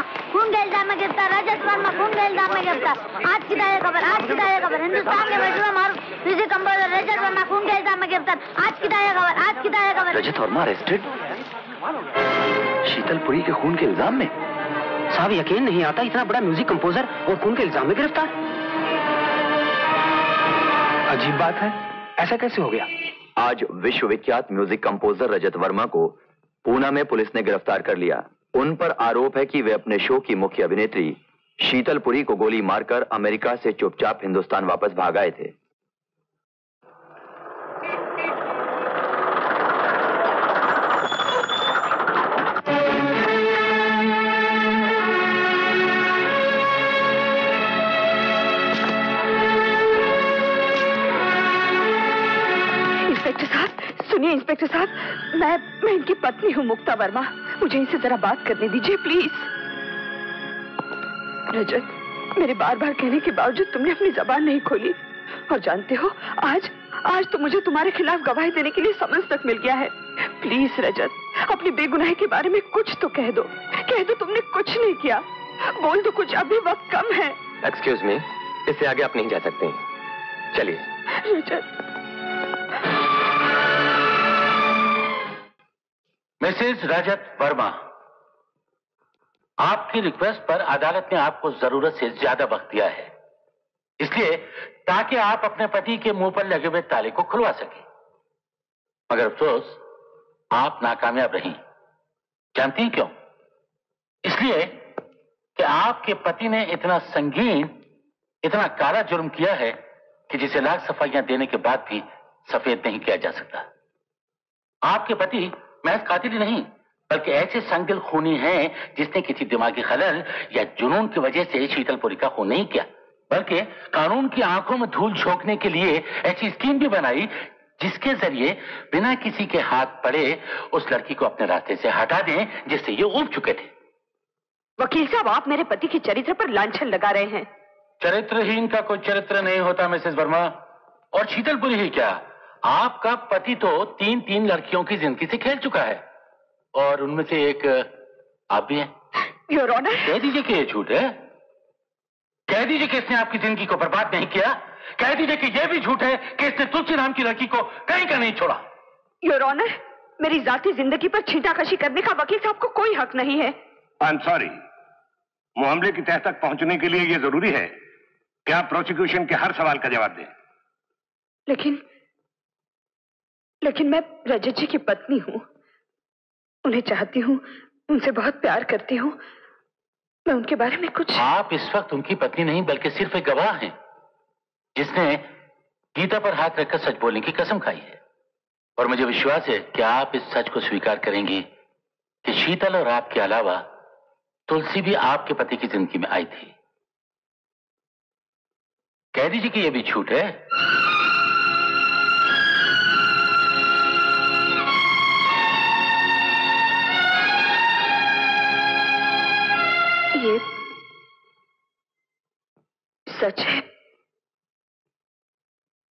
खून के इल्जाम में गिरफ्तार रजत वर्मा, खून के इल्जाम में गिरफ्तार। आज की ताजा खबर, आज की ताजा खबर। हिंदुस्तान के मशहूर मारूफ म्यूजिक कंपोजर रजत वर्मा खून के इल्जाम में गिरफ्तार। आज की ताजा खबर, आज की ताजा खबर। रजत वर्मा अरेस्टेड शीतल पुरी के खून के इल्जाम में। साहब यकीन नहीं आता, इतना बड़ा म्यूजिक कंपोजर और खून के इल्जाम में गिरफ्तार। अजीब बात है, ऐसा कैसे हो गया? आज विश्वविख्यात म्यूजिक कंपोजर रजत वर्मा को पूना में पुलिस ने गिरफ्तार कर लिया। उन पर आरोप है कि वे अपने शो की मुख्य अभिनेत्री शीतल पुरी को गोली मारकर अमेरिका से चुपचाप हिंदुस्तान वापस भाग आए थे। इंस्पेक्टर साहब सुनिए, इंस्पेक्टर साहब मैं इनकी पत्नी हूँ मुक्ता वर्मा, मुझे इनसे जरा बात करने दीजिए प्लीज। रजत, मेरे बार बार कहने के बावजूद तुमने अपनी जबान नहीं खोली, और जानते हो आज तो मुझे तुम्हारे खिलाफ गवाही देने के लिए समन्स तक मिल गया है। प्लीज रजत, अपनी बेगुनाही के बारे में कुछ तो कह दो, कह दो तुमने कुछ नहीं किया, बोल दो कुछ, अभी वक्त कम है। एक्सक्यूज मी, इससे आगे आप नहीं जा सकते, चलिए। रजत, मिसेस रजत वर्मा, आपकी रिक्वेस्ट पर अदालत ने आपको जरूरत से ज्यादा वक्त दिया है, इसलिए ताकि आप अपने पति के मुंह पर लगे हुए ताले को खुलवा सके। मगर अफसोस, आप नाकामयाब रहीं। जानती क्यों? इसलिए कि आपके पति ने इतना संगीन, इतना काला जुर्म किया है कि जिसे लाख सफाइयां देने के बाद भी सफेद नहीं किया जा सकता। आपके पति महज कातिल नहीं, बल्कि ऐसे संगदिल खूनी हैं जिसने किसी दिमागी खलल या जुनून की वजह से शीतलपुरी का खून नहीं किया, बल्कि कानून की आंखों में धूल झोंकने के लिए ऐसी स्कीम भी बनाई जिसके जरिए बिना किसी के हाथ पड़े उस लड़की को अपने रास्ते से हटा दें जिससे ये उब चुके थे। वकील साहब, आप मेरे पति के चरित्र पर लांछन लगा रहे हैं। चरित्रहीन का कोई चरित्र नहीं होता मिसेस वर्मा, और शीतलपुरी ही क्या, आपका पति तो 3 लड़कियों की जिंदगी से खेल चुका है, और उनमें से एक आप भी हैं। Your honour. कह दीजिए कि ये झूठ है, कह दीजिए कि इसने आपकी जिंदगी को बर्बाद नहीं किया, कह दीजिए कि यह भी झूठ है कि इसने तुलसी नाम की लड़की को कहीं का नहीं छोड़ा। योर ऑनर, मेरी जाती जिंदगी पर छींटाकशी करने का वकील साहब को कोई हक नहीं है। आई एम सॉरी, मामले की तह तक पहुंचने के लिए यह जरूरी है कि आप प्रोसिक्यूशन के हर सवाल का जवाब दें। लेकिन लेकिन मैं रजत जी की पत्नी हूं, उन्हें चाहती हूं, उनसे बहुत प्यार करती हूं, मैं उनके बारे में कुछ। आप इस वक्त उनकी पत्नी नहीं बल्कि सिर्फ एक गवाह हैं, जिसने गीता पर हाथ रखकर सच बोलने की कसम खाई है, और मुझे विश्वास है कि आप इस सच को स्वीकार करेंगी कि शीतल और आपके अलावा तुलसी भी आपके पति की जिंदगी में आई थी। कह दीजिए कि यह भी झूठ है। ये सच है,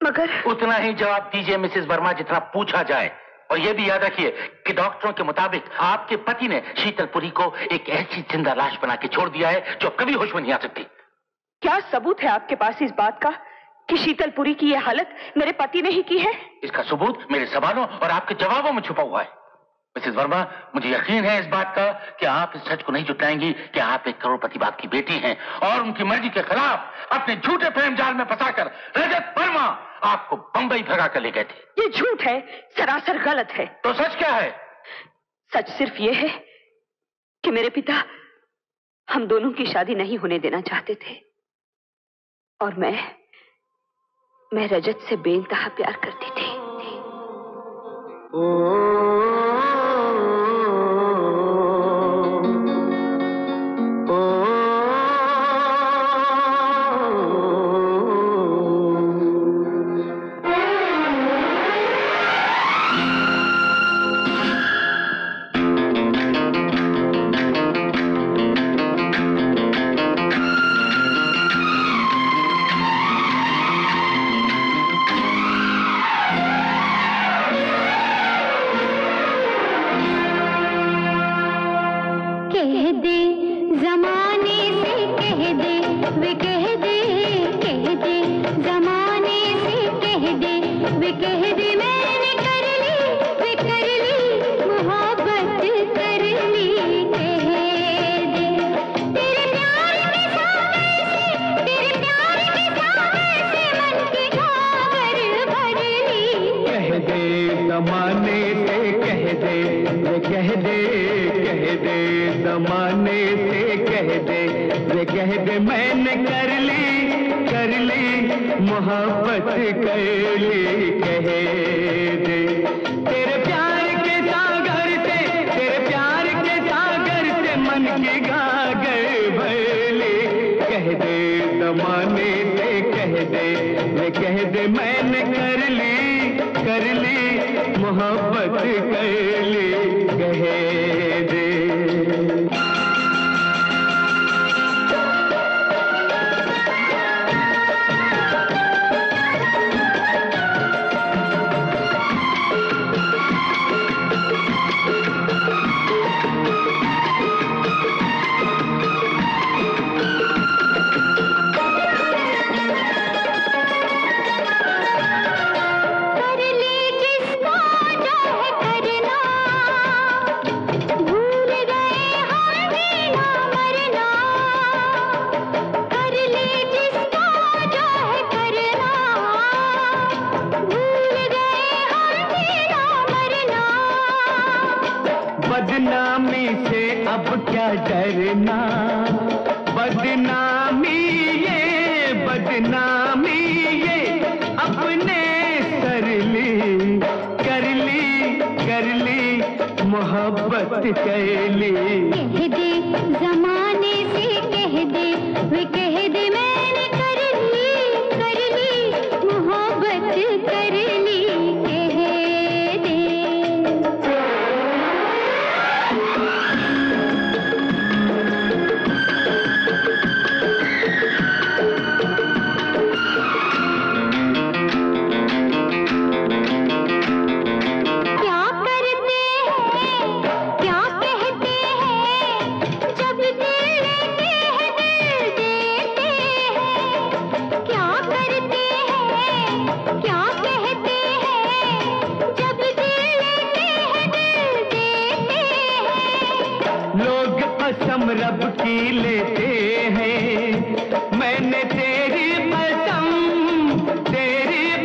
मगर। उतना ही जवाब दीजिए मिसेस वर्मा जितना पूछा जाए, और यह भी याद रखिए कि डॉक्टरों के मुताबिक आपके पति ने शीतल पुरी को एक ऐसी जिंदा लाश बना के छोड़ दिया है जो कभी होश में नहीं आ सकती। क्या सबूत है आपके पास इस बात का कि शीतल पुरी की यह हालत मेरे पति ने ही की है? इसका सबूत मेरे सवालों और आपके जवाबों में छुपा हुआ है। मिसेस वर्मा, मुझे यकीन है इस बात का कि आप इस सच को नहीं जुटाएंगी कि आप एक करोड़पति बाप की बेटी हैं और उनकी मर्जी के खिलाफ अपने झूठे प्रेम जाल में फंसाकर रजत वर्मा आपको बंबई भगा कर ले गए थे। ये झूठ है, सरासर गलत है। तो सच क्या है? सच सिर्फ ये है कि मेरे पिता हम दोनों की शादी नहीं होने देना चाहते थे, और मैं रजत से बेइंतहा प्यार करती थी। कसम रब की लेते हैं, मैंने तेरी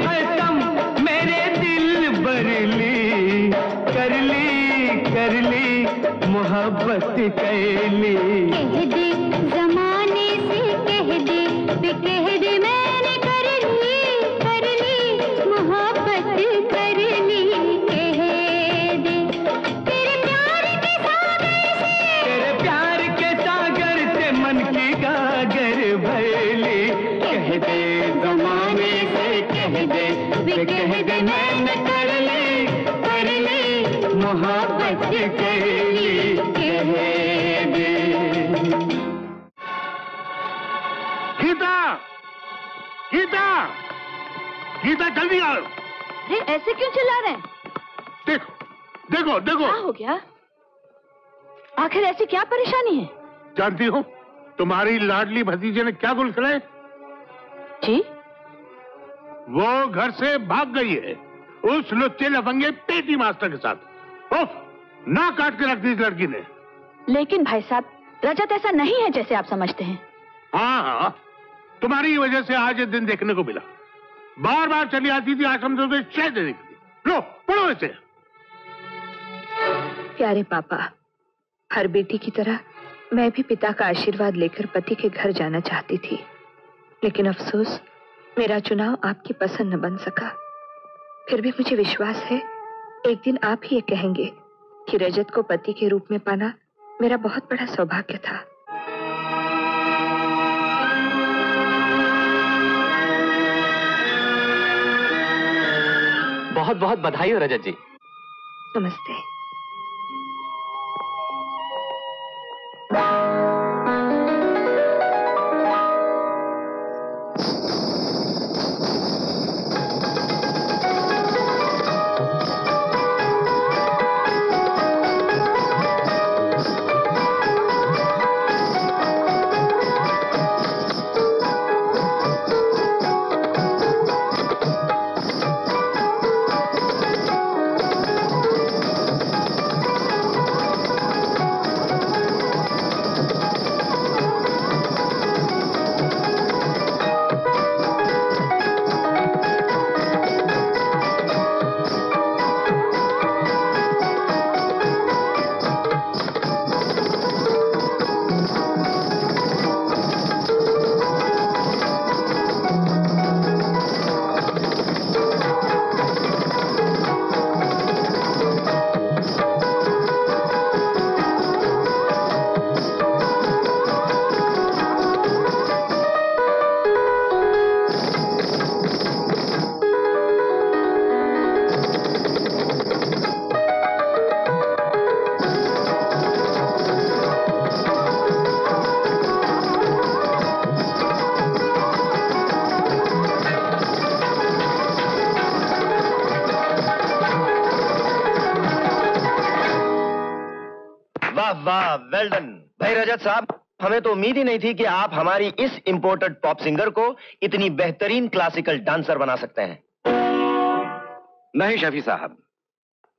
कसम मेरे दिल भर ली, कर ली कर ली मोहब्बत कहली। कह दे जमाने से कह दे पे कह दे मैंने कर ली मोहब्बत कर ली। कह दे तेरे प्यार के सागर से मन की गागर भर ली। कह दे जमाने से कह दे पे कह दे मैंने कर ली मोहब्बत गीता, गीता, गीता जल्दी आओ। अरे ऐसे क्यों चिल्ला रहे हैं? देखो देखो देखो क्या हो गया? आखिर ऐसी क्या परेशानी है? जानती हो तुम्हारी लाडली भतीजे ने क्या गुल खिलाए जी? वो घर से भाग गई है उस लुच्चे लफंगे पेटी मास्टर के साथ। उफ, ना काट के रख दी इस लड़की ने। लेकिन भाई साहब रजत ऐसा नहीं है जैसे आप समझते हैं। हाँ हाँ तुम्हारी वजह से आज ये दिन देखने को मिला। बार बार चली आती थी आश्रम से उसे शह देने के लिए। लो पढ़ो इसे। प्यारे पापा, हर बेटी की तरह मैं भी पिता का आशीर्वाद लेकर पति के घर जाना चाहती थी, लेकिन अफसोस मेरा चुनाव आपकी पसंद न बन सका। फिर भी मुझे विश्वास है एक दिन आप ही ये कहेंगे कि रजत को पति के रूप में पाना मेरा बहुत बड़ा सौभाग्य था। बहुत बहुत बधाई हो रजत जी। नमस्ते। साहब हमें तो उम्मीद ही नहीं थी कि आप हमारी इस इंपोर्टेड पॉप सिंगर को इतनी बेहतरीन क्लासिकल डांसर बना सकते हैं। नहीं शफी साहब,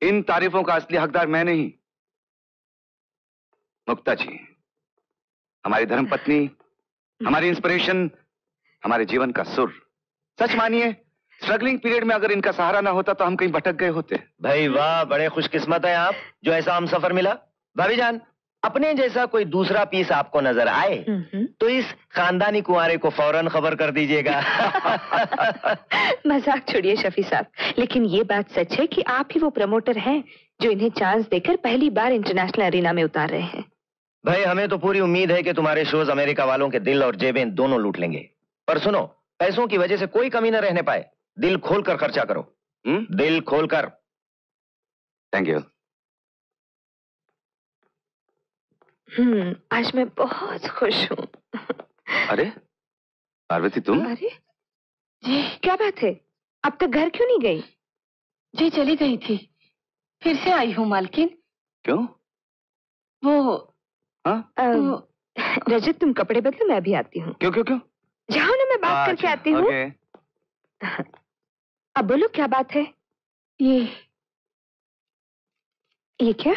इन तारीफों का असली हकदार मैं नहीं, मुक्ता जी हमारी धर्मपत्नी, हमारी इंस्पिरेशन, हमारे जीवन का सुर। सच मानिए स्ट्रगलिंग पीरियड में अगर इनका सहारा ना होता तो हम कहीं भटक गए होते। भाई वाह, बड़े खुशकिस्मत हैं आप जो ऐसा हम सफर मिला। भाभी जान, अपने जैसा कोई दूसरा पीस आपको नजर आए तो इस खानदानी कुंवारे को फौरन खबर कर दीजिएगा। मजाक छोड़िए शफी साहब, लेकिन ये बात सच है कि आप ही वो प्रमोटर हैं जो इन्हें चांस देकर पहली बार इंटरनेशनल अरीना में उतार रहे हैं। भाई हमें तो पूरी उम्मीद है कि तुम्हारे शोज अमेरिका वालों के दिल और जेबें दोनों लूट लेंगे। पर सुनो, पैसों की वजह से कोई कमी न रहने पाए, दिल खोल कर खर्चा करो। दिल खोल कर। Thank you. आज मैं बहुत खुश हूँ। अरे पार्वती तुम? अरे जी क्या बात है, अब तक घर क्यों नहीं गई? जी चली गई थी, फिर से आई हूँ मालकिन। क्यों? वो रजत तुम कपड़े बदलो, मैं भी आती हूँ। क्यों क्यों क्यों? जाओ ना, मैं बात करके आती हूँ। अब बोलो क्या बात है? ये क्या?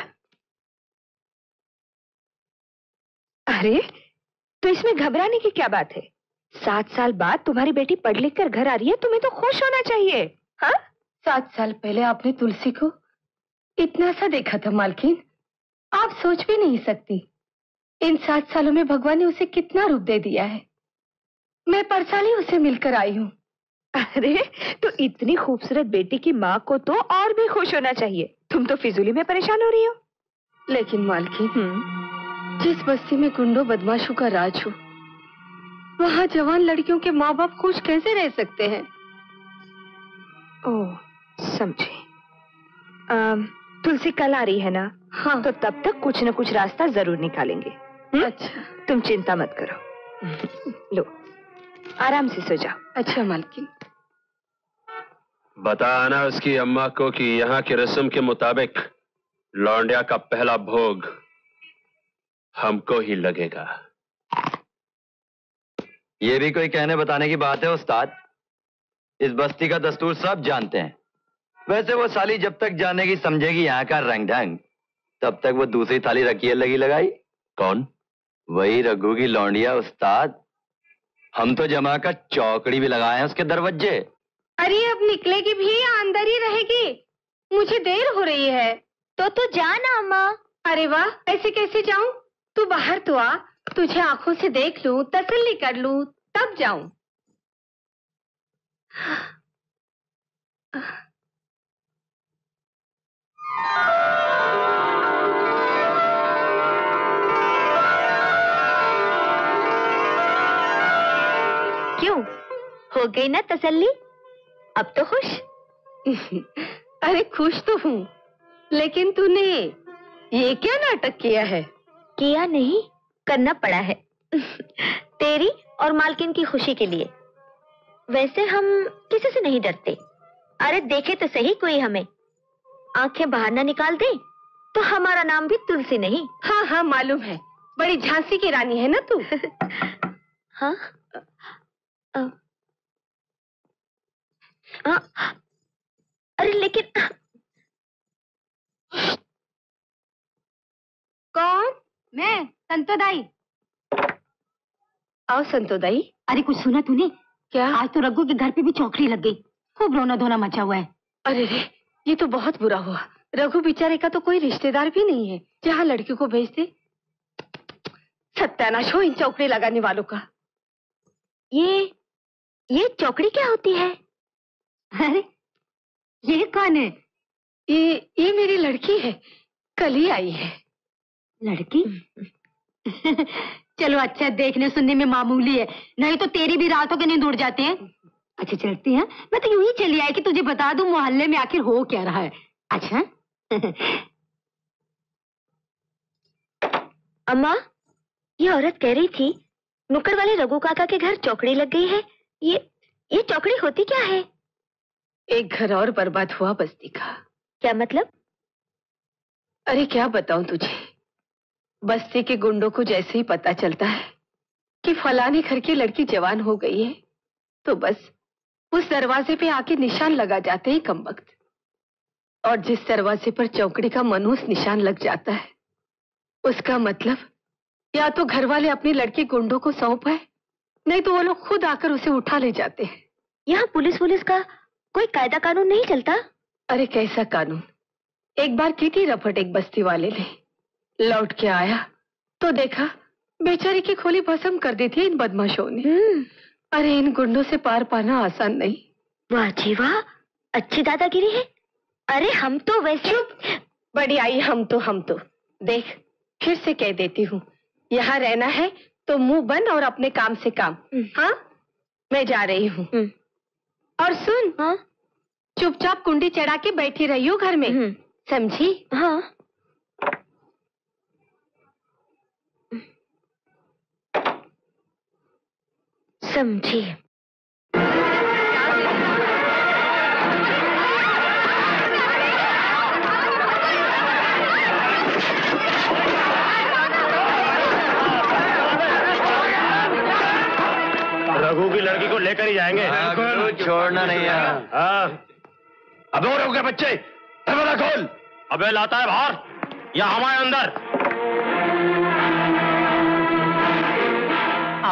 अरे तो इसमें घबराने की क्या बात है? 7 साल बाद तुम्हारी बेटी पढ़ लिख कर घर आ रही है, तुम्हें तो खुश होना चाहिए। हाँ 7 साल पहले आपने तुलसी को इतना सा देखा था मालकिन, आप सोच भी नहीं सकती। इन 7 सालों में भगवान ने उसे कितना रूप दे दिया है। मैं परसाली उसे मिलकर आई हूँ। अरे तो इतनी खूबसूरत बेटी की माँ को तो और भी खुश होना चाहिए, तुम तो फिजूली में परेशान हो रही हो। लेकिन मालकिन, जिस बस्ती में गुंडों बदमाशों का राज हो, वहाँ जवान लड़कियों के माँ बाप खुश कैसे रह सकते हैं? ओह समझे। तुलसी कल आ रही है ना? हाँ। तो तब तक कुछ न कुछ रास्ता जरूर निकालेंगे। हुँ? अच्छा तुम चिंता मत करो, लो आराम से सो जाओ। अच्छा मालकिन। बताना उसकी अम्मा को कि यहाँ के रस्म के मुताबिक लौंडिया का पहला भोग हमको ही लगेगा। ये भी कोई कहने बताने की बात है उस्ताद, इस बस्ती का दस्तूर सब जानते हैं। वैसे वो साली जब तक जाने की समझेगी यहाँ का रंग ढंग, तब तक वो दूसरी थाली रखिए लगी लगाई। कौन? वही रघु की लौंडिया उस्ताद, हम तो जमा का चौकड़ी भी लगाए हैं उसके दरवाजे। अरे अब निकलेगी भी या अंदर ही रहेगी? मुझे देर हो रही है। तो तू जाना अम्मा। अरे वाह, ऐसे कैसे जाऊँ? तू बाहर तो आ, तुझे आंखों से देख लूँ, तसल्ली कर लूँ, तब जाऊँ। क्यों, हो गई ना तसल्ली? अब तो खुश? अरे खुश तो हूँ, लेकिन तूने ये क्या नाटक किया है? किया नहीं, करना पड़ा है। तेरी और मालकिन की खुशी के लिए। वैसे हम किसी से नहीं डरते। अरे देखे तो सही कोई हमें, आंखें बाहर ना निकाल दे तो हमारा नाम भी तुलसी नहीं। हाँ हाँ मालूम है, बड़ी झांसी की रानी है ना तू। हाँ अरे लेकिन कौन? मैं संतोदाई। आओ संतोदाई। अरे कुछ सुना तूने क्या? आज तो रघु के घर पे भी चौकड़ी लग गई, खूब रोना धोना मचा हुआ है। अरे रे, ये तो बहुत बुरा हुआ। रघु बेचारे का तो कोई रिश्तेदार भी नहीं है जहाँ लड़की को भेज दे। सत्यानाश हो इन चौकड़ी लगाने वालों का। ये चौकड़ी क्या होती है? अरे ये कौन है? ये मेरी लड़की है, कल ही आई है। लड़की? चलो अच्छा, देखने सुनने में मामूली है, नहीं तो तेरी भी रातों के नींद उड़ जाते हैं। अच्छा चलते हैं, मैं तो यूं ही चली आई कि तुझे बता दूं मोहल्ले में आखिर हो क्या रहा है। अच्छा। अम्मा, ये औरत कह रही थी नुक्कड़ वाले रघु काका के घर चौकड़ी लग गई है। ये चौकड़ी होती क्या है? एक घर और बर्बाद हुआ बस्ती का। क्या मतलब? अरे क्या बताऊं तुझे, बस्ती के गुंडों को जैसे ही पता चलता है कि फलाने घर की लड़की जवान हो गई है, तो बस उस दरवाजे पे आके निशान लगा जाते ही कमबख्त। और जिस दरवाजे पर चौकड़ी का मनहूस निशान लग जाता है, उसका मतलब या तो घर वाले अपनी लड़की गुंडों को सौंप है, नहीं तो वो लोग खुद आकर उसे उठा ले जाते हैं। यहाँ पुलिस का कोई कायदा कानून नहीं चलता? अरे कैसा कानून, एक बार की थी रफट एक बस्ती वाले ने, लौट के आया तो देखा बेचारी की खोली भस्म कर दी थी इन बदमाशों ने। अरे इन गुंडों से पार पाना आसान नहीं। वाह जी वाह, अच्छी दादागिरी है। अरे हम तो वैसे। चुप बड़ी आई, हम तो देख फिर से कह देती हूँ, यहाँ रहना है तो मुंह बंद और अपने काम से काम। हाँ मैं जा रही हूँ। और सुन, हाँ चुपचाप कुंडी चढ़ा के बैठी रही हो घर में, समझी? हाँ। समझी। रघु की लड़की को लेकर ही जाएंगे, छोड़ना नहीं है। अबे रघु के बच्चे, दरवाजा खोल। अबे लाता है बाहर या हमारे अंदर?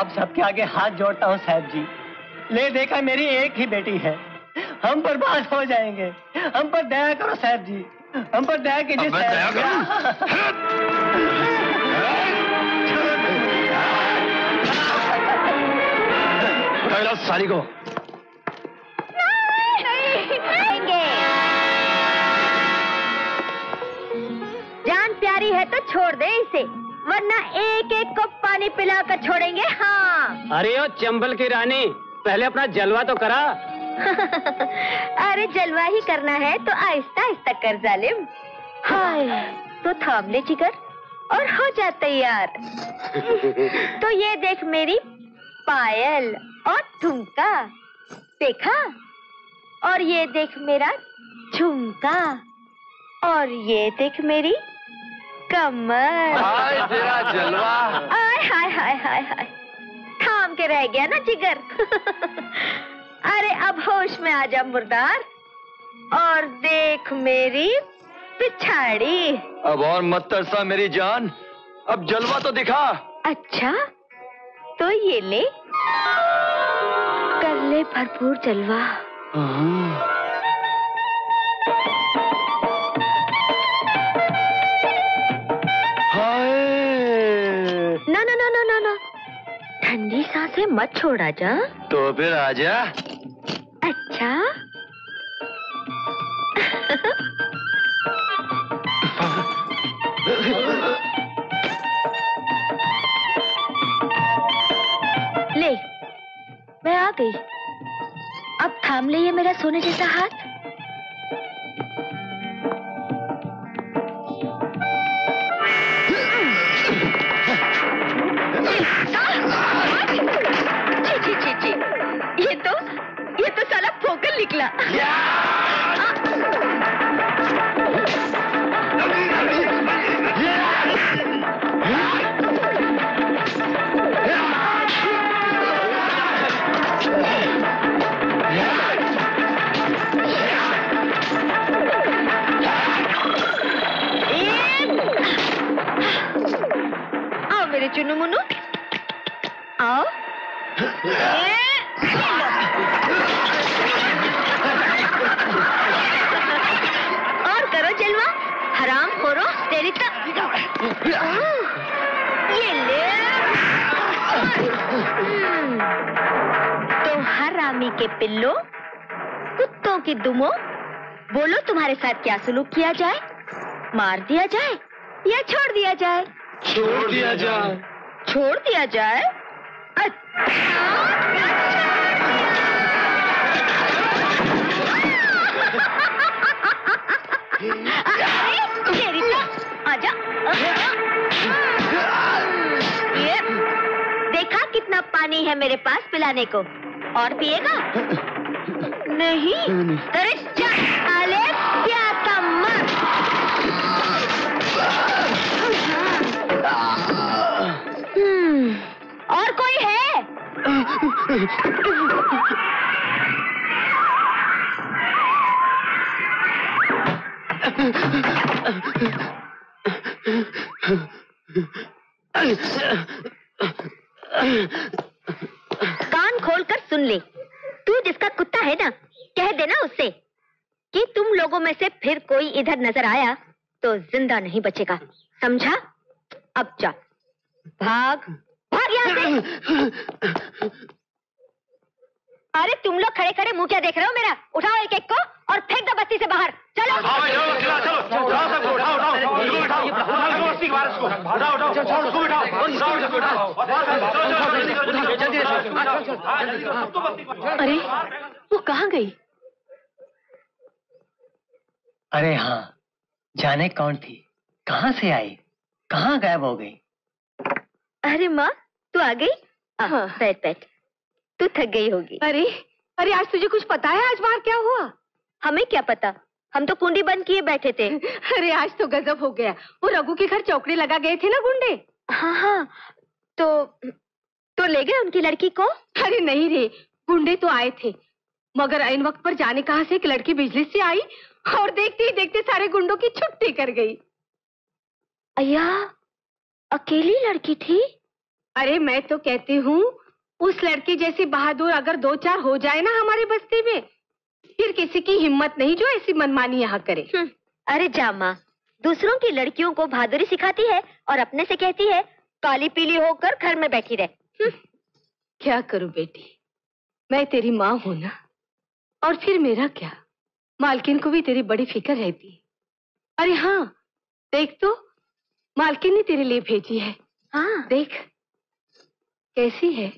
आप सबके आगे हाथ जोड़ता हूँ साहब जी। ले देखा मेरी एक ही बेटी है, हम बर्बाद हो जाएंगे, हम पर दया करो साहब जी, हम पर दया कीजिए साहब। सारी को जान प्यारी है तो छोड़ दे इसे, वरना एक एक को पानी पिला कर छोड़ेंगे। हाँ अरे ओ चंबल की रानी, पहले अपना जलवा तो करा। अरे जलवा ही करना है तो आहिस्ता आहिस्ता कर जालिम। हाय तो थाम ले जिगर और हो जा तैयार। तो ये देख मेरी पायल और ठुमका, देखा, और ये देख मेरा झुमका, और ये देख मेरी कमर। हाय तेरा जलवा। हाय हाय हाय हाय हाय, थाम के रह गया ना जिगर। अरे अब होश में आ जा मुर्दार, और देख मेरी पिछाड़ी। अब और मत तरसा मेरी जान, अब जलवा तो दिखा। अच्छा तो ये ले, कर ले भरपूर जलवा। ठंडी सांसें मत छोड़ा जा। तो फिर आजा। अच्छा ले, मैं आ गई। अब थाम ले ये मेरा सोने जैसा हाथ। ये तो साला फोकल निकला। आओ मेरे चुनु मुनु, आओ। और करो जलवा हराम खोरो तेरी तक। ये ले, तो हरामी के पिल्लो, कुत्तों की दुमो, बोलो तुम्हारे साथ क्या सलूक किया जाए? मार दिया जाए या छोड़ दिया जाए? छोड़ दिया जाए। छोड़ दिया जाए। अच्छा आजा। ये देखा कितना पानी है मेरे पास पिलाने को, और पिएगा? नहीं अरे आले क्या मत। और कोई है? कान खोलकर सुन ले, तू जिसका कुत्ता है ना, कह देना उससे कि तुम लोगों में से फिर कोई इधर नजर आया तो जिंदा नहीं बचेगा, समझा? अब जा, भाग भाग यहाँ से। अरे तुम लोग खड़े खड़े मुंह क्या देख रहे हो मेरा? उठाओ एक एक को और फेंक दो बस्ती से बाहर। चलो उठाओ। अरे वो कहाँ गई? अरे हाँ, जाने कौन थी, कहाँ से आई, कहाँ गायब हो गई। अरे माँ तू आ गई? बैठ बैठ, तू थक गई होगी। अरे अरे आज तुझे कुछ पता है आज बाहर क्या हुआ? हमें क्या पता, हम तो कुंडी बंद किए बैठे थे। अरे आज तो गजब हो गया, वो रघु के घर चौकड़ी लगा गए थे ना गुंडे। हाँ हाँ, तो ले गए उनकी लड़की को? अरे नहीं रे, गुंडे तो आए थे मगर ऐन वक्त पर जाने कहाँ से एक लड़की बिजली से आई और देखते ही देखते सारे गुंडों की छुट्टी कर गई। अया अकेली लड़की थी? अरे मैं तो कहती हूँ उस लड़की जैसी बहादुर अगर दो चार हो जाए ना हमारे बस्ती में, फिर किसी की हिम्मत नहीं जो ऐसी मनमानी यहाँ करे। अरे जा माँ, दूसरों की लड़कियों को बहादुरी सिखाती है और अपने से कहती है काली पीली होकर घर में बैठी रहे। क्या करूँ बेटी, मैं तेरी माँ हूँ ना, और फिर मेरा क्या, मालकिन को भी तेरी बड़ी फिक्र रहती है। अरे हाँ देख तो, मालकिन ने तेरे लिए भेजी है। हाँ देख कैसी है।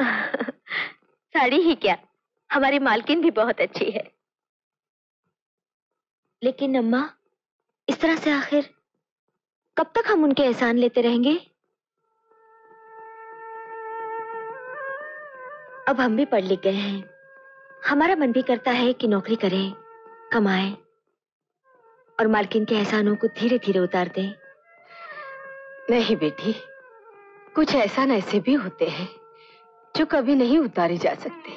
साड़ी ही क्या, हमारी मालकिन भी बहुत अच्छी है। लेकिन अम्मा इस तरह से आखिर कब तक हम उनके एहसान लेते रहेंगे? अब हम भी पढ़ लिख गए हैं, हमारा मन भी करता है कि नौकरी करें, कमाएं और मालकिन के एहसानों को धीरे धीरे उतार दें। नहीं बेटी, कुछ एहसान ऐसे भी होते हैं जो कभी नहीं उतारे जा सकते।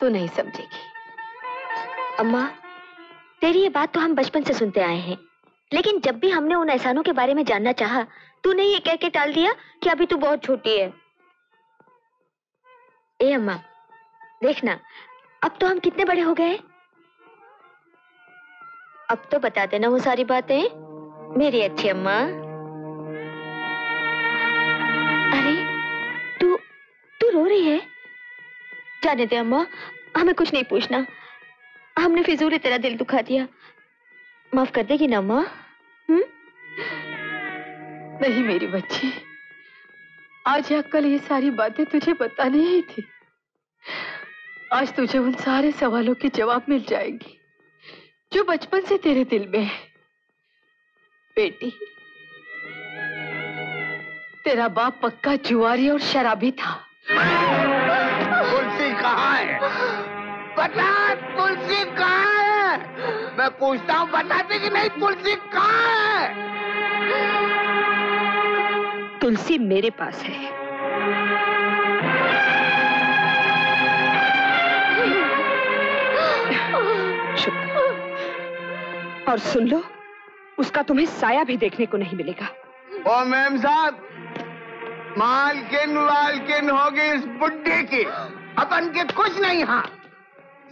तू नहीं समझेगी। अम्मा तेरी ये बात तो हम बचपन से सुनते आए हैं, लेकिन जब भी हमने उन एहसानों के बारे में जानना चाहा, तूने ये कह के टाल दिया कि अभी तू बहुत छोटी है। ए अम्मा देखना, अब तो हम कितने बड़े हो गए। अब तो बता देना वो सारी बातें मेरी अच्छी अम्मा। अरे तू रो रही है? जाने दे अम्मा, हमें कुछ नहीं पूछना, हमने फिजूल तेरा दिल दुखा दिया, माफ कर देगी ना अम्मा? नहीं मेरी बच्ची, आज या कल ये सारी बातें तुझे बतानी ही थी। आज तुझे उन सारे सवालों के जवाब मिल जाएंगे जो बचपन से तेरे दिल में है। बेटी तेरा बाप पक्का जुआरी और शराबी था। तुलसी कहाँ है? बता, तुलसी कहाँ है? मैं पूछता हूँ बताती कि नहीं, तुलसी कहाँ है? तुलसी मेरे पास है। चुप, और सुन लो, उसका तुम्हें साया भी देखने को नहीं मिलेगा। ओ मैम साहब, मालकिन वालकिन होगी इस बुड्ढे की, अपन के कुछ नहीं। हाँ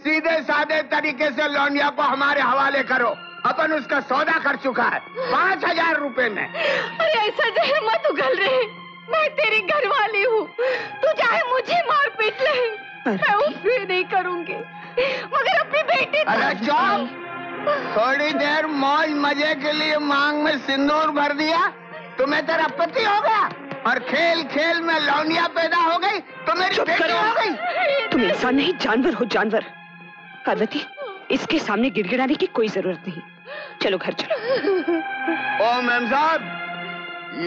सीधे साधे तरीके से लौंडिया को हमारे हवाले करो, अपन उसका सौदा कर चुका है 5000 रुपए में। अरे ऐसा जहर मत उगल रहे, मैं तेरी घरवाली हूँ, तू चाहे मुझे मार पीट ले, मैं उससे नहीं करूँगी, मगर अपनी बेटी। अरे चौप, थोड़ी देर मौज मजे के लिए मांग में सिंदूर भर दिया, तुम्हें तेरा पति हो गया, और खेल खेल में लौंडिया पैदा हो गई तो मेरी बेटी हो गई। तुम इंसान नहीं, जानवर हो, जानवर। पार्वती, इसके सामने गिड़गिड़ाने की कोई जरूरत नहीं, चलो घर चलो। ओ मैम साहब,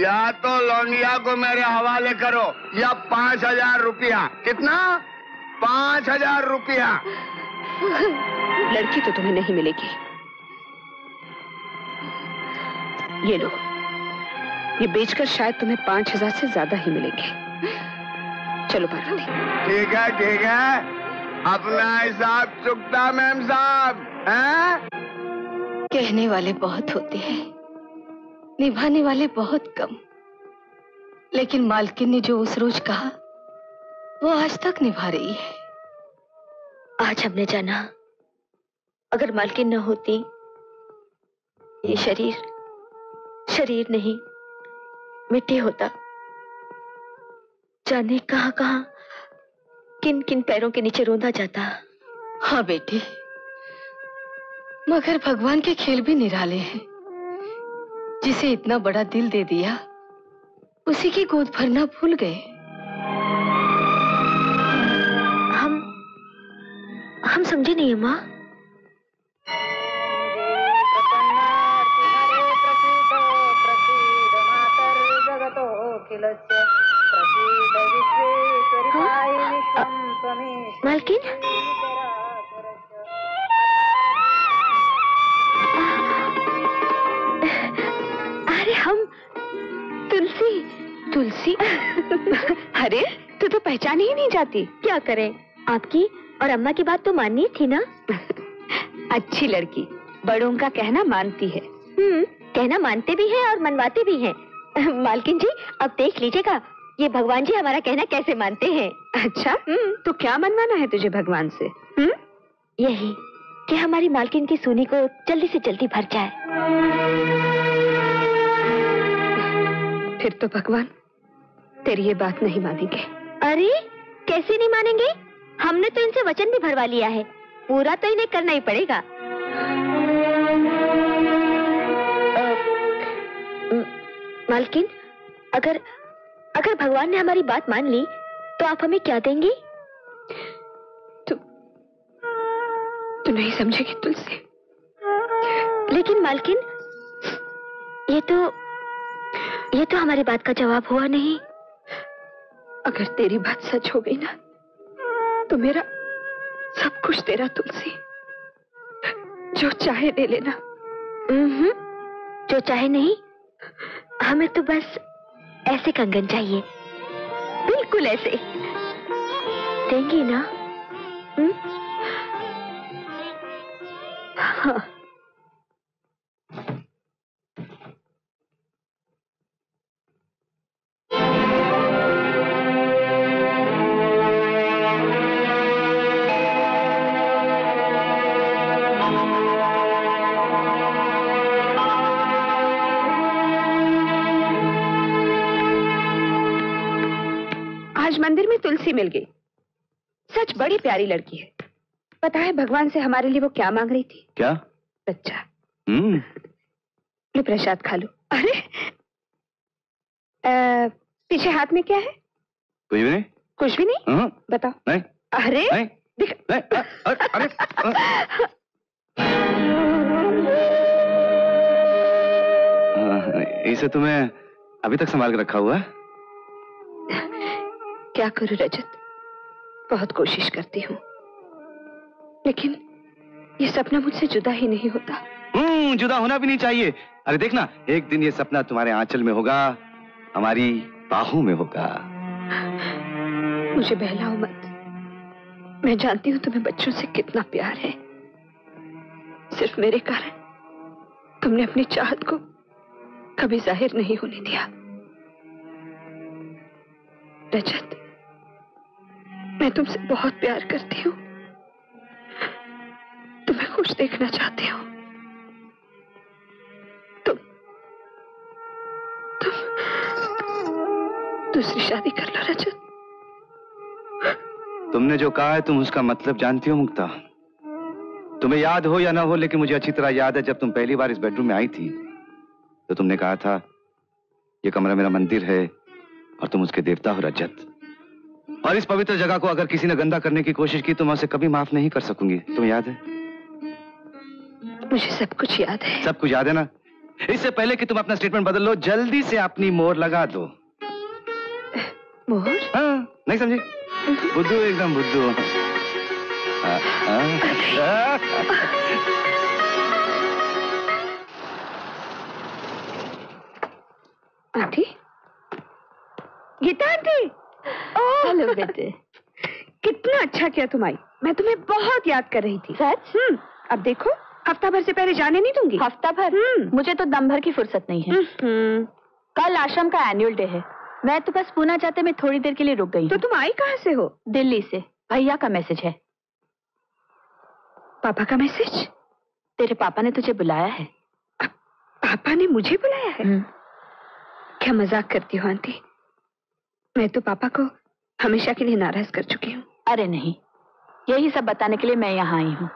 या तो लौंडिया को मेरे हवाले करो या 5000 रुपया। कितना? 5000 रुपया। लड़की तो तुम्हें नहीं मिलेगी, ये लो, ये बेचकर शायद तुम्हें 5000 से ज्यादा ही मिलेंगे। चलो पार्वती। ठीक है ठीक है, अपना हिसाब चुकता मैम साहब। कहने वाले बहुत होते हैं, निभाने वाले बहुत कम, लेकिन मालकिन ने जो उस रोज कहा वो आज तक निभा रही है। आज हमने जाना, अगर मालकिन न होती, ये शरीर शरीर नहीं मिट्टी होता। जाने कहां कहां, किन किन पैरों के नीचे रोंदा जाता। हाँ बेटी, मगर भगवान के खेल भी निराले हैं, जिसे इतना बड़ा दिल दे दिया उसी की गोद भरना भूल गए। हम समझे नहीं अम्मा। मालकिन, अरे हम तुलसी। तुलसी? अरे तू तो पहचान ही नहीं जाती। क्या करें, आपकी और अम्मा की बात तो माननी थी ना। अच्छी लड़की, बड़ों का कहना मानती है। कहना मानते भी हैं और मनवाते भी हैं। मालकिन जी, अब देख लीजिएगा ये भगवान जी हमारा कहना कैसे मानते हैं। अच्छा, तो क्या मनवाना है तुझे भगवान से? यही कि हमारी मालकिन की सूनी को जल्दी से जल्दी भर जाए। फिर तो भगवान तेरी ये बात नहीं मानेंगे। अरे कैसे नहीं मानेंगे, हमने तो इनसे वचन भी भरवा लिया है, पूरा तो इन्हें करना ही पड़ेगा। मालकिन, अगर भगवान ने हमारी बात मान ली तो आप हमें क्या देंगी? तू नहीं समझेगी तुलसी। लेकिन मालकिन, ये तो हमारी बात का जवाब हुआ नहीं। अगर तेरी बात सच हो गई ना तो मेरा सब कुछ तेरा तुलसी। जो चाहे दे लेना। जो चाहे नहीं, हमें तो बस ऐसे कंगन चाहिए, बिल्कुल ऐसे। देंगी ना? हाँ। मंदिर में तुलसी मिल गई। सच बड़ी प्यारी लड़की है। पता है भगवान से हमारे लिए वो क्या मांग रही थी? क्या? बच्चा। ले प्रसाद खा लो। अरे पीछे हाथ में क्या है? कुछ भी नहीं। कुछ भी नहीं? बताओ। नहीं। अरे देख। अरे इसे तुम्हें अभी तक संभाल के रखा हुआ है? क्या करूं रजत, बहुत कोशिश करती हूँ, लेकिन ये सपना मुझसे जुदा ही नहीं होता। जुदा होना भी नहीं चाहिए। अरे देखना, एक दिन ये सपना तुम्हारे आंचल में होगा, हमारी बाहों में होगा। मुझे बहलाओ मत, मैं जानती हूँ तुम्हें बच्चों से कितना प्यार है। सिर्फ मेरे कारण तुमने अपनी चाहत को कभी जाहिर नहीं होने दिया। रजत, मैं तुमसे बहुत प्यार करती हूँ, तुम्हें खुश देखना चाहती हूँ। तुम दूसरी शादी कर लो रजत। तुमने जो कहा है तुम उसका मतलब जानती हो मुक्ता। तुम्हें याद हो या ना हो, लेकिन मुझे अच्छी तरह याद है जब तुम पहली बार इस बेडरूम में आई थी तो तुमने कहा था ये कमरा मेरा मंदिर है और तुम उसके देवता हो रजत, और इस पवित्र जगह को अगर किसी ने गंदा करने की कोशिश की तो मैं उसे कभी माफ नहीं कर सकूंगी। तुम्हें याद है? मुझे सब कुछ याद है। सब कुछ याद है ना? इससे पहले कि तुम अपना स्टेटमेंट बदल लो, जल्दी से अपनी मोहर लगा दो। मोहर? हाँ, नहीं समझे? बुद्धू, एकदम बुद्धू। Aunty, Gita aunty. हेलो बेटे, कितना अच्छा किया तुम आई, मैं तुम्हें बहुत याद कर रही थी। सच? अब देखो, हफ्ता भर से पहले जाने नहीं दूंगी। हफ्ता भर? मुझे तो दम भर की फुर्सत नहीं है। कल आश्रम का एनुअल डे है, मैं तो बस पूना जाते में थोड़ी देर के लिए रुक गई। तो तुम आई कहाँ से हो? दिल्ली से, भैया का मैसेज है। पापा का मैसेज? तेरे पापा ने तुझे बुलाया है। पापा ने मुझे बुलाया है? क्या मजाक करती हो आंटी, मैं तो पापा को हमेशा के लिए नाराज कर चुकी हूँ। अरे नहीं, यही सब बताने के लिए मैं यहाँ आई हूँ।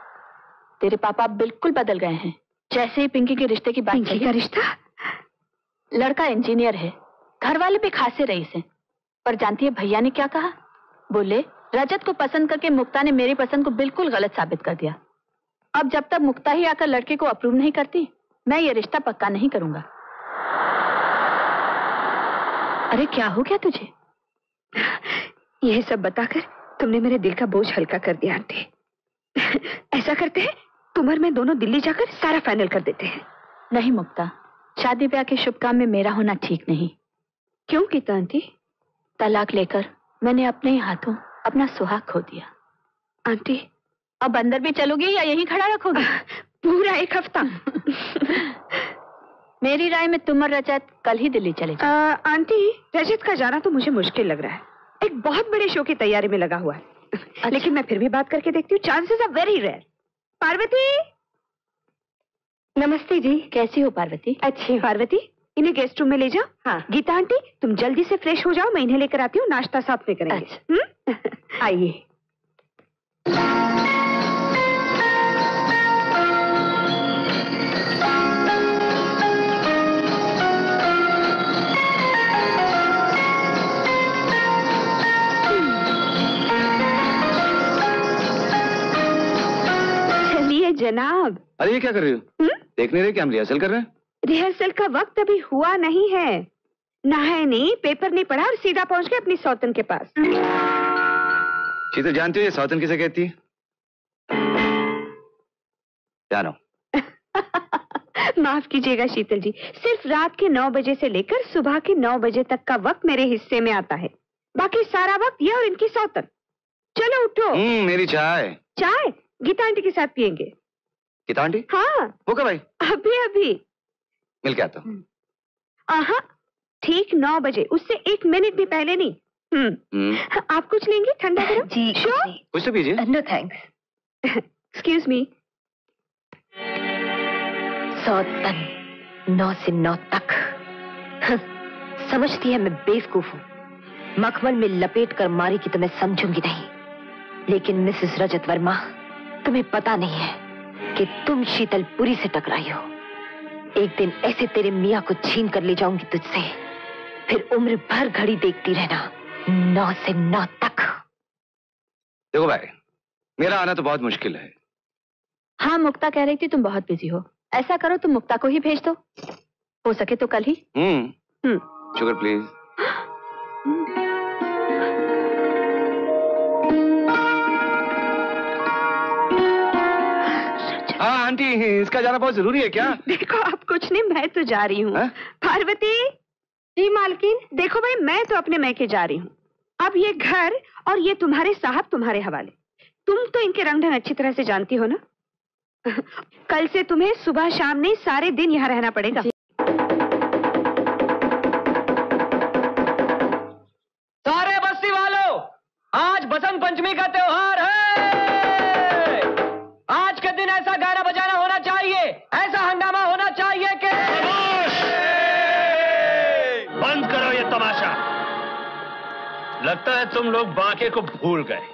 तेरे पापा बिल्कुल बदल गए हैं। जैसे ही पिंकी के रिश्ते की बात, पिंकी का रिश्ता? लड़का इंजीनियर है, घर वाले भी खासे रईस हैं। पर जानती है भैया ने क्या कहा? बोले रजत को पसंद करके मुक्ता ने मेरी पसंद को बिल्कुल गलत साबित कर दिया। अब जब तक मुक्ता ही आकर लड़के को अप्रूव नहीं करती, मैं ये रिश्ता पक्का नहीं करूंगा। अरे क्या हो गया तुझे? यह सब बताकर तुमने मेरे दिल का बोझ हल्का कर दिया आंटी। ऐसा करते हैं, तुम और मैं दोनों दिल्ली जाकर सारा फाइनल कर देते हैं। नहीं मुक्ता, शादी ब्याह के शुभ काम में मेरा होना ठीक नहीं। क्यों गीता आंटी? तलाक लेकर मैंने अपने ही हाथों अपना सुहाग खो दिया। आंटी, अब अंदर भी चलोगी या यहीं खड़ा रखोगी? पूरा एक हफ्ता। मेरी राय में तुम और रजत कल ही दिल्ली चले जाओ। आंटी, रजत का जाना तो मुझे मुश्किल लग रहा है, एक बहुत बड़े शो की तैयारी में लगा हुआ है। अच्छा। लेकिन मैं फिर भी बात करके देखती हूँ, chances are very rare. Parvati, नमस्ते जी। कैसी हो पार्वती? अच्छी। पार्वती, इन्हें गेस्ट रूम में ले जाओ। हाँ। गीता आंटी, तुम जल्दी से फ्रेश हो जाओ, मैं इन्हें लेकर आती हूँ, नाश्ता साथ में करेंगे। अच्छा। आइए। चलिए जनाब। अरे ये क्या कर रही हो? देख नहीं रहे क्या हम रिहर्सल कर रहे हैं? रिहर्सल का वक्त अभी हुआ नहीं है। नहाए नहीं, पेपर नहीं पढ़ा और सीधा पहुंच गए अपनी सौतन के पास। शीतल, जानती हो ये सौतन किसे कहती है? जानो। माफ कीजिएगा शीतल जी, सिर्फ रात के 9 बजे से लेकर सुबह के 9 बजे तक का वक्त मेरे हिस्से में आता है, बाकी सारा वक्त ये और इनकी सौतन। चलो उठो। मेरी चाय। चाय गीता आंटी के साथ पियेंगे। गीता आंटी? हाँ। वो कब आई? अभी अभी। मिल गया तो। आहा, ठीक 9 बजे, उससे एक मिनट भी पहले नहीं। आप कुछ लेंगी? ठंडा गरम? जी। श्योर? कुछ तो पीजिए। No thanks. Excuse me. सौतन 9 से 9 तक। समझती है मैं बेवकूफ हूँ। मखमल में लपेट कर मारी कि तुम्हें समझूंगी नहीं, लेकिन मिसेस रजत वर्मा, तुम्हें पता नहीं है कि तुम शीतल पुरी से टकराई हो। एक दिन ऐसे तेरे मियाँ को छीन कर ले जाऊंगी तुझसे, फिर उम्र भर घड़ी देखती रहना 9 से 9 तक। देखो भाई, मेरा आना तो बहुत मुश्किल है। हाँ, मुक्ता कह रही थी तुम बहुत बिजी हो। ऐसा करो, तुम मुक्ता को ही भेज दो, हो सके तो कल ही। Sugar please. हाँ आंटी, इसका जाना बहुत जरूरी है क्या? देखो आप कुछ नहीं, मैं तो जा रही हूँ। पार्वती जी। मालकिन, देखो भाई, मैं तो अपने मैके जा रही हूँ। अब ये घर और ये तुम्हारे साहब तुम्हारे हवाले। तुम तो इनके रंग ढंग अच्छी तरह से जानती हो ना। कल से तुम्हें सुबह शाम नहीं, सारे दिन यहाँ रहना पड़ेगा। सारे बस्ती वालों, आज बसंत पंचमी का त्योहार है। आज के दिन ऐसा गाना बजाना होना चाहिए, ऐसा हंगामा होना चाहिए कि बंद करो ये तमाशा। लगता है तुम लोग बांके को भूल गए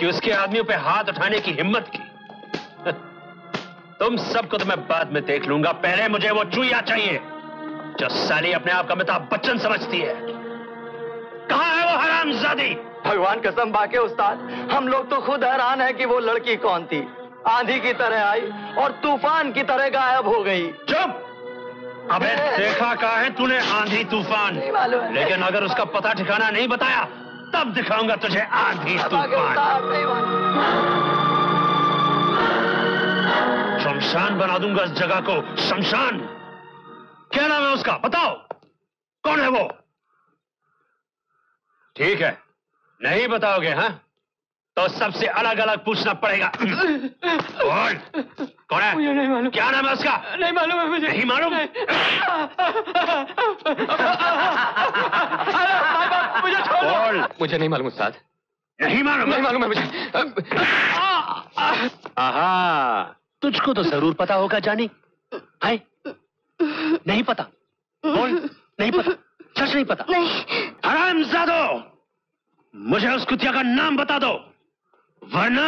कि उसके आदमियों पे हाथ उठाने की हिम्मत की। तुम सबको तो मैं बाद में देख लूंगा, पहले मुझे वो चूहिया चाहिए जो साली अपने आप का अमिताभ बच्चन समझती है। कहाँ है वो हरामजादी? भगवान कसम बांके उस्ताद, हम लोग तो खुद हैरान है कि वो लड़की कौन थी। आंधी की तरह आई और तूफान की तरह गायब हो गई। चुप। अबे देखा कहाँ है तूने आंधी तूफान, लेकिन अगर उसका पता ठिकाना नहीं बताया तब दिखाऊंगा तुझे आंधी तूफान। शमशान बना दूंगा इस जगह को, शमशान। क्या नाम है उसका? बताओ कौन है वो? ठीक है, नहीं बताओगे हाँ तो सबसे अलग अलग पूछना पड़ेगा। कौन कौन है? मुझे नहीं मालूम। क्या नाम है उसका? नहीं मालूम है मुझे। नहीं मालूम? मुझे छोड़ो। मुझे नहीं मालूम उस्ताद। नहीं मालूम? नहीं मालूम है मुझे। आहा, तुझको तो जरूर पता होगा जानी। है नहीं पता? बोल। नहीं पता? सच नहीं पता? नहीं। हरामजादो, मुझे उस कुतिया का नाम बता दो वरना।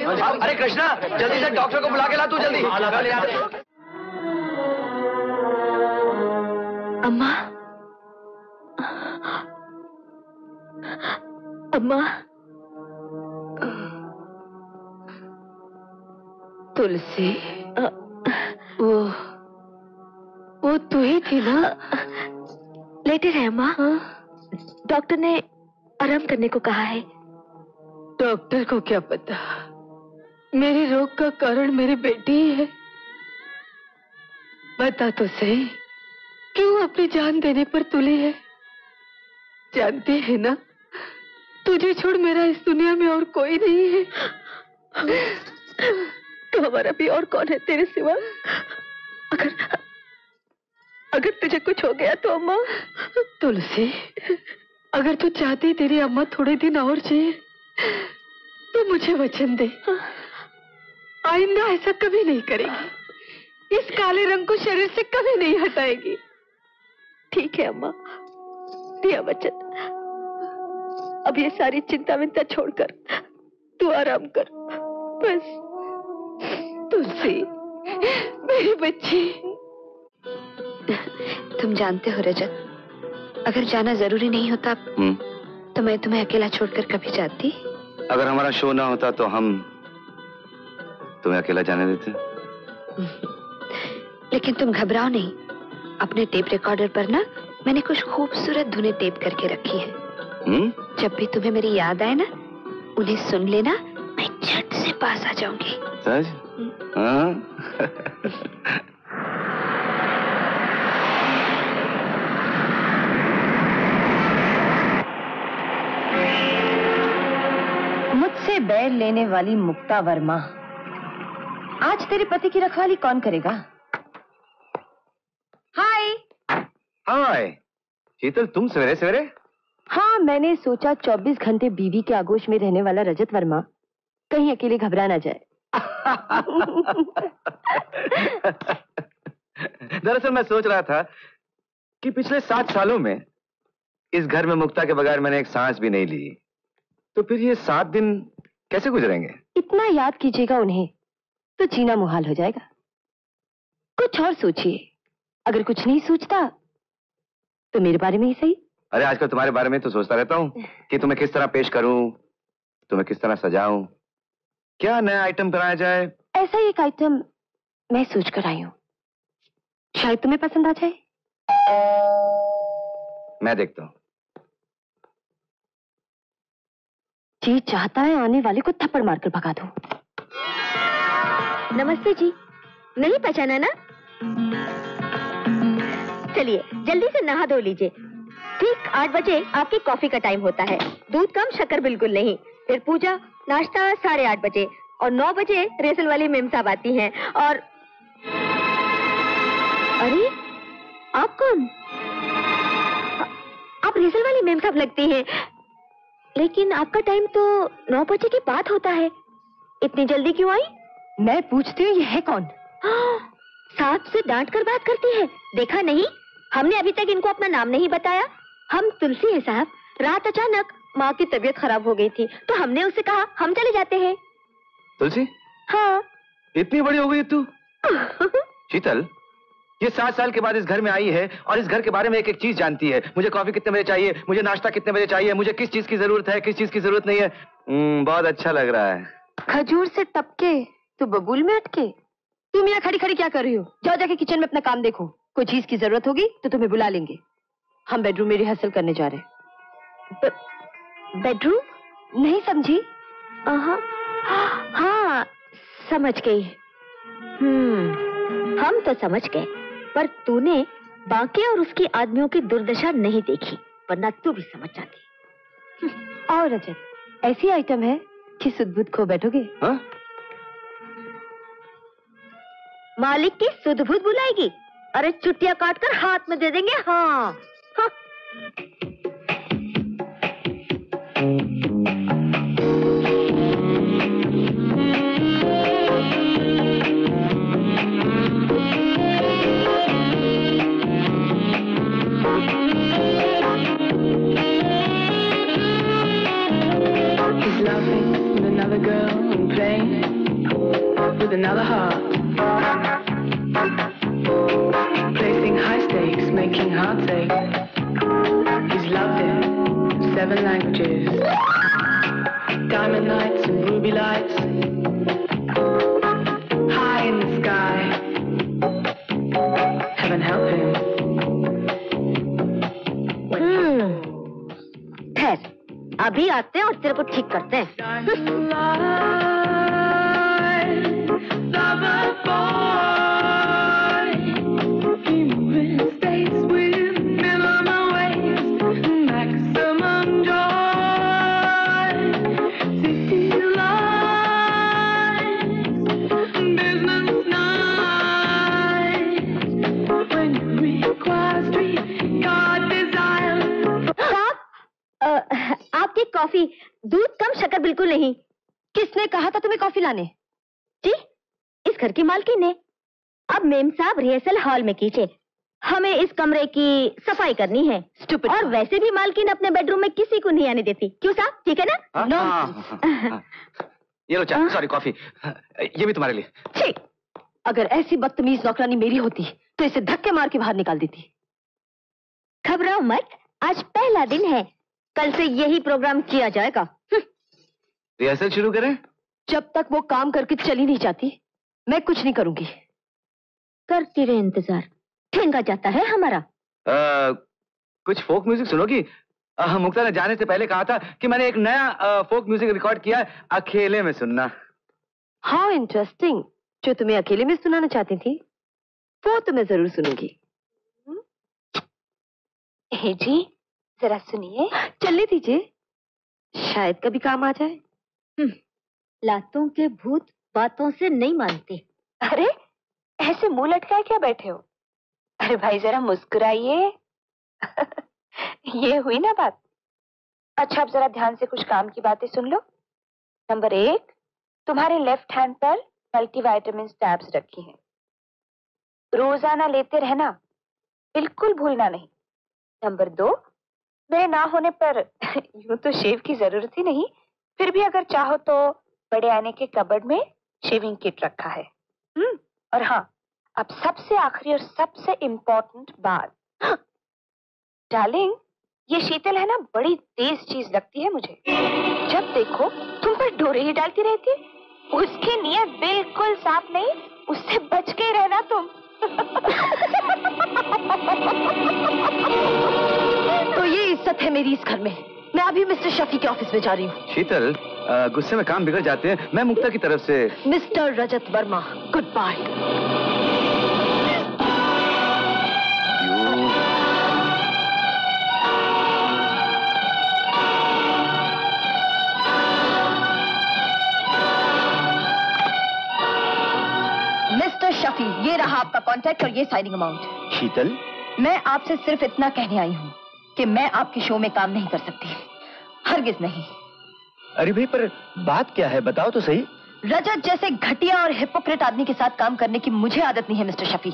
अरे कृष्णा जल्दी से डॉक्टर को बुला के ला तू जल्दी। अम्मा अम्मा तुलसी वो तू ही थी ना? लेटे रहे अम्मा, डॉक्टर ने आराम करने को कहा है। डॉक्टर को क्या पता मेरे रोग का कारण मेरी बेटी ही है। बता तो सही क्यों अपनी जान देने पर तुली है? जानती है ना तुझे छोड़ मेरा इस दुनिया में और कोई नहीं है। तो हमारा भी और कौन है तेरे सिवा? अगर तुझे कुछ हो गया तो अम्मा। तुलसी अगर तू चाहती तेरी अम्मा थोड़े दिन और चाहिए तो मुझे वचन दे आइंदा ऐसा कभी नहीं करेगी। इस काले रंग को शरीर से कभी नहीं हटाएगी। ठीक है अम्मा, दिया वचन। अब ये सारी चिंता विंता छोड़कर तू आराम कर बस। तुलसी मेरी बच्ची। तुम जानते हो रजत, अगर जाना जरूरी नहीं होता तो मैं तुम्हें अकेला छोड़कर कभी जाती? अगर हमारा शो ना होता तो हम तुम्हें अकेला जाने देते। लेकिन तुम घबराओ नहीं, अपने टेप रिकॉर्डर पर ना मैंने कुछ खूबसूरत धुनें टेप करके रखी हैं। जब भी तुम्हें मेरी याद आए ना उन्हें सुन लेना, मैं झट से पास आ जाऊंगी। सच? मुझसे बैर लेने वाली मुक्ता वर्मा, आज तेरे पति की रखवाली कौन करेगा? हाय हाय शीतल, तुम सवेरे सवेरे? हाँ, मैंने सोचा 24 घंटे बीवी के आगोश में रहने वाला रजत वर्मा कहीं अकेले घबरा ना जाए। दरअसल मैं सोच रहा था कि पिछले 7 सालों में इस घर में मुक्ता के बगैर मैंने एक सांस भी नहीं ली, तो फिर ये 7 दिन कैसे गुजरेंगे? इतना याद कीजिएगा उन्हें तो जीना मुहाल हो जाएगा। कुछ और सोचिए, अगर कुछ नहीं सोचता तो मेरे बारे में ही सही। अरे आजकल तुम्हारे बारे में तो सोचता रहता हूँ कि तुम्हें किस तरह पेश करूँ, तुम्हें किस तरह सजाऊं, क्या नया आइटम बनाया जाए। ऐसा ही एक आइटम मैं सोच कर आई हूँ, शायद तुम्हें पसंद आ जाए। मैं देखता हूँ। जी चाहता है आने वाले को थप्पड़ मारकर भगा दो। नमस्ते जी। नहीं पहचाना ना? चलिए जल्दी से नहा धो लीजिए। ठीक 8 बजे आपकी कॉफी का टाइम होता है। दूध कम, शक्कर बिल्कुल नहीं। फिर पूजा, नाश्ता 8:30 बजे और 9 बजे रेसल वाली मेम साहब आती हैं। और अरे आप कौन? आप रेसल वाली मेम साहब लगती हैं, लेकिन आपका टाइम तो 9 बजे के बाद होता है। इतनी जल्दी क्यों आई? मैं पूछती हूँ ये है कौन? हाँ, साहब से डांट कर बात करती है, देखा नहीं? हमने अभी तक इनको अपना नाम नहीं बताया। हम तुलसी है साहब। रात अचानक माँ की तबीयत खराब हो गई थी तो हमने उससे कहा हम चले जाते हैं। तुलसी? हाँ। इतनी बड़ी हो गई तू? शीतल ये 7 साल के बाद इस घर में आई है और इस घर के बारे में एक एक चीज जानती है। मुझे कॉफी कितने बजे चाहिए, मुझे नाश्ता कितने बजे चाहिए, मुझे किस चीज की जरूरत है, किस चीज की जरूरत नहीं है। बहुत अच्छा लग रहा है। खजूर से टपके तो बबूल में अटके। तुम यहाँ खड़ी खड़ी क्या कर रही हो? जाओ जाके किचन में अपना काम देखो। कोई चीज की जरूरत होगी तो तुम्हें बुला लेंगे। हम बेडरूम में रिहर्सल करने जा रहे। बेडरूम? नहीं समझी। हाँ समझ गई। हम तो समझ गए, पर तूने बाकी और उसकी आदमियों की दुर्दशा नहीं देखी, वरना तू भी समझ जाती। और रजत ऐसी आइटम है कि सुध-बुध खो बैठोगे। हाँ? मालिक की सुध-बुध बुलाएगी। अरे चुटिया काट कर हाथ में दे देंगे। हाँ, हाँ। Loving with another girl and playing with another heart. Placing high stakes, making hearts ache. He's loved it, 7 languages. Diamond lights and ruby lights. High in the sky. Heaven help him. अभी आते हैं और तेरे को ठीक करते हैं। आपकी कॉफी दूध कम शक्कर बिल्कुल नहीं। किसने कहा था तुम्हें कॉफी लाने? जी, इस घर की मालकिन ने। अब मेम साहब रिहर्सल हॉल में कीजिए, हमें इस कमरे की सफाई करनी है। और वैसे भी मालकिन अपने बेडरूम में किसी को नहीं आने देती, क्यों साहब? ठीक है ना? नो। ये लो चाय, सॉरी कॉफी, ये भी तुम्हारे लिए। अगर ऐसी बदतमीज नौकरानी मेरी होती तो इसे धक्के मार के बाहर निकाल देती। घबराओ मत, आज पहला दिन है, कल से यही प्रोग्राम किया जाएगा। रिहर्सल शुरू करें? जब तक वो काम करके चली नहीं जाती मैं कुछ नहीं करूंगी। करती रहे इंतजार, ठेंगा जाता है हमारा। कुछ फोक म्यूजिक सुनोगी? मुक्ता ने जाने से पहले कहा था कि मैंने एक नया फोक म्यूजिक रिकॉर्ड किया, अकेले में सुनना। How interesting. जो तुम्हें अकेले में सुनाना चाहती थी वो तो मैं जरूर सुनूंगी। जी जरा सुनिए। चलने दीजिए, शायद कभी काम आ जाए। लातों के भूत बातों से नहीं मानते। अरे ऐसे मुंह लटकाए क्या बैठे हो? अरे भाई जरा मुस्कुराइए। ये हुई ना बात। अच्छा अब जरा ध्यान से कुछ काम की बातें सुन लो। नंबर 1, तुम्हारे लेफ्ट हैंड पर मल्टीविटामिन टैब्स रखी हैं, रोजाना लेते रहना, बिल्कुल भूलना नहीं। नंबर 2, मेरे ना होने पर यूं तो शेव की जरूरत ही नहीं, फिर भी अगर चाहो तो बड़े आने के कबर्ड में शेविंग किट रखा है। और हाँ, अब सबसे आखिरी और सबसे इम्पोर्टेंट बात। डार्लिंग, ये शीतल है ना, बड़ी तेज चीज लगती है मुझे। जब देखो तुम पर डोरे ही डालती रहती है, उसकी नियत बिल्कुल साफ नहीं, उससे बच के रहना तुम। तो ये इज्जत है मेरी इस घर में। मैं अभी मिस्टर शफी के ऑफिस में जा रही हूँ। शीतल, गुस्से में काम बिगड़ जाते हैं। मैं मुक्ता की तरफ से। Mister Rajat Verma, good bye. Mister Shafi, ये रहा आपका कॉन्टैक्ट और ये साइनिंग अमाउंट। शीतल, मैं आपसे सिर्फ इतना कहने आई हूँ कि मैं आपके शो में काम नहीं कर सकती, हरगिज नहीं। अरे भाई, पर बात क्या है बताओ तो सही। रजत जैसे घटिया और हिपोक्रेट आदमी के साथ काम करने की मुझे आदत नहीं है मिस्टर शफी।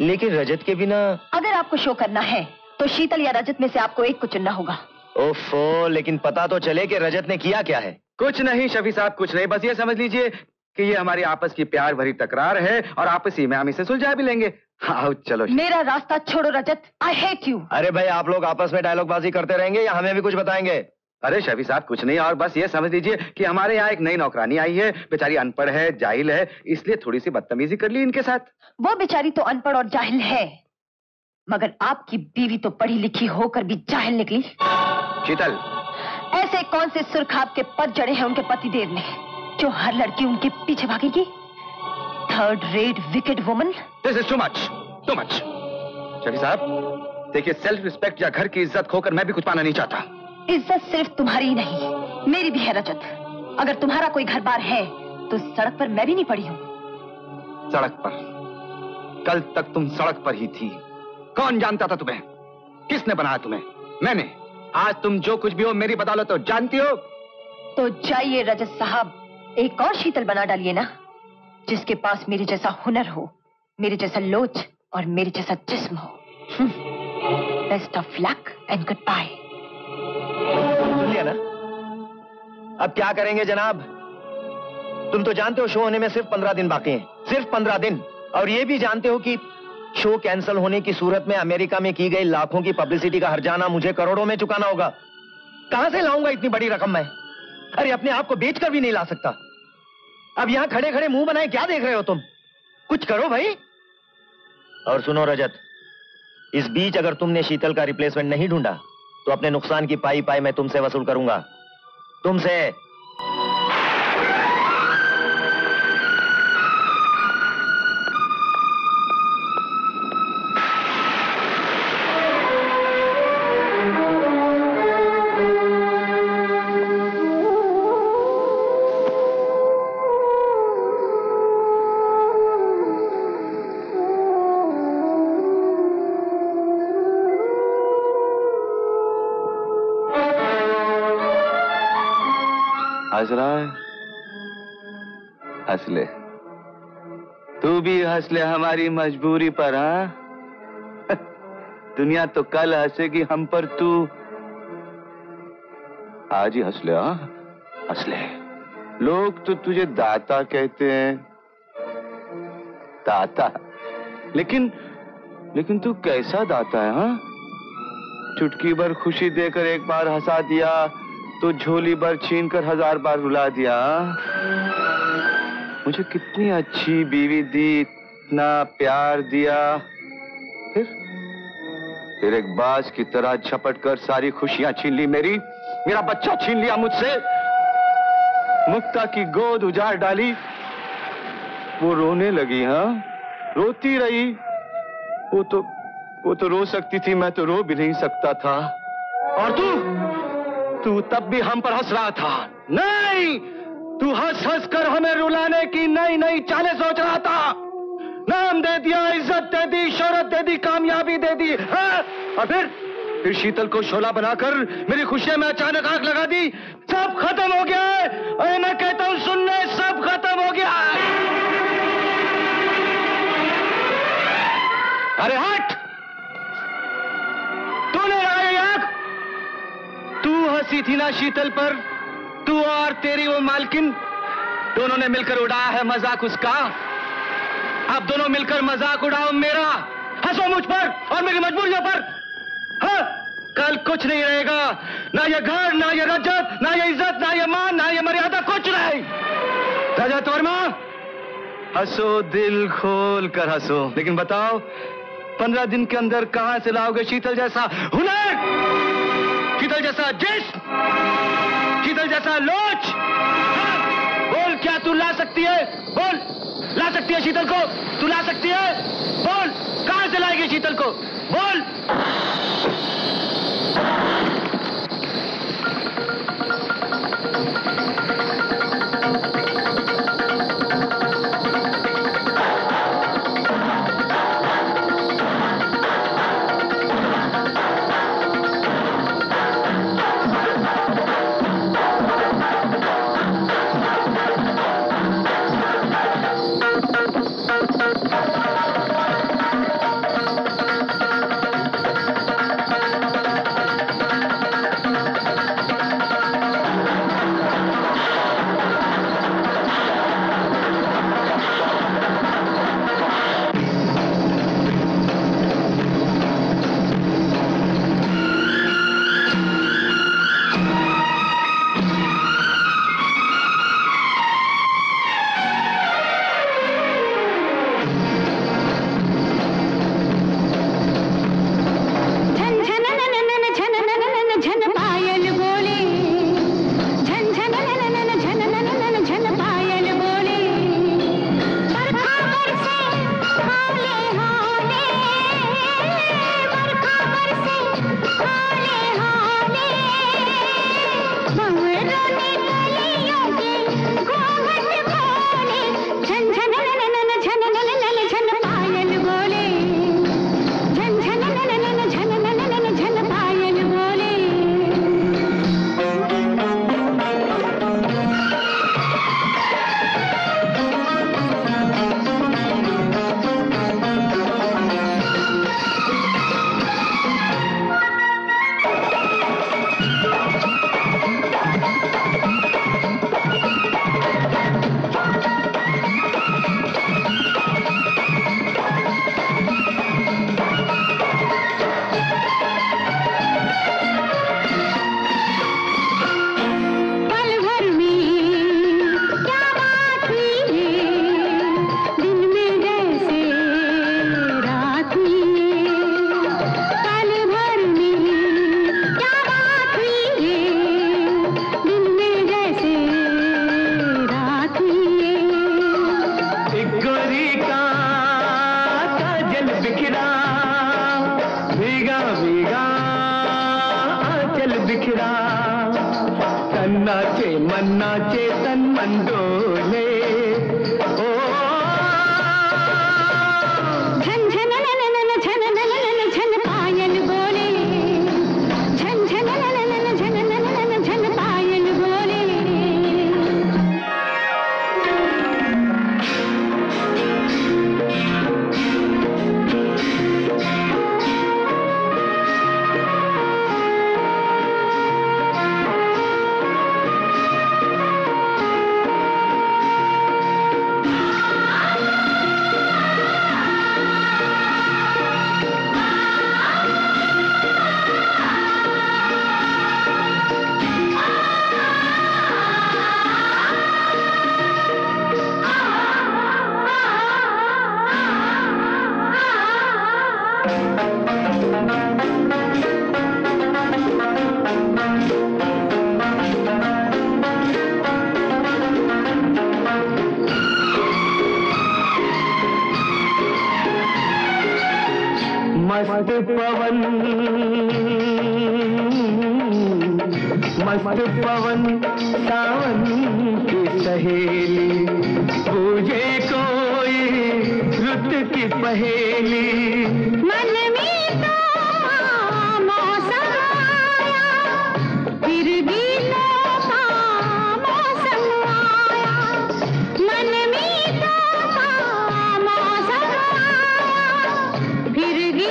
लेकिन रजत के बिना अगर आपको शो करना है तो शीतल या रजत में से आपको एक को चुनना होगा। ओफो, लेकिन पता तो चले कि रजत ने किया क्या है। कुछ नहीं शफी साहब, कुछ नहीं, बस ये समझ लीजिए कि ये हमारी आपस की प्यार भरी तकरार है और आपसी में हम इसे सुलझा भी लेंगे। हाँ, चलो। मेरा रास्ता छोड़ो रजत, आई हेट यू। अरे भाई, आप लोग आपस में डायलॉग बाजी करते रहेंगे या हमें भी कुछ बताएंगे? अरे शफी साहब, कुछ नहीं, और बस ये समझ लीजिए कि हमारे यहाँ एक नई नौकरानी आई है, बेचारी अनपढ़ है, जाहिल है, इसलिए थोड़ी सी बदतमीजी कर ली इनके साथ। वो बेचारी तो अनपढ़ और जाहिल है, मगर आपकी बीवी तो पढ़ी लिखी होकर भी जाहिल निकली। शीतल, ऐसे कौन से सुरखाब के पद जड़े हैं उनके पति देव ने, जो हर लड़की उनके पीछे भागेगी? Third rate wicked woman. This is too much, too much. Shafi साहब देखिए, सेल्फ रिस्पेक्ट या घर की इज्जत खोकर मैं भी कुछ पाना नहीं चाहता। इज्जत सिर्फ तुम्हारी ही नहीं, मेरी भी है रजत। अगर तुम्हारा कोई घर बार है तो सड़क पर मैं भी नहीं पड़ी हूँ। सड़क पर? कल तक तुम सड़क पर ही थी। कौन जानता था तुम्हें? किसने बनाया तुम्हें? मैंने। आज तुम जो कुछ भी हो मेरी बदौलत तो जानती हो। तो जाइए रजत साहब, एक और शीतल बना डालिए ना, जिसके पास मेरे जैसा हुनर हो, मेरे जैसा लोच और मेरे जैसा जिस्म हो। Best of luck and good bye. सुन लिया ना? अब क्या करेंगे जनाब? तुम तो जानते हो शो होने में सिर्फ 15 दिन बाकी हैं, सिर्फ 15 दिन। और ये भी जानते हो कि शो कैंसिल होने की सूरत में अमेरिका में की गई लाखों की पब्लिसिटी का हर्जाना मुझे करोड़ों में चुकाना होगा। कहां से लाऊंगा इतनी बड़ी रकम मैं? अरे अपने आप को बेचकर भी नहीं ला सकता। अब यहां खड़े खड़े मुंह बनाए क्या देख रहे हो तुम? कुछ करो भाई। और सुनो रजत, इस बीच अगर तुमने शीतल का रिप्लेसमेंट नहीं ढूंढा तो अपने नुकसान की पाई पाई मैं तुमसे वसूल करूंगा, तुमसे। हंस ले, तू भी हंस ले हमारी मजबूरी पर। हां दुनिया तो कल हंसेगी हम पर, तू आज ही हंस ले। हां हंस ले। लोग तो तुझे दाता कहते हैं, दाता, लेकिन तू कैसा दाता है। हां चुटकी भर खुशी देकर एक बार हंसा दिया तो झोली भर छीन कर 1000 बार रुला दिया। मुझे कितनी अच्छी बीवी दी, इतना प्यार दिया, फिर एक बाज की तरह झपट कर सारी खुशियां छीन ली मेरी, मेरा बच्चा छीन लिया मुझसे, मुक्ता की गोद उजाड़ डाली, वो रोने लगी। हाँ रोती रही, वो तो रो सकती थी, मैं तो रो भी नहीं सकता था। और तू तब भी हम पर हंस रहा था। नहीं, तू हंस हंस कर हमें रुलाने की नई नई चालें सोच रहा था। नाम दे दिया, इज्जत दे दी, शोहरत दे दी, कामयाबी दे दी। हाँ? और फिर शीतल को शोला बनाकर मेरी खुशियां में अचानक आग लगा दी। सब खत्म हो गया है। अरे मैं कहता हूँ सुनने, सब खत्म हो गया है। अरे हट, तूने लगाई आग। तू हंसी थी ना शीतल पर, तू और तेरी वो मालकिन, दोनों ने मिलकर उड़ाया है मजाक उसका। आप दोनों मिलकर मजाक उड़ाओ मेरा, हंसो मुझ पर और मेरी मजबूरियों पर। हाँ कल कुछ नहीं रहेगा, ना ये घर, ना ये रजत, ना ये इज्जत, ना ये मान, ना ये मर्यादा, कुछ नहीं। रजत वर्मा, हंसो, दिल खोल कर हंसो, लेकिन बताओ 15 दिन के अंदर कहां से लाओगे शीतल जैसा हुनर, शीतल जैसा जिस्म, शीतल जैसा लोच? हाँ, बोल क्या तू ला सकती है? बोल, ला सकती है शीतल को? तू ला सकती है? बोल, कहां से लाएगी शीतल को? बोल। मन्ना चेतन मन डोले ओ झन झन नन झन नन झन पायल बोले झन झन नन झन पायल बोले। मस्त पवन सावन की सहेली पूजे कोई रुत की पहेली। मन में तो मौसम आया फिर भी लौटा मौसम आया। मन में तो मौसम आया फिर भी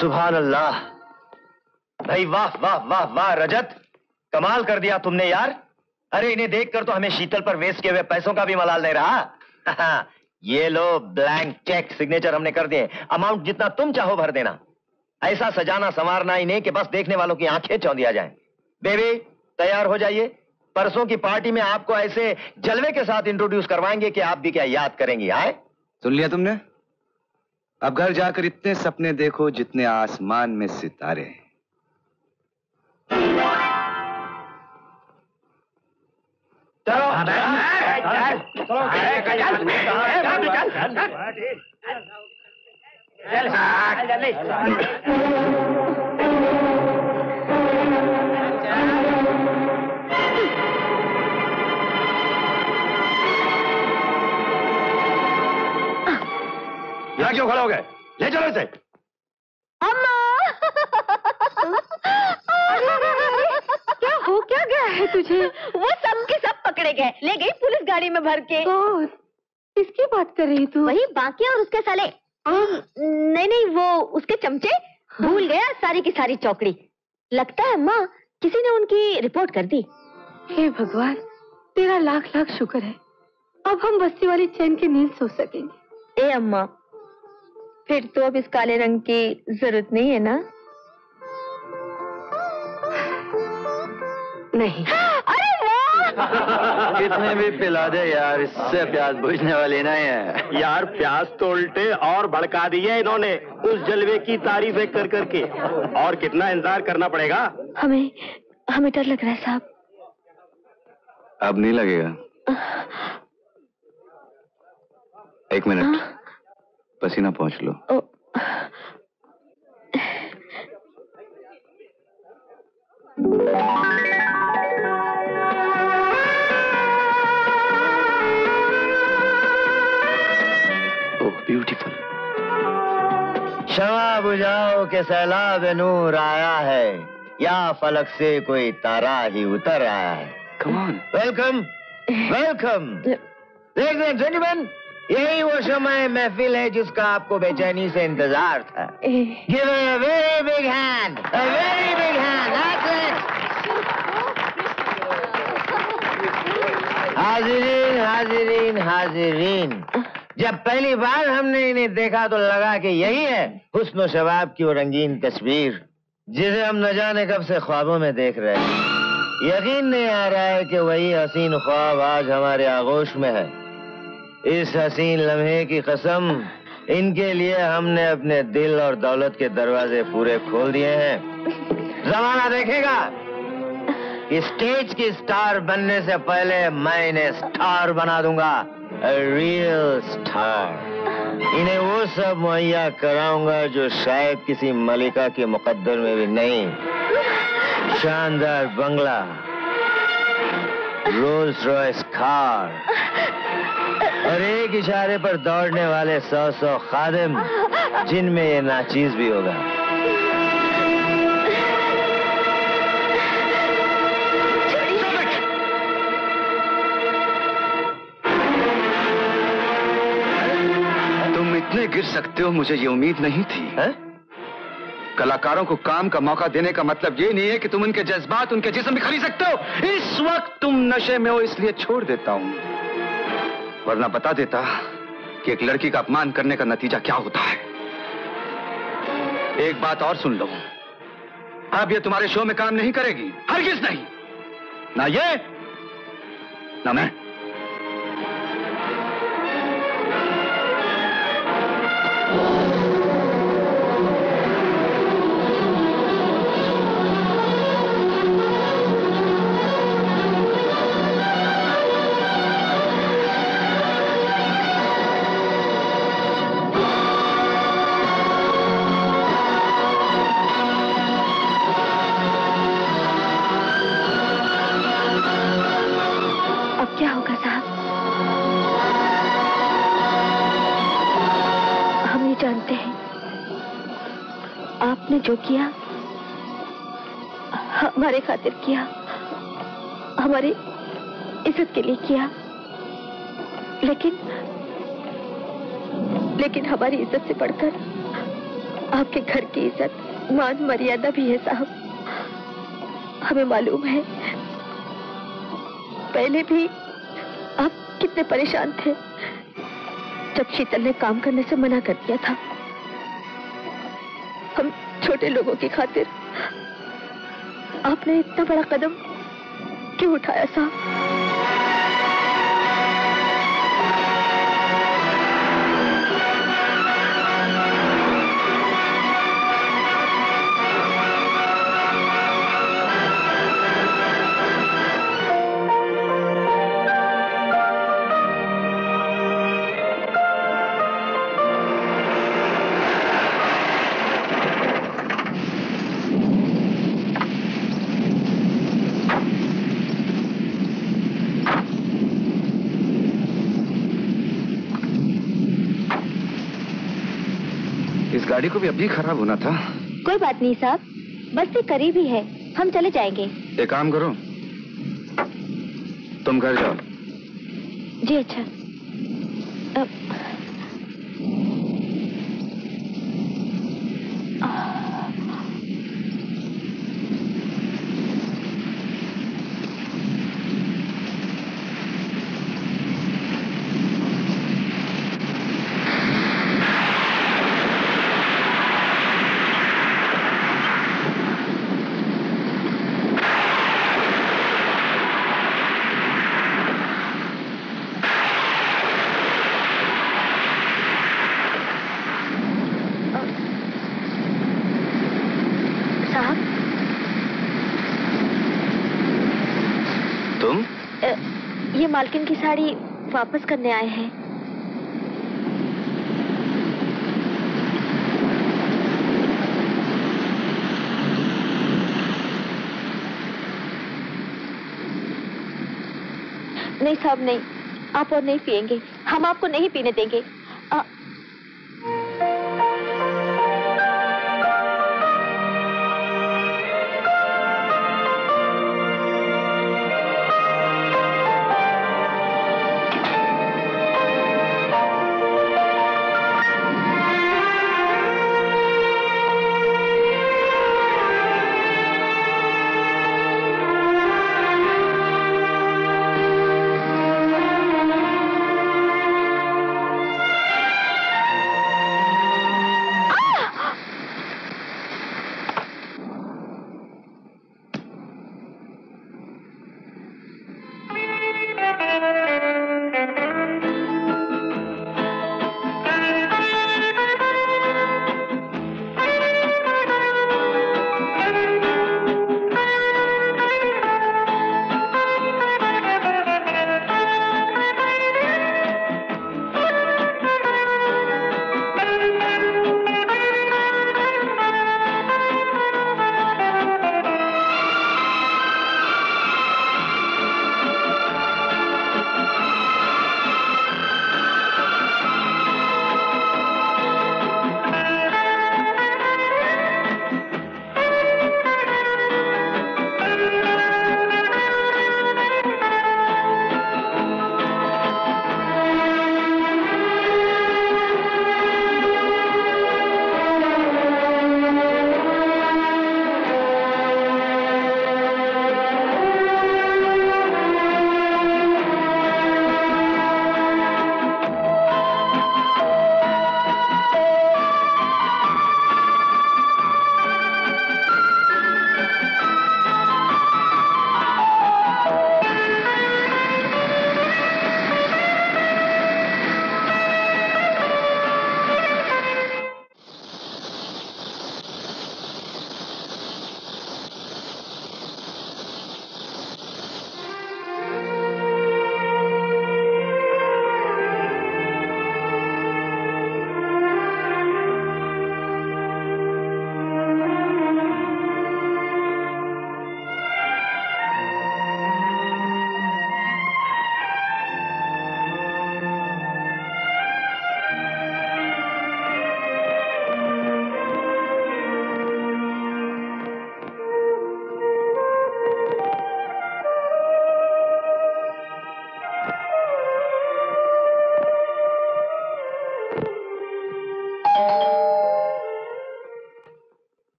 सुभान अल्लाह। भाई वाह वाह वाह वाह रजत, कमाल कर दिया तुमने यार। अरे इन्हें देखकर तो हमें शीतल पर वेस्ट किए हुए पैसों का भी मलाल नहीं रहा। ये लो ब्लैंक चेक, सिग्नेचर हमने कर दिए, अमाउंट जितना तुम चाहो भर देना। ऐसा सजाना संवारना इन्हें कि बस देखने वालों की आंखें चौंधिया जाएं। बेबी तैयार हो जाइए, परसों की पार्टी में आपको ऐसे जलवे के साथ इंट्रोड्यूस करवाएंगे कि आप भी क्या याद करेंगी। आए सुन लिया तुमने, अब घर जाकर इतने सपने देखो जितने आसमान में सितारे हैं। यहाँ क्यों खड़ा हो गए, ले चलो इसे। अम्मा क्या हो क्या गया है तुझे? वो सब के सब पकड़े गए, ले गई पुलिस गाड़ी में भर के। किसकी बात कर रही तू? वही बाकी और उसके साले। नहीं वो उसके चमचे, भूल गया सारी की सारी चौकड़ी। लगता है अम्मा किसी ने उनकी रिपोर्ट कर दी। हे भगवान तेरा लाख लाख शुक्र है, अब हम बस्ती वाली चैन की नींद सो सकेंगे। ए अम्मा फिर तो अब इस काले रंग की जरूरत नहीं है ना? नहीं। अरे वाह! कितने भी पिला दे यार, इससे प्यास बुझने वाली नहीं है। यार प्यास तो उल्टे और भड़का दी है इन्होंने उस जलवे की तारीफें कर करके। और कितना इंतजार करना पड़ेगा हमें। हमें डर लग रहा है साहब। अब नहीं लगेगा, एक मिनट। हाँ? पसीना पहुंच लो। Oh beautiful. शमा बुझाओ के सैलाब नूर आया है, या फलक से कोई तारा ही उतर आया है। Come on welcome welcome. Gentleman, यही वो समय महफिल है जिसका आपको बेचैनी से इंतजार था। Give her a very big hand, a very big hand. That's it. हाजिरीन हाजिरीन हाजिरीन, जब पहली बार हमने इन्हें देखा तो लगा कि यही है हुस्न शबाब की वो रंगीन तस्वीर जिसे हम न जाने कब से ख्वाबों में देख रहे हैं। यकीन नहीं आ रहा है कि वही हसीन ख्वाब आज हमारे आगोश में है। इस हसीन लम्हे की कसम, इनके लिए हमने अपने दिल और दौलत के दरवाजे पूरे खोल दिए हैं। जमाना देखेगा इस स्टेज की स्टार बनने से पहले मैं इन्हें स्टार बना दूंगा, a real star. इन्हें वो सब मुहैया कराऊंगा जो शायद किसी मलिका के मुकद्दर में भी नहीं। शानदार बंगला, रोल्स रॉयस कार और एक इशारे पर दौड़ने वाले 100 खादिम जिनमें ये नाचीज भी होगा। इतने गिर सकते हो, मुझे ये उम्मीद नहीं थी। है? कलाकारों को काम का मौका देने का मतलब ये नहीं है कि तुम उनके जज्बात, उनके जिस्म भी खरीद सकते हो। इस वक्त तुम नशे में हो, इसलिए छोड़ देता हूँ, वरना बता देता कि एक लड़की का अपमान करने का नतीजा क्या होता है। एक बात और सुन लो, अब ये तुम्हारे शो में काम नहीं करेगी, हरगिज़ नहीं, ना ये ना मैं। जो किया हमारे खातिर किया, हमारी इज्जत के लिए किया, लेकिन हमारी इज्जत से बढ़कर आपके घर की इज्जत, मान मर्यादा भी है साहब। हमें मालूम है पहले भी आप कितने परेशान थे जब शीतल ने काम करने से मना कर दिया था। हम छोटे लोगों की खातिर आपने इतना बड़ा कदम क्यों उठाया साहब? गाड़ी को भी अभी खराब होना था। कोई बात नहीं साहब, बस से करीब ही है, हम चले जाएंगे। एक काम करो, तुम घर जाओ। जी अच्छा। मालकिन की साड़ी वापस करने आए हैं। नहीं साहब नहीं, आप और नहीं पिएंगे, हम आपको नहीं पीने देंगे।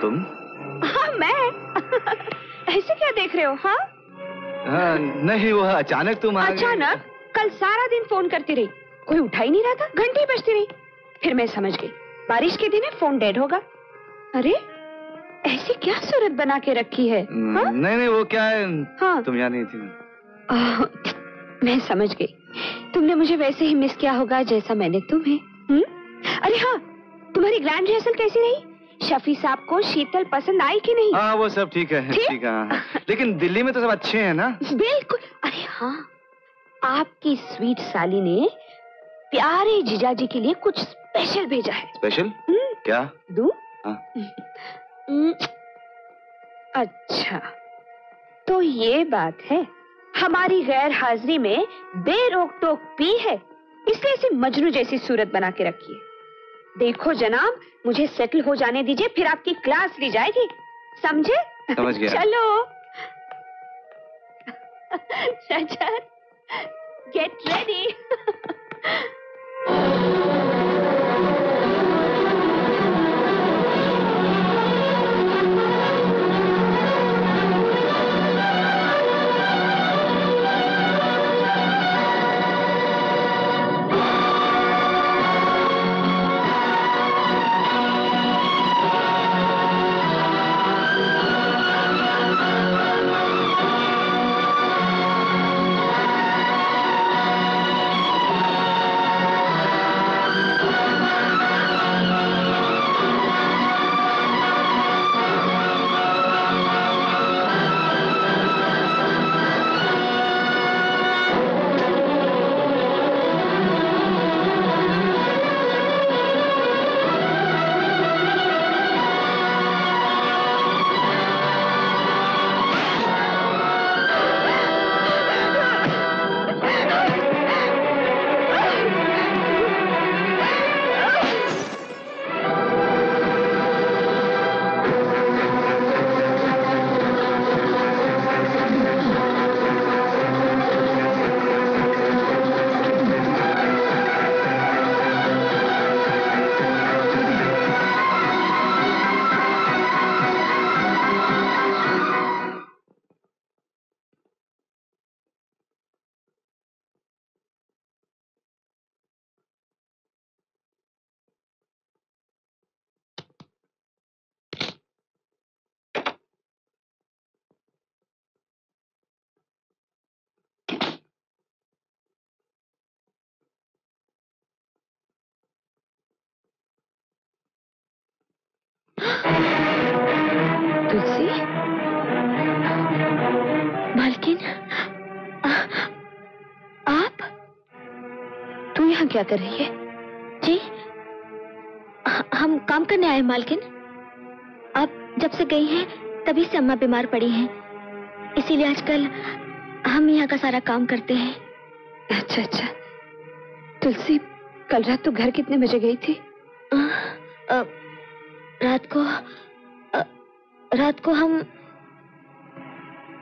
तुम? हाँ, मैं। ऐसे क्या देख रहे हो? हाँ? हाँ नहीं, वो अचानक तुम आ गई। अचानक? कल सारा दिन फोन करती रही, कोई उठा ही नहीं रहा था, घंटी बजती रही, फिर मैं समझ गई बारिश के दिन है, फोन डेड होगा। अरे ऐसी क्या सूरत बना के रखी है? हाँ? नहीं नहीं, वो क्या है। हाँ? तुम यहाँ नहीं थी। मैं समझ गई, तुमने मुझे वैसे ही मिस किया होगा जैसा मैंने तुम्हें। अरे हाँ, तुम्हारी ग्रैंड रिहर्सल कैसी रही? शफी साहब को शीतल पसंद आई कि नहीं? हाँ वो सब ठीक है, ठीक है। लेकिन दिल्ली में तो सब अच्छे हैं ना? बिल्कुल। अरे हाँ, आपकी स्वीट साली ने प्यारे जीजाजी के लिए कुछ स्पेशल भेजा है। स्पेशल? क्या? दूध? हाँ। अच्छा तो ये बात है, हमारी गैर हाजिरी में बेरोक टोक पी है, इसलिए ऐसी मजनू जैसी सूरत बना के रखी है। देखो जनाब, मुझे सेटल हो जाने दीजिए, फिर आपकी क्लास ली जाएगी, समझे? समझ गया। चलो रजत, गेट रेडी। तुलसी मालकिन, आप तू यहाँ क्या कर रही है? जी हम काम करने आए मालकिन। आप जब से गई हैं तभी से अम्मा बीमार पड़ी हैं, इसीलिए आजकल हम यहाँ का सारा काम करते हैं। अच्छा अच्छा। तुलसी कल रात तो घर कितने बजे गई थी? रात को हम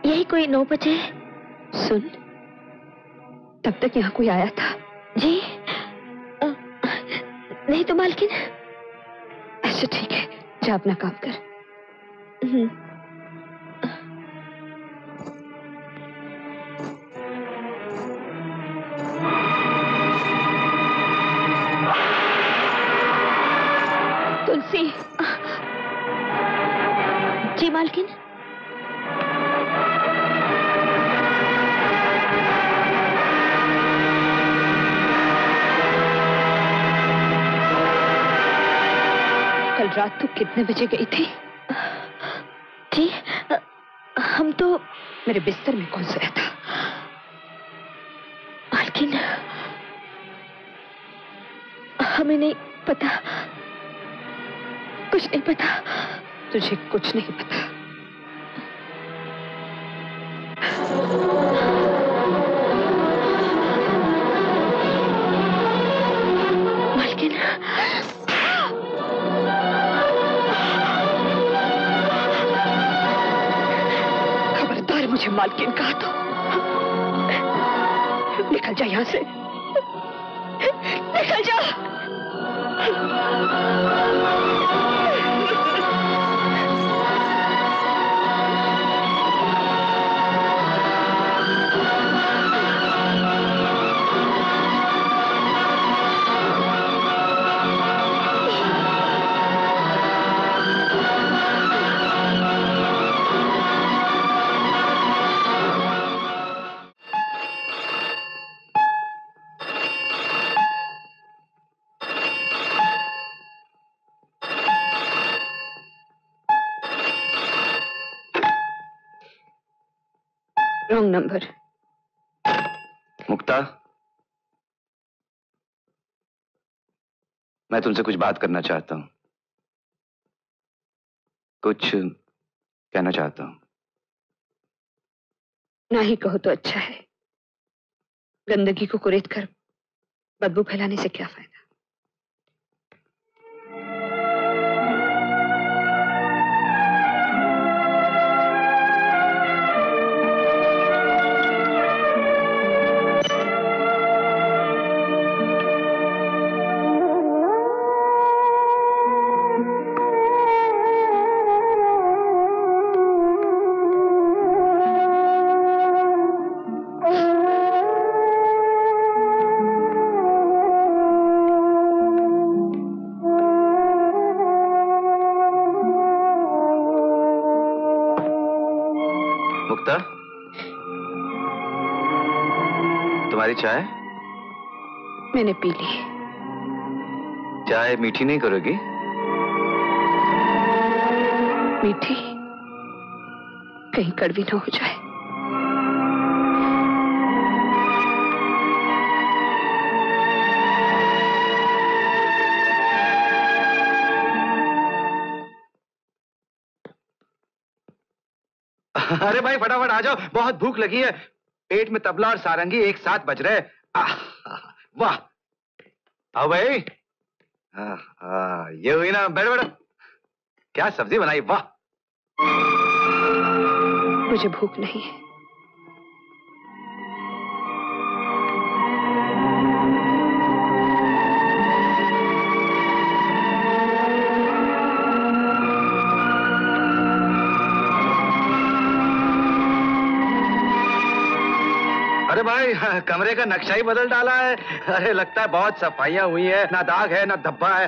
यही कोई 9 बजे। सुन, तब तक यहाँ कोई आया था? जी नहीं तो मालकिन। अच्छा ठीक है, जा अपना काम कर। तुलसी। जी मालकिन। कल रात तू कितने बजे गई थी? जी हम तो मेरे बिस्तर में कौन सोया था? मालकिन हमें नहीं पता, कुछ नहीं पता। तुझे कुछ नहीं पता? मालकिन मुझे मालकिन कहा तो। निकल जा यहां से, निकल जा। नंबर। मुक्ता, मैं तुमसे कुछ बात करना चाहता हूं, कुछ कहना चाहता हूं। नहीं कहो तो अच्छा है, गंदगी को कुरेद कर बदबू फैलाने से क्या फायदा। चाय मैंने पी ली। चाय मीठी नहीं करोगी? मीठी, कहीं कड़वी ना हो जाए। अरे भाई फटाफट आ जाओ, बहुत भूख लगी है। पेट में तबला और सारंगी एक साथ बज रहे। वाह, आओ भाई। ये हुई ना, बैठ बैठ। क्या सब्जी बनाई, वाह। मुझे भूख नहीं है। भाई कमरे का नक्शा ही बदल डाला है। अरे लगता है बहुत सफाइयां हुई है, ना दाग है ना धब्बा है।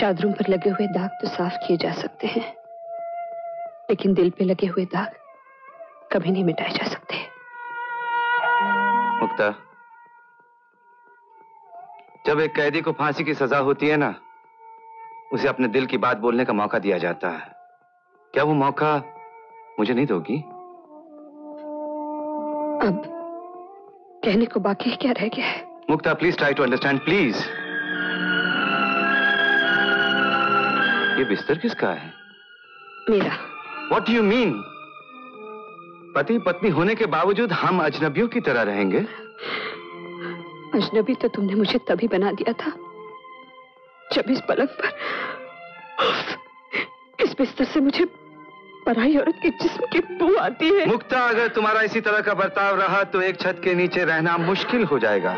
चादरों पर लगे हुए दाग तो साफ किए जा सकते हैं, लेकिन दिल पे लगे हुए दाग कभी नहीं मिटाए जा सकते। मुक्ता, जब एक कैदी को फांसी की सजा होती है ना, उसे अपने दिल की बात बोलने का मौका दिया जाता है। क्या वो मौका मुझे नहीं दोगी? अब कहने को बाकी क्या रह गया है? Mukta please try to understand please. ये बिस्तर किसका है? मेरा। What do you mean? पति पत्नी होने के बावजूद हम अजनबियों की तरह रहेंगे? अजनबी तो तुमने मुझे तभी बना दिया था जब इस पलंग पर, इस बिस्तर से मुझे पराई औरत के जिस्म की बू आती है। मुक्ता, अगर तुम्हारा इसी तरह का बर्ताव रहा तो एक छत के नीचे रहना मुश्किल हो जाएगा।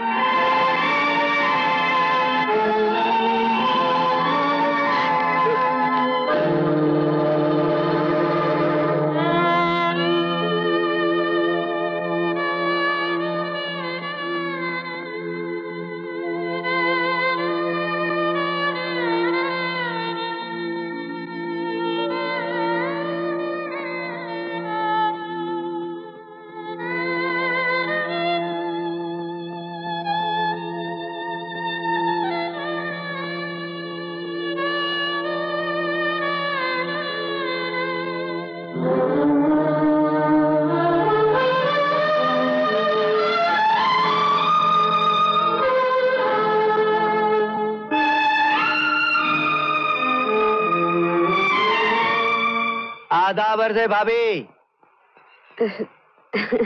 आदावर्ज है भाभी।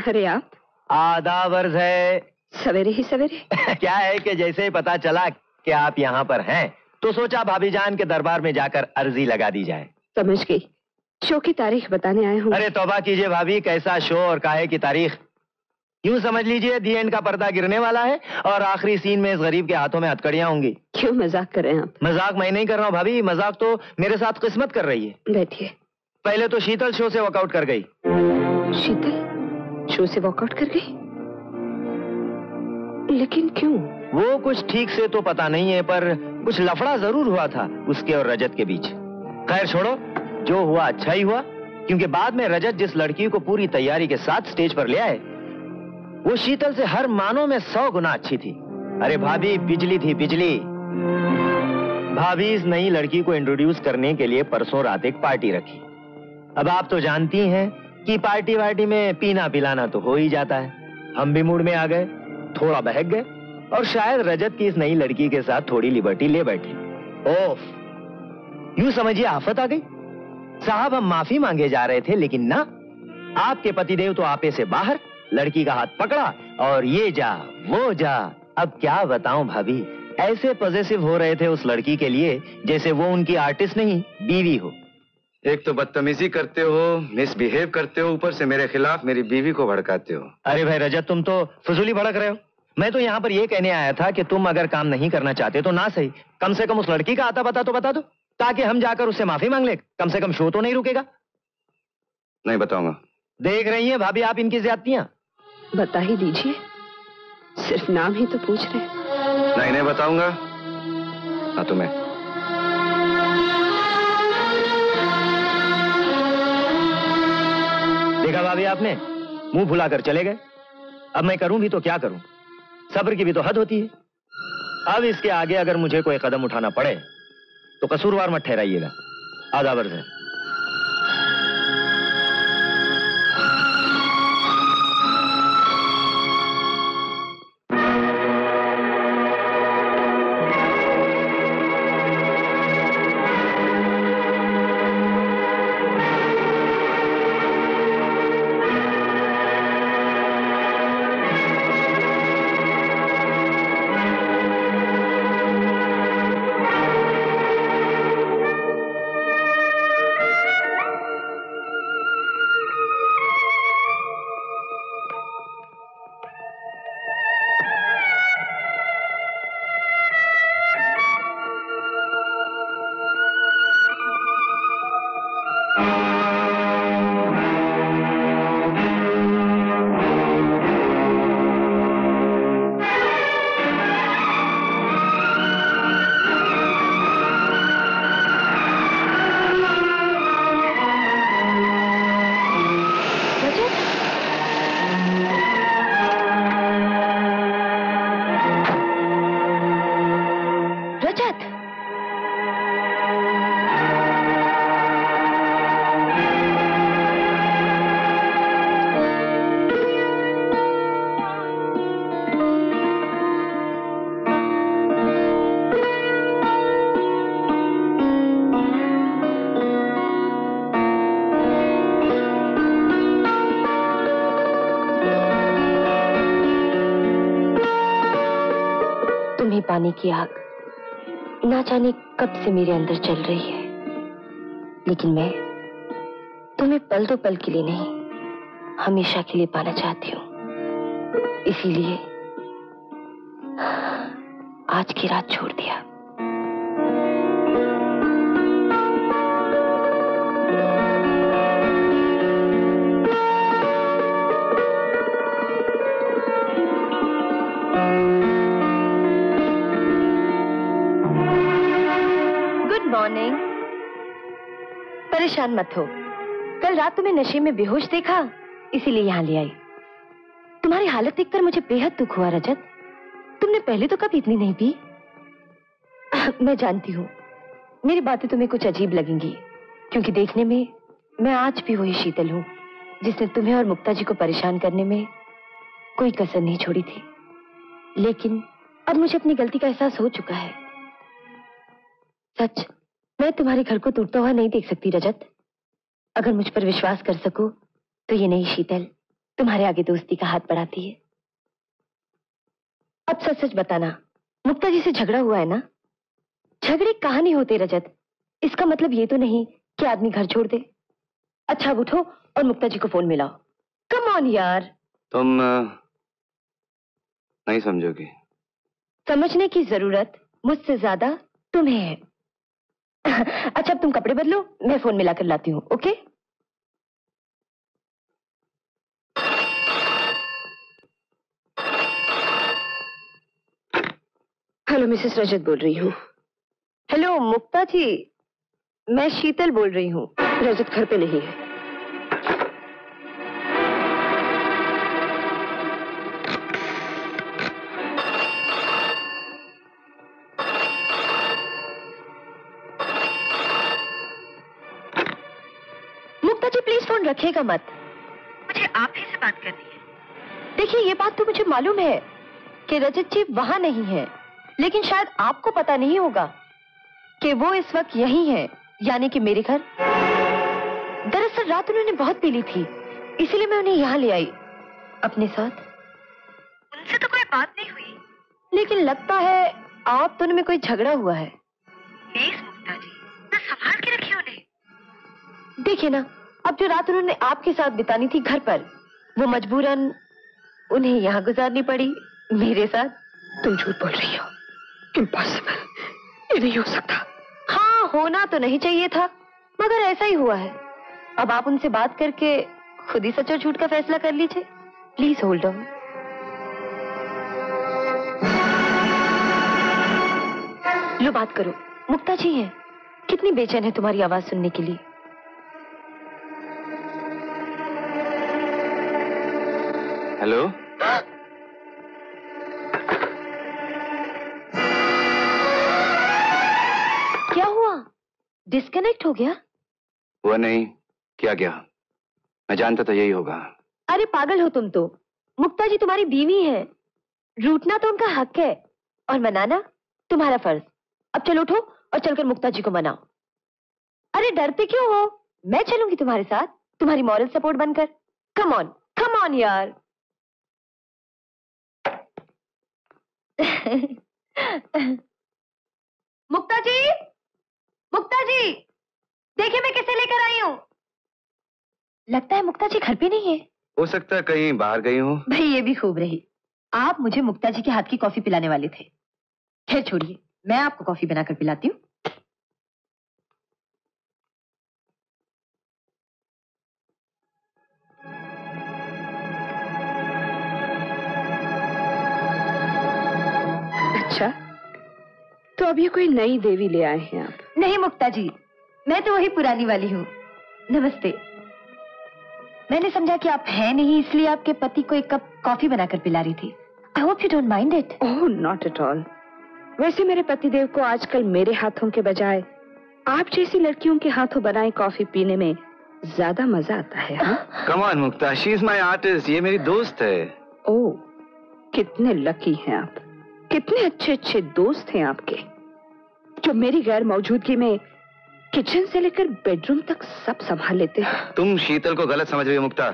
अरे आप? आदावर्ज है। सवेरे ही सवेरे। क्या है कि जैसे ही पता चला कि आप यहाँ पर हैं, तो सोचा भाभी जान के दरबार में जाकर अर्जी लगा दी जाए। समझ गई, शो की तारीख बताने आए हूँ। अरे तौबा कीजिए भाभी, कैसा शो और काहे की तारीख। यूँ समझ लीजिए दी एंड का पर्दा गिरने वाला है और आखिरी सीन में इस गरीब के हाथों में हथकड़ियाँ होंगी। क्यों मजाक कर रहे हैं आप? मजाक मैं नहीं कर रहा हूँ भाभी, मजाक तो मेरे साथ किस्मत कर रही है। बैठिए। पहले तो शीतल शो से वॉकआउट कर गई। शीतल शो से वॉकआउट कर गई, लेकिन क्यों? वो कुछ ठीक से तो पता नहीं है, पर कुछ लफड़ा जरूर हुआ था उसके और रजत के बीच। खैर छोड़ो, जो हुआ अच्छा ही हुआ, क्योंकि बाद में रजत जिस लड़की को पूरी तैयारी के साथ स्टेज पर ले आए, वो शीतल से हर मानों में 100 गुना अच्छी थी। अरे भाभी बिजली थी, बिजली। भाभी इस नई लड़की को इंट्रोड्यूस करने के लिए परसों रात एक पार्टी रखी। अब आप तो जानती हैं कि पार्टी वार्टी में पीना पिलाना तो हो ही जाता है। हम भी मूड में आ गए, थोड़ा बहक गए और शायद रजत की इस नई लड़की के साथ थोड़ी लिबर्टी ले बैठे। ओफ, यूं समझिए आफत आ गई। साहब हम माफी मांगे जा रहे थे, लेकिन ना, आपके पतिदेव तो आपे से बाहर, लड़की का हाथ पकड़ा और ये जा वो जा। अब क्या बताऊं भाभी, ऐसे पजेसिव हो रहे थे उस लड़की के लिए जैसे वो उनकी आर्टिस्ट नहीं बीवी हो। एक तो बदतमीजी करते हो, मिसबिहेव करते हो, ऊपर से मेरे खिलाफ मेरी बीवी को भड़काते हो। अरे भाई रजत, तुम तो फजूली भड़क रहे हो। मैं तो यहाँ पर यह कहने आया था कि तुम अगर काम नहीं करना चाहते तो ना सही, कम से कम उस लड़की का आता पता तो बता दो, ताकि हम जाकर उससे माफी मांग ले। कम से कम शो तो नहीं रुकेगा। नहीं बताऊंगा। देख रही हैं भाभी आप इनकी ज्यादतियां। बता ही दीजिए, सिर्फ नाम ही तो पूछ रहे हैं। नहीं नहीं बताऊंगा ना तुम्हें। देखा भाभी आपने, मुंह भुला कर चले गए। अब मैं करूं भी तो क्या करूं, सब्र की भी तो हद होती है। अब इसके आगे अगर मुझे कोई कदम उठाना पड़े तो कसूरवार मत ठहराइएगा। आधा वर्ष है। पानी की आग ना जाने कब से मेरे अंदर चल रही है, लेकिन मैं तुम्हें पल दो पल के लिए नहीं, हमेशा के लिए पाना चाहती हूं। इसीलिए आज की रात छोड़ दिया। परेशान मत हो, कल रात तुम्हें नशे में बेहोश देखा, इसीलिए यहाँ ले आई। तुम्हारी हालत देखकर मुझे बेहद दुख हुआ रजत। तुमने पहले तो कभी इतनी नहीं पी। मैं जानती हूँ मेरी बातें तुम्हें कुछ अजीब लगेंगी, क्योंकि देखने में मैं आज भी वही शीतल हूँ जिसने तुम्हें और मुक्ता जी को परेशान करने में कोई कसर नहीं छोड़ी थी। लेकिन अब मुझे अपनी गलती का एहसास हो चुका है। सच, मैं तुम्हारे घर को टूटता हुआ नहीं देख सकती रजत। अगर मुझ पर विश्वास कर सको तो ये नई शीतल तुम्हारे आगे दोस्ती का हाथ बढ़ाती है। अब सच सच बताना, मुक्ता जी से झगड़ा हुआ है ना? झगड़े कहां नहीं होते रजत, इसका मतलब ये तो नहीं कि आदमी घर छोड़ दे। अच्छा उठो और मुक्ता जी को फोन मिलाओ। कम ऑन यार। तुम नहीं समझोगी। समझने की जरूरत मुझसे ज्यादा तुम्हें है। अच्छा अब तुम कपड़े बदलो, मैं फोन मिला कर लाती हूँ। ओके हेलो, मिसेस रजत बोल रही हूँ। हेलो मुक्ता जी, मैं शीतल बोल रही हूँ। रजत घर पे नहीं है। मुक्ता जी प्लीज फोन रखिएगा मत, मुझे आप ही से बात करनी है। देखिए ये बात तो मुझे मालूम है कि रजत जी वहाँ नहीं है, लेकिन शायद आपको पता नहीं होगा कि वो इस वक्त यहीं है, यानी कि मेरे घर। दरअसल रात उन्होंने बहुत पी ली थी, इसीलिए मैं उन्हें यहाँ ले आई अपने साथ। उनसे तो कोई बात नहीं हुई, लेकिन लगता है आप दोनों में कोई झगड़ा हुआ है। प्लीज मुक्ता जी, तो संभाल के रखिए उन्हें। देखिए ना, अब जो रात उन्होंने आपके साथ बितानी थी घर पर, वो मजबूरन उन्हें यहाँ गुजारनी पड़ी मेरे साथ। तुम झूठ बोल रही हो। इम्पॉसिबल, ये नहीं हो सकता। हाँ, होना तो नहीं चाहिए था, मगर ऐसा ही हुआ है। अब आप उनसे बात करके खुद ही सच और झूठ का फैसला कर लीजिए। Please hold on. लो बात करो। मुक्ता जी हैं, कितनी बेचैन है तुम्हारी आवाज सुनने के लिए। हेलो क्या हुआ, डिस्कनेक्ट हो गया? वो नहीं, क्या गया? मैं जानता तो यही होगा। अरे पागल हो तुम तो, मुक्ता जी तुम्हारी बीवी है, रूठना तो उनका हक है और मनाना तुम्हारा फर्ज। अब चलो उठो और चलकर मुक्ता जी को मनाओ। अरे डरते क्यों हो, मैं चलूंगी तुम्हारे साथ, तुम्हारी मॉरल सपोर्ट बनकर। कम ऑन, कम ऑन यार। मुक्ता जी, मुक्ता जी देखिए मैं किसे लेकर आई हूँ। लगता है मुक्ता जी घर पे नहीं है। हो सकता है कहीं बाहर गई हूँ। भाई ये भी खूब रही, आप मुझे मुक्ता जी के हाथ की कॉफी पिलाने वाले थे। खैर छोड़िए, मैं आपको कॉफी बनाकर पिलाती हूँ। अच्छा तो अब ये कोई नई देवी ले आए हैं आप? नहीं मुक्ता जी, मैं तो वही पुरानी वाली हूँ। नमस्ते। मैंने समझा कि आप हैं नहीं, इसलिए आपके पति को एक कप कॉफी बनाकर पिला रही थी। I hope you don't mind it. Oh, not at all. वैसे मेरे पतिदेव को आजकल मेरे हाथों के बजाय आप जैसी लड़कियों के हाथों बनाई कॉफी पीने में ज्यादा मजा आता है। Come on, Mukta, she is my artist. ये मेरी दोस्त है। Oh, कितने लकी हैं आप, कितने अच्छे अच्छे दोस्त हैं आपके, जो मेरी गैर मौजूदगी में किचन से लेकर बेडरूम तक सब संभाल लेते हैं। तुम शीतल को गलत समझ रही हो मुक्ता।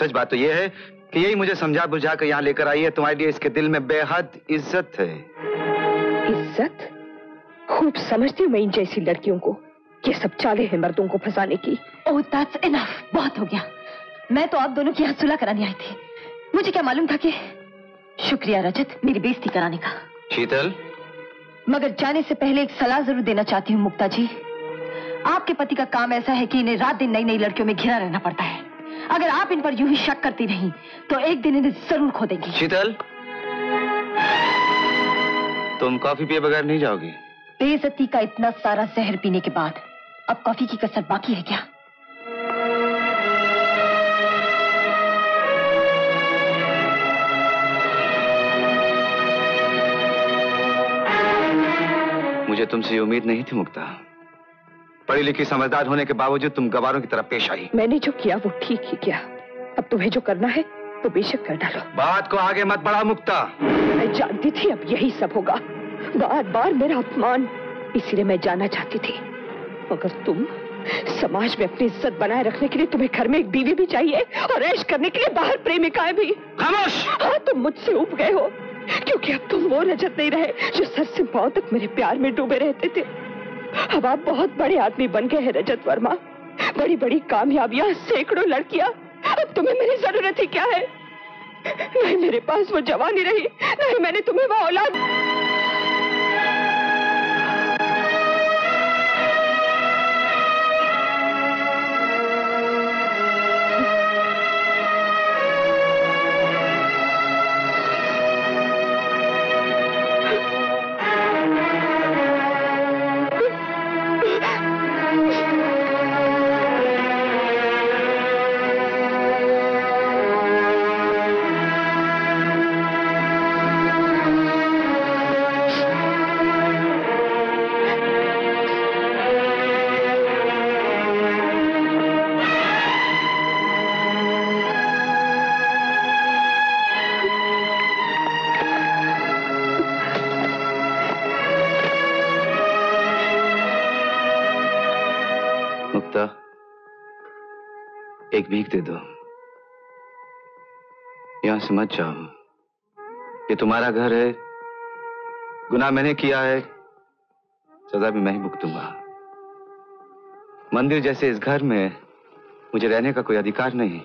सच बात तो यह है कि यही मुझे समझा बुझा कर यहाँ लेकर आई है। तुम्हारे लिए इसके दिल में बेहद इज्जत है। इज्जत? खूब समझती हूँ मैं इन जैसी लड़कियों को। ये सब चालें हैं मर्दों को फंसाने की। Oh, that's enough. बहुत हो गया। मैं तो आप दोनों की यहाँ सुलह कराने आई थी। मुझे क्या मालूम था कि शुक्रिया रजत मेरी बेइज्जती कराने का। शीतल, मगर जाने से पहले एक सलाह जरूर देना चाहती हूँ मुक्ता जी। आपके पति का काम ऐसा है कि इन्हें रात दिन नई नई लड़कियों में घिरा रहना पड़ता है। अगर आप इन पर यूं ही शक करती रहीं तो एक दिन इन्हें जरूर खो देंगी। शीतल, तुम कॉफी पिए बगैर नहीं जाओगी। बेइज्जती का इतना सारा जहर पीने के बाद अब कॉफी की कसर बाकी है क्या? मुझे तुमसे उम्मीद नहीं थी मुक्ता। पढ़ी लिखी समझदार होने के बावजूद तुम गवारों की तरह पेश आई। मैंने जो किया वो ठीक ही किया। अब तुम्हें जो करना है तो बेशक कर डालो। बात को आगे मत बढ़ाओ मुक्ता। मैं जानती थी अब यही सब होगा। बार बार मेरा अपमान, इसीलिए मैं जाना चाहती थी। मगर तुम, समाज में अपनी इज्जत बनाए रखने के लिए तुम्हें घर में एक बीवी भी चाहिए और ऐश करने के लिए बाहर प्रेमिकाएं भी। खामोश। हाँ तुम मुझसे उब गए हो, क्योंकि अब तुम वो रजत नहीं रहे जो सर से पांव तक मेरे प्यार में डूबे रहते थे। अब आप बहुत बड़े आदमी बन गए हैं रजत वर्मा। बड़ी बड़ी कामयाबियां, सैकड़ों लड़कियां, अब तुम्हें मेरी जरूरत ही क्या है? नहीं मेरे पास वो जवानी रही, नहीं मैंने तुम्हें वो औलाद। एक भीख दे दो, यहां से मत जाओ। ये तुम्हारा घर है, गुनाह मैंने किया है, सजा भी मैं ही भुगतूंगा। मंदिर जैसे इस घर में मुझे रहने का कोई अधिकार नहीं।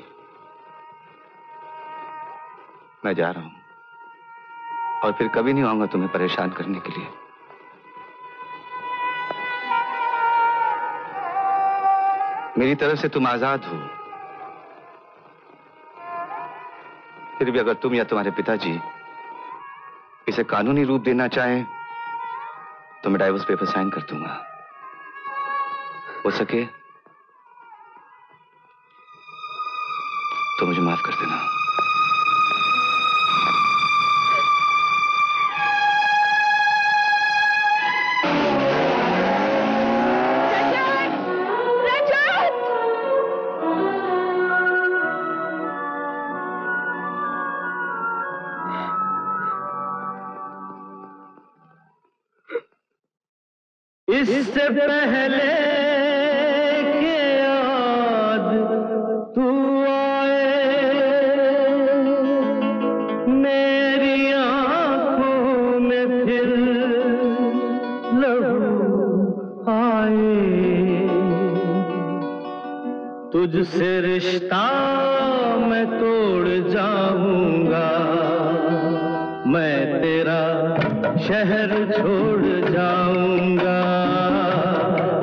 मैं जा रहा हूं और फिर कभी नहीं आऊंगा तुम्हें परेशान करने के लिए। मेरी तरफ से तुम आजाद हो। फिर भी अगर तुम या तुम्हारे पिताजी इसे कानूनी रूप देना चाहें तो मैं डाइवोर्स पेपर साइन कर दूंगा। हो सके तो मुझे माफ कर देना। इससे पहले के याद तू आए मेरी आंखों में फिर लहू आए। तुझसे रिश्ता मैं तोड़ जाऊंगा, मैं तेरा शहर छोड़ जाऊंगा,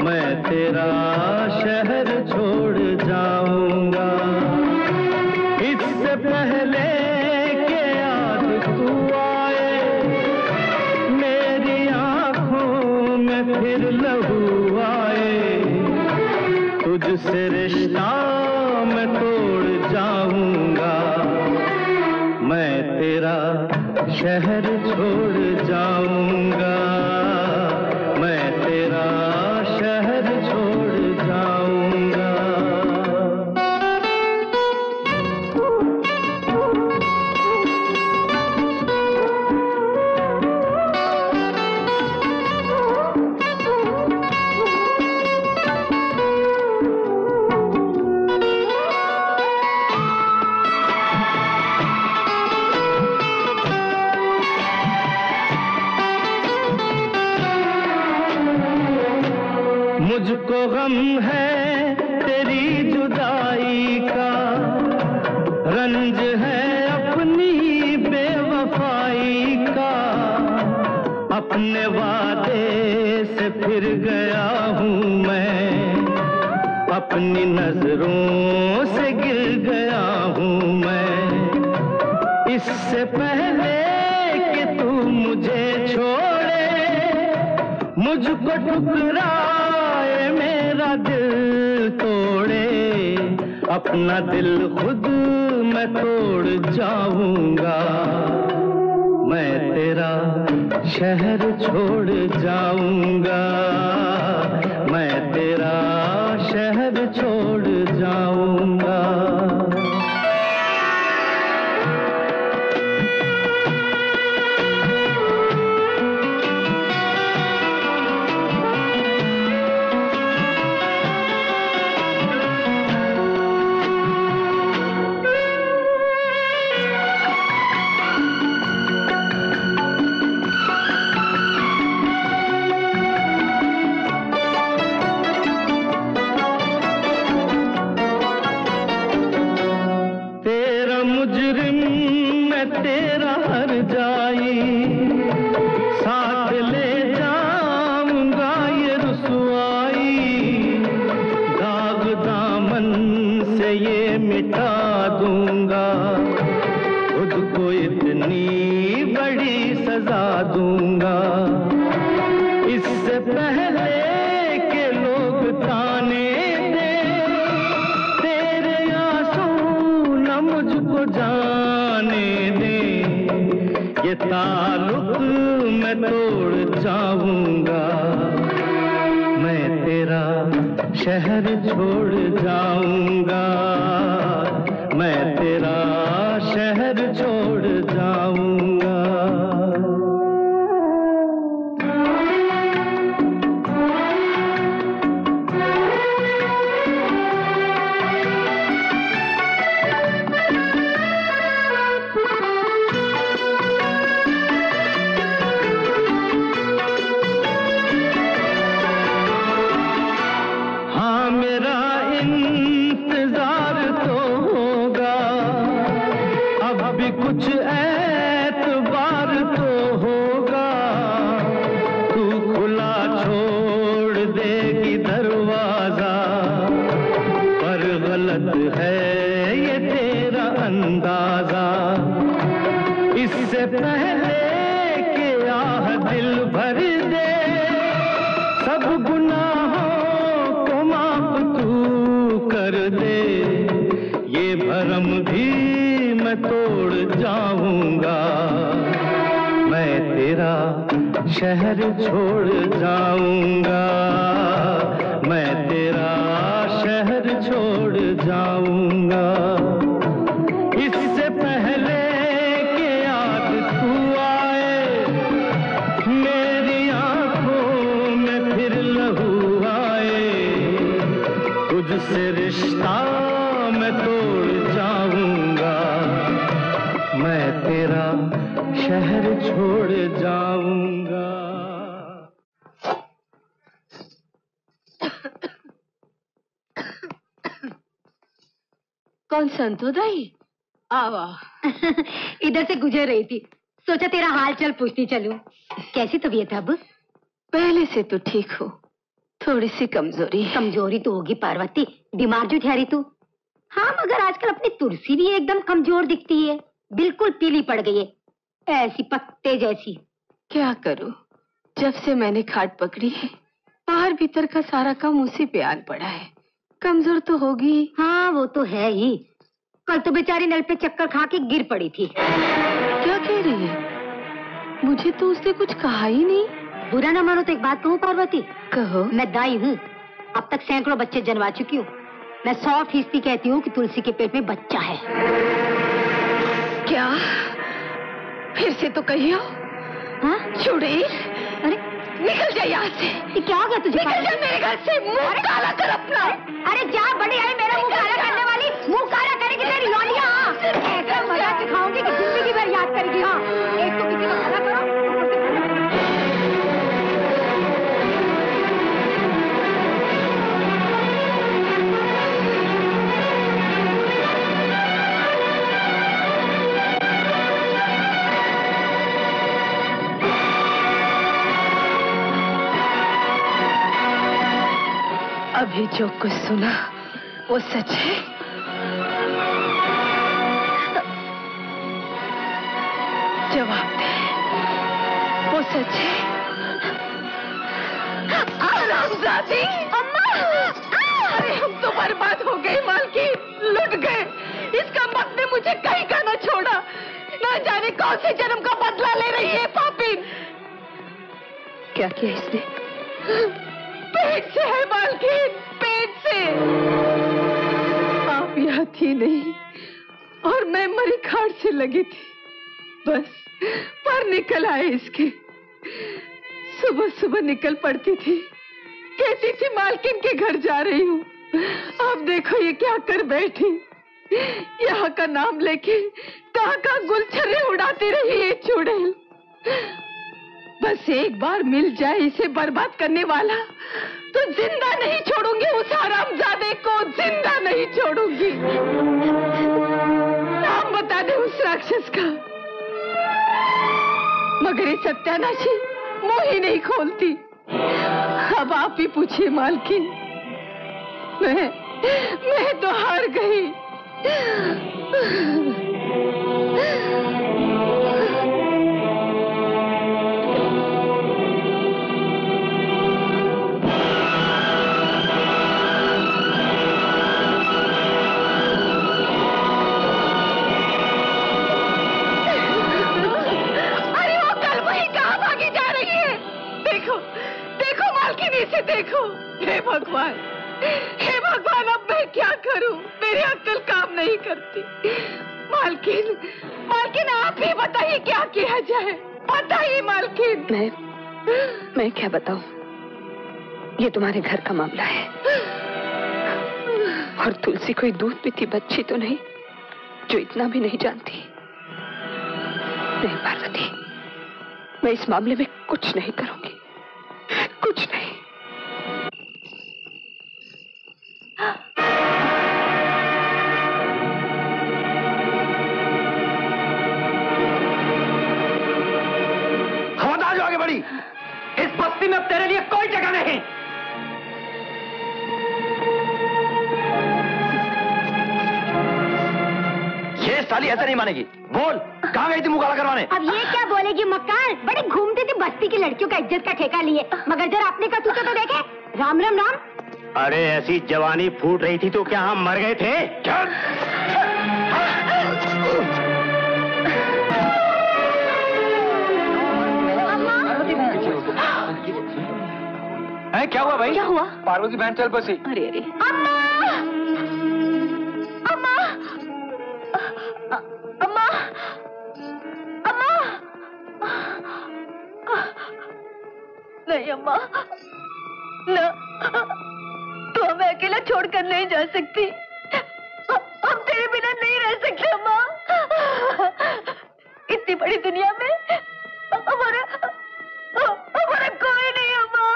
मैं तेरा शहर छोड़ जाऊंगा। इससे पहले के याद तू आए मेरी आंखों में फिर लहू आए। तुझसे रिश्ता मैं तोड़ जाऊंगा, मैं तेरा शहर छोड़ जाऊंगा, मैं तेरा शहर छोड़ जाऊंगा। मुझको गम है तेरी जुदाई का, रंज है अपनी बेवफाई का। अपने वादे से फिर गया हूँ मैं, अपनी नजरों से गिर गया हूँ मैं। इससे पहले कि तू मुझे छोड़े मुझको ठुकरा मेरा दिल तोड़े। अपना दिल खुद मैं तोड़ जाऊंगा, मैं तेरा शहर छोड़ जाऊंगा, मैं तेरा शहर छोड़ जाऊंगा। मिटा दूंगा, खुद को इतनी बड़ी सजा दूंगा। इससे पहले के लोग ताने दें, तेरे आंसू न मुझको जाने दें। ये ताल्लुक मैं तोड़ जाऊंगा, मैं तेरा शहर छोड़ जाऊंगा, मैं तेरा शहर छोड़ जाऊंगा। शहर छोड़ जाऊंगा, मैं तेरा शहर छोड़ जाऊंगा। इससे पहले के याद तू आए, मेरी आंखों में फिर लहू आए। तुझसे रिश्ता मैं तोड़ जाऊंगा, मैं तेरा शहर छोड़ जाऊंगा। कौन संतो दाई? आवा इधर से गुजर रही थी, सोचा तेरा हाल चाल पूछती चलूं। कैसी तबीयत है अब? पहले से तो ठीक हो, थोड़ी सी कमजोरी। कमजोरी तो होगी पार्वती, बीमार जो ठहरी तू। हाँ मगर आजकल अपनी तुलसी भी एकदम कमजोर दिखती है, बिल्कुल पीली पड़ गई है, ऐसी पत्ते जैसी। क्या करूं, जब से मैंने खाट पकड़ी है बाहर भीतर का सारा काम उसी पे आन पड़ा है, कमजोर तो होगी। हाँ वो तो है ही, कल तो बेचारी नल पे चक्कर खा के गिर पड़ी थी। क्या कह रही है? मुझे तो उसने कुछ कहा ही नहीं। बुरा ना मानो तो एक बात कहूँ पार्वती? कहो। मैं दाई हूँ, अब तक सैकड़ों बच्चे जन्मा चुकी हूँ। मैं 100% कहती हूँ कि तुलसी के पेट में बच्चा है। क्या? फिर से तो कही हो। हाँ? छोड़े, अरे निकल जा यहाँ से। क्या हो गया तुझे? निकल जा मेरे घर से, मुंह काला कर अपना। अरे जा बड़ी आई, मेरा मुंह काला करने वाली, मुंह काला करेगी तेरी लौंडिया। ऐसा मजा दिखाऊंगी कि जिंदगी भर याद करेगी। हाँ, एक तो किसी को काला अभी जो कुछ सुना वो सच है। जवाब दे, वो सच है? आरामजादी, अम्मा! अरे हम तो बर्बाद हो गए, मालकी लुट गए। इसका मत ने मुझे कहीं का न छोड़ा। ना जाने कौन से जन्म का बदला ले रही है पापी। क्या किया इसने? पेट से है मालकी, पेट से। आप यहाँ थी नहीं और मैं मरी खाड़ से लगी थी, बस पर निकल आए इसके। सुबह सुबह निकल पड़ती थी, कहती थी मालकिन के घर जा रही हूँ। आप देखो ये क्या कर बैठी, यहाँ का नाम लेके कहाँ कहाँ गुलछर्रे उड़ाती रही ये चुड़ैल। बस एक बार मिल जाए इसे बर्बाद करने वाला, तो जिंदा नहीं छोड़ूंगी उस हरामजादे को, जिंदा नहीं छोड़ूंगी। नाम बता दे उस राक्षस का। मगर ये सत्यानाशी मुंह ही नहीं खोलती। अब आप ही पूछिए मालकिन, मैं तो हार गई। करती। मालकिन, मालकिन आप ही बताइए क्या किया जाए, बताइए मालकिन। मैं क्या बताऊं? ये तुम्हारे घर का मामला है। और तुलसी कोई दूध पीती बच्ची तो नहीं जो इतना भी नहीं जानती। नहीं पार्वती, मैं इस मामले में कुछ नहीं करूंगी, कुछ नहीं। खबरदार जो आगे बढ़ी, इस बस्ती में अब तेरे लिए कोई जगह नहीं। ये साली ऐसा नहीं मानेगी। बोल, कहाँ गई थी मुकाला करवाने? अब ये क्या बोलेगी मक्कार, बड़े घूमते थे बस्ती की लड़कियों का इज्जत का ठेका लिए, मगर जरा अपने का तूते तो देखे। राम राम राम। अरे ऐसी जवानी फूट रही थी तो क्या हम मर गए थे? क्या हुआ भाई? क्या हुआ? पार्वती बहन चल बसी। अरे अरे अम्मा, अम्मा, अम्मा, नहीं अम्मा, ना तो हमें अकेला छोड़कर नहीं जा सकती, हम तेरे बिना नहीं रह सकते अम्मा। इतनी बड़ी दुनिया में हमारा कोई नहीं अम्मा,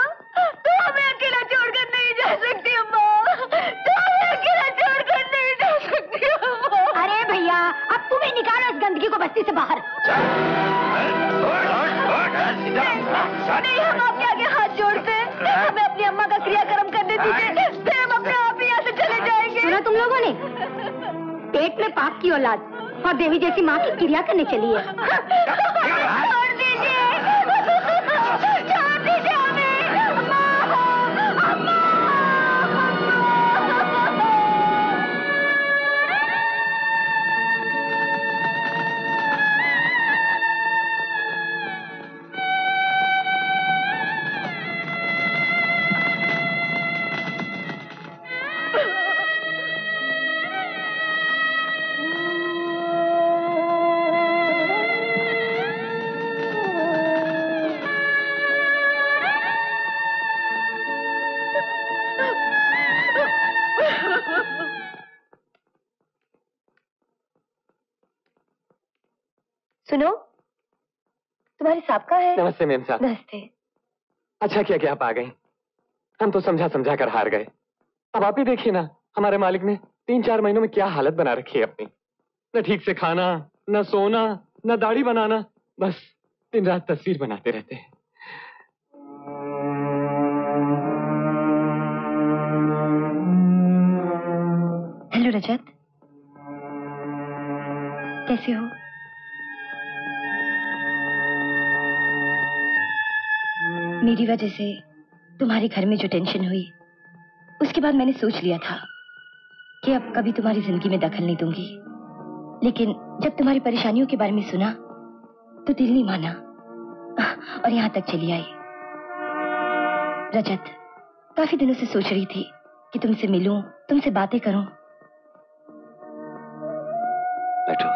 तो हमें अकेला छोड़कर नहीं जा सकती अम्मा, तो हमें अकेला छोड़कर नहीं जा सकती अम्मा। अरे भैया, अब तुम्हें निकालो इस गंदगी को बस्ती से बाहर। नहीं, हम आपके आगे हाथ जोड़ते, हमें अपनी अम्मा का क्रियाक्रम करने दीजिए, फिर हम अपने आप ही यहाँ से चले जाएंगे। सुना तुम लोगों ने, पेट में पाप की औलाद और देवी जैसी माँ की क्रिया करने चली है। छोड़ दीजिए, छोड़ दीजिए हमें। अम्मा, अम्मा, सुनो, तुम्हारे साहब का है। नमस्ते मेम साहब। नमस्ते। अच्छा क्या क्या आप आ गए, हम तो समझा समझा कर हार गए। अब आप ही देखिए ना, हमारे मालिक ने 3-4 महीनों में क्या हालत बना रखी है अपनी। न ठीक से खाना, न सोना, न दाढ़ी बनाना, बस दिन रात तस्वीर बनाते रहते हैं। हेलो रजत, कैसे हो? मेरी वजह से तुम्हारे घर में जो टेंशन हुई, उसके बाद मैंने सोच लिया था कि अब कभी तुम्हारी जिंदगी में दखल नहीं दूंगी, लेकिन जब तुम्हारी परेशानियों के बारे में सुना तो दिल नहीं माना और यहाँ तक चली आई। रजत, काफी दिनों से सोच रही थी कि तुमसे मिलूं, तुमसे बातें करूं। बैठो।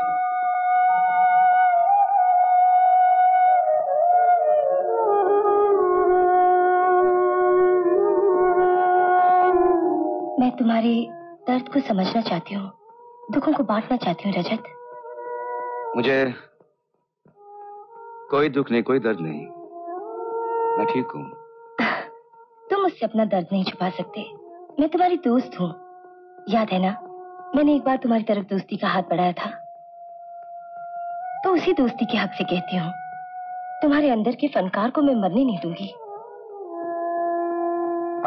तुम्हारे दर्द को समझना चाहती हूँ, दुखों को बांटना चाहती हूँ रजत। मुझे कोई दुख नहीं, कोई दर्द नहीं, मैं ठीक हूँ। तुम मुझसे अपना दर्द नहीं छुपा सकते, मैं तुम्हारी दोस्त हूँ। याद है ना, मैंने एक बार तुम्हारी तरफ दोस्ती का हाथ बढ़ाया था, तो उसी दोस्ती के हक से कहती हूँ, तुम्हारे अंदर के फनकार को मैं मरने नहीं दूंगी।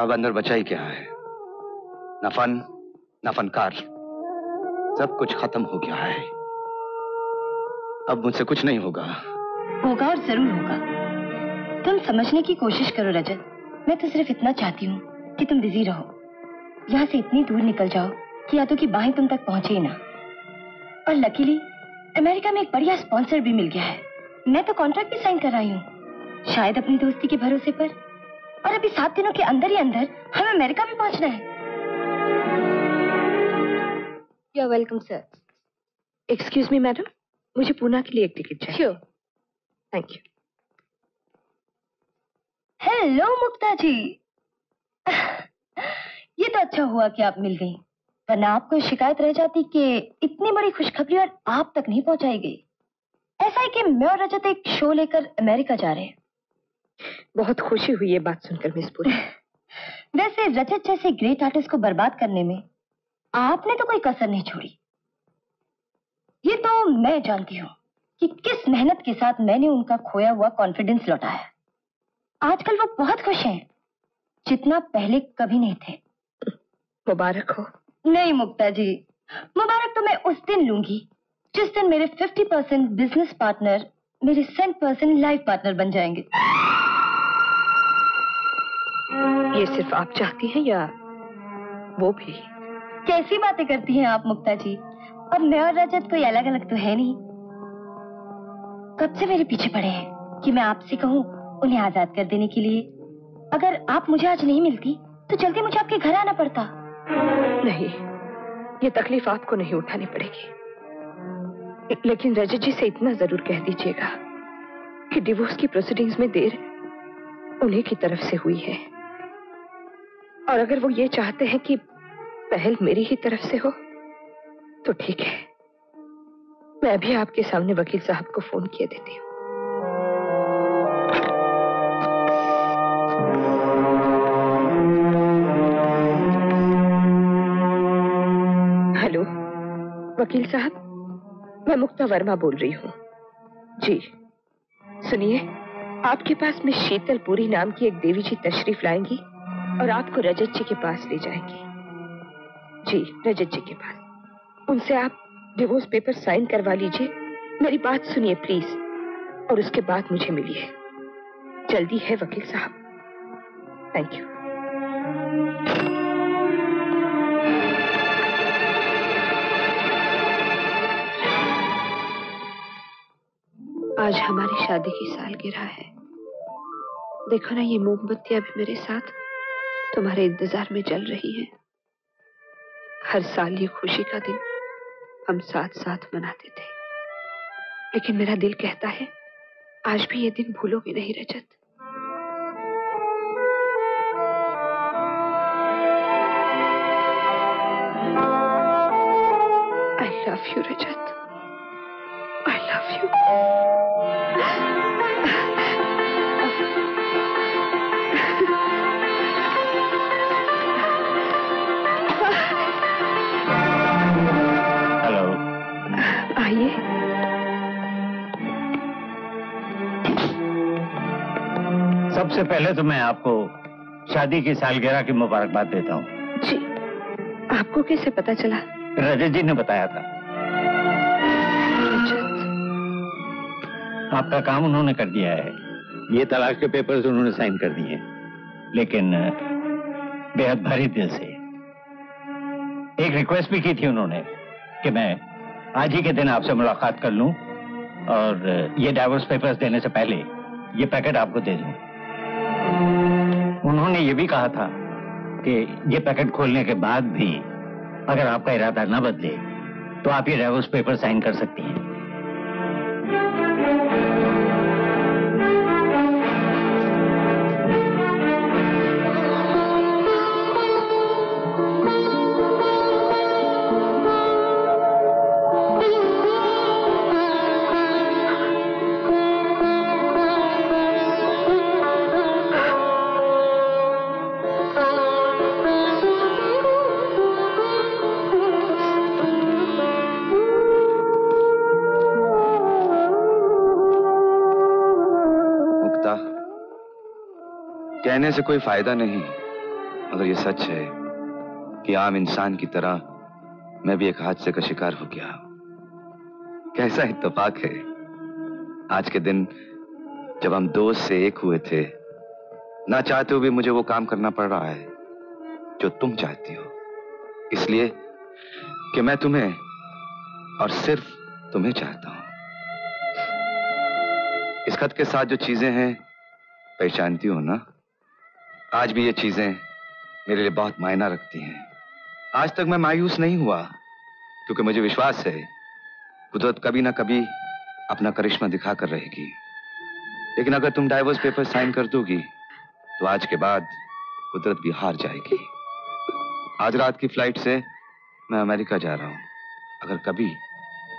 अब अंदर बचा ही क्या है, न फन न फनकार, सब कुछ खत्म हो गया है। अब मुझसे कुछ नहीं होगा। होगा और जरूर होगा। तुम समझने की कोशिश करो रजत, मैं तो सिर्फ इतना चाहती हूँ कि तुम बिजी रहो, यहाँ से इतनी दूर निकल जाओ कि यादों की बाहें तुम तक पहुँचे ही ना। और लकीली अमेरिका में एक बढ़िया स्पॉन्सर भी मिल गया है, मैं तो कॉन्ट्रैक्ट भी साइन कर रही हूँ, शायद अपनी दोस्ती के भरोसे पर। और अभी 7 दिनों के अंदर ही अंदर हमें अमेरिका भी पहुँचना है। You're welcome, sir. Excuse me madam, मुझे पूना के लिए एक टिकट चाहिए। Sure, thank you. Hello Mukta ji, ये तो अच्छा हुआ कि आप मिल गई, वरना आपको शिकायत रह जाती कि इतनी बड़ी खुशखबरी और आप तक नहीं पहुंचाई गई। ऐसा है कि मैं और रजत एक शो लेकर अमेरिका जा रहे हैं। बहुत खुशी हुई ये बात सुनकर मिस पुरी। वैसे रजत जैसे ग्रेट आर्टिस्ट को बर्बाद करने में आपने तो कोई कसर नहीं छोड़ी। ये तो मैं जानती हूँ कि किस मेहनत के साथ मैंने उनका खोया हुआ कॉन्फिडेंस लौटाया। आजकल वो बहुत खुश हैं, जितना पहले कभी नहीं थे। मुबारक हो। नहीं मुक्ता जी, मुबारक तो मैं उस दिन लूंगी जिस दिन मेरे 50% बिजनेस पार्टनर मेरे 100% लाइफ पार्टनर बन जाएंगे। ये सिर्फ आप चाहती हैं या वो भी? कैसी बातें करती हैं आप मुक्ता जी, अब मैं और रजत कोई अलग अलग तो है नहीं। कब से मेरे पीछे पड़े हैं कि मैं आपसे कहूँ उन्हें आजाद कर देने के लिए। अगर आप मुझे आज नहीं मिलती तो जल्दी मुझे आपके घर आना पड़ता। नहीं, ये तकलीफ आपको नहीं उठानी पड़ेगी, लेकिन रजत जी से इतना जरूर कह दीजिएगा कि डिवोर्स की प्रोसीडिंग्स में देर उन्हीं की तरफ से हुई है, और अगर वो ये चाहते हैं कि पहल मेरी ही तरफ से हो तो ठीक है, मैं भी आपके सामने वकील साहब को फोन किए देती हूँ। हेलो वकील साहब, मैं मुक्ता वर्मा बोल रही हूँ। जी सुनिए, आपके पास मैं शीतल पुरी नाम की एक देवी जी तशरीफ लाएंगी और आपको रजत जी के पास ले जाएंगी। जी रजत जी के पास, उनसे आप डिवोर्स पेपर साइन करवा लीजिए। मेरी बात सुनिए प्लीज, और उसके बाद मुझे मिलिए। जल्दी है वकील साहब। Thank you. आज हमारी शादी की सालगिरह है। देखो ना, ये मोमबत्तियां भी मेरे साथ तुम्हारे इंतजार में जल रही हैं। हर साल ये खुशी का दिन हम साथ साथ मनाते थे, लेकिन मेरा दिल कहता है आज भी ये दिन भूलोगे नहीं Rajat. I love you Rajat, I love you. सबसे पहले तो मैं आपको शादी की सालगिरह की मुबारकबाद देता हूँ। जी, आपको कैसे पता चला? रजत जी ने बताया था। आपका काम उन्होंने कर दिया है, ये तलाक के पेपर्स उन्होंने साइन कर दिए, लेकिन बेहद भारी दिल से एक रिक्वेस्ट भी की थी उन्होंने कि मैं आज ही के दिन आपसे मुलाकात कर लूं और ये डाइवोर्स पेपर्स देने से पहले ये पैकेट आपको दे दूं। उन्होंने ये भी कहा था कि ये पैकेट खोलने के बाद भी अगर आपका इरादा ना बदले तो आप ये डाइवोर्स पेपर साइन कर सकती हैं। कहने से कोई फायदा नहीं, मगर ये सच है कि आम इंसान की तरह मैं भी एक हादसे का शिकार हो गया। कैसा इत्तेफाक है, आज के दिन जब हम दोस्त से एक हुए थे, ना चाहते हुए भी मुझे वो काम करना पड़ रहा है जो तुम चाहती हो, इसलिए कि मैं तुम्हें और सिर्फ तुम्हें चाहता हूं। इस खत के साथ जो चीजें हैं पहचानती हो ना, आज भी ये चीजें मेरे लिए बहुत मायना रखती हैं। आज तक मैं मायूस नहीं हुआ क्योंकि मुझे विश्वास है कुदरत कभी ना कभी अपना करिश्मा दिखा कर रहेगी, लेकिन अगर तुम डाइवोर्स पेपर साइन कर दोगी तो आज के बाद कुदरत भी हार जाएगी। आज रात की फ्लाइट से मैं अमेरिका जा रहा हूँ, अगर कभी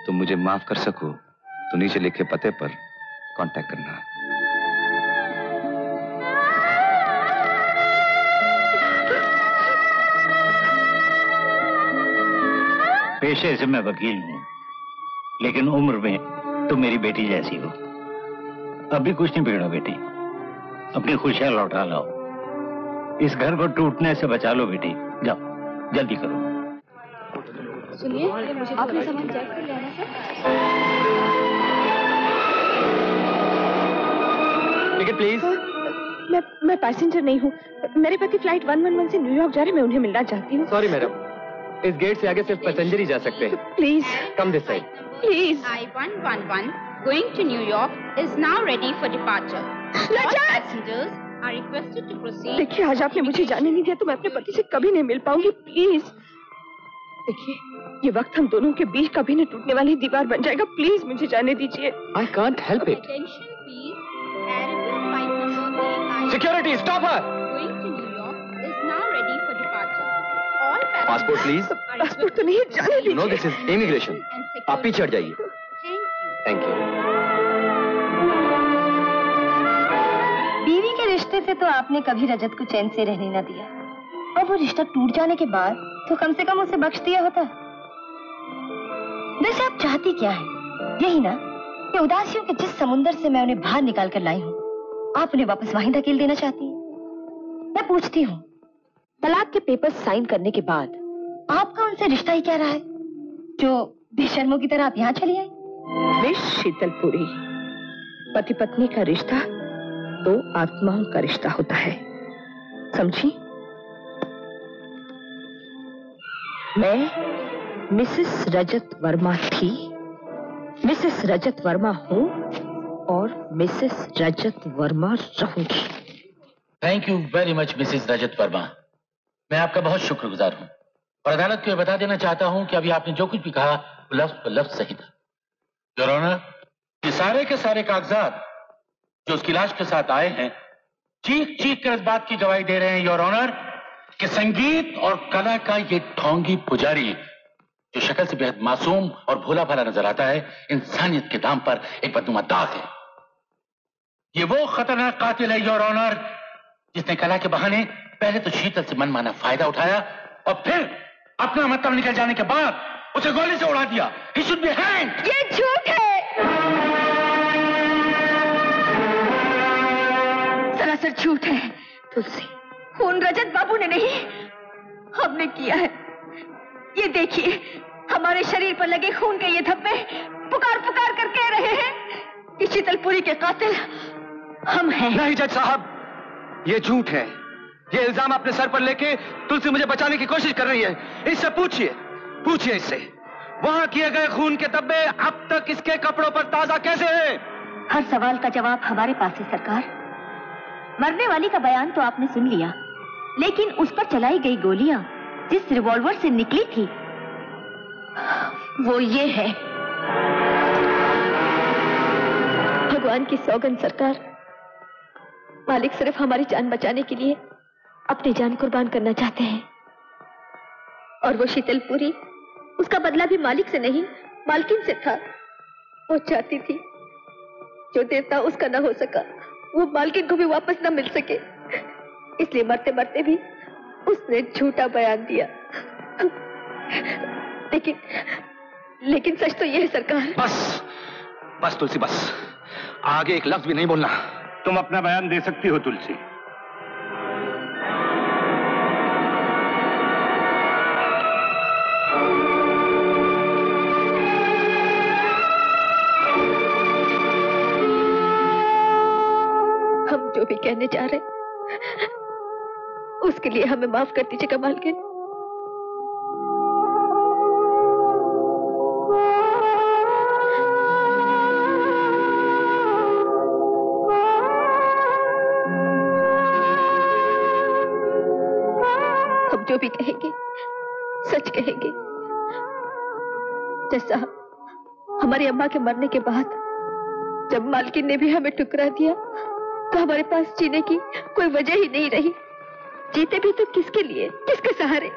तुम मुझे माफ कर सको तो नीचे लिखे पते पर कांटेक्ट करना। पेशे से मैं वकील हूँ, लेकिन उम्र में तुम तो मेरी बेटी जैसी हो। अभी कुछ नहीं बिगड़ा बेटी, अपनी खुशियां लौटा लाओ, इस घर को टूटने से बचा लो बेटी। जाओ जल्दी करो। सुनिए, आपने सामान चेक कर लिया ना सर? लेकिन प्लीज। मैं पैसेंजर नहीं हूँ, मेरे पति फ्लाइट 111 से न्यूयॉर्क जा रहे, मैं उन्हें मिलना चाहती हूँ। सॉरी मैडम, इस गेट से आगे सिर्फ पैसेंजर ही जा सकते हैं। Please come this side. Please. I-111 going to New York is now ready for departure. All passengers are requested to proceed. देखिए, आज आपने मुझे जाने नहीं दिया तो मैं अपने पति से कभी नहीं मिल पाऊंगी। प्लीज देखिए, ये वक्त हम दोनों के बीच कभी न टूटने वाली दीवार बन जाएगा। प्लीज मुझे जाने दीजिए। I can't help it. Security, stop her. Going to New York is now ready for departure. All passengers. Passport please. Passport तो नहीं, जाने दीजिए। You know this is immigration. आप पीछे हट जाइए। Thank you. बीवी के रिश्ते से तो आपने कभी रजत को चैन से रहने ना दिया, और वो रिश्ता टूट जाने के बाद तो कम से कम उसे बख्श दिया होता। वैसे आप चाहती क्या है? यही ना कि उदासियों के जिस समुंदर से मैं उन्हें बाहर निकाल कर लाई हूँ, आप उन्हें वापस वहीं धकेल देना चाहती हैं। मैं पूछती हूँ, तलाक के पेपर साइन करने के बाद आपका उनसे रिश्ता ही क्या रहा है जो बेशर्मों की तरह आप यहाँ चली आई? मैं शीतल पुरी, पति पत्नी का रिश्ता दो आत्माओं का रिश्ता होता है, समझी? मैं मिसेस रजत वर्मा थी, मिसेस रजत वर्मा हूँ और मिसेस रजत वर्मा रहूंगी। Thank you very much Mrs Rajat Verma, मैं आपका बहुत शुक्रगुजार हूँ और अदालत को बता देना चाहता हूँ कि अभी आपने जो कुछ भी कहा लफ्ज सही था। योर ऑनर, ये सारे के सारे कागजात जो उसकी लाश के साथ आए हैं चीख चीख कर इस बात की गवाही दे रहे हैं योर ऑनर कि संगीत और कला का ये ढोंगी पुजारी जो शक्ल से बेहद मासूम और भोला भाला नजर आता है, इंसानियत के दाम पर एक बदनुमा दाग है। ये वो खतरनाक कातिल है योर ऑनर जिसने कला के बहाने पहले तो शीतल से मनमाना फायदा उठाया और फिर अपना मतलब निकल जाने के बाद उसे गोली से उड़ा दिया। He should be hanged. ये झूठ है, सरासर झूठ है तुलसी। खून रजत बाबू ने नहीं, हमने किया है। ये देखिए, हमारे शरीर पर लगे खून के ये धब्बे पुकार पुकार कर कह रहे हैं कि शीतलपुरी के कातिल हम हैं। नहीं जज साहब, ये झूठ है। ये इल्जाम अपने सर पर लेके तुलसी मुझे बचाने की कोशिश कर रही है। इससे पूछिए इससे, वहां किए गए खून के धब्बे अब तक इसके कपड़ों पर ताजा कैसे हैं? हर सवाल का जवाब हमारे पास है सरकार। मरने वाली का बयान तो आपने सुन लिया, लेकिन उस पर चलाई गई गोलियां जिस रिवॉल्वर से निकली थी वो ये है। भगवान की सौगंध सरकार, मालिक सिर्फ हमारी जान बचाने के लिए अपनी जान कुर्बान करना चाहते हैं, और वो शीतलपुरी, उसका बदला भी मालिक से नहीं मालकिन से था। वो चाहती थी जो देवता उसका ना हो सका वो मालकिन को भी वापस ना मिल सके, इसलिए मरते मरते भी उसने झूठा बयान दिया। लेकिन सच तो यह है सरकार। बस तुलसी, बस, आगे एक लफ्ज भी नहीं बोलना। तुम अपना बयान दे सकती हो तुलसी। जो भी कहने जा रहे उसके लिए हमें माफ कर दीजिएगा मालकिन। हम जो भी कहेंगे सच कहेंगे। जैसा हमारी अम्मा के मरने के बाद जब मालकिन ने भी हमें ठुकरा दिया तो हमारे पास जीने की कोई वजह ही नहीं रही। जीते भी तो किसके लिए, किसके सहारे?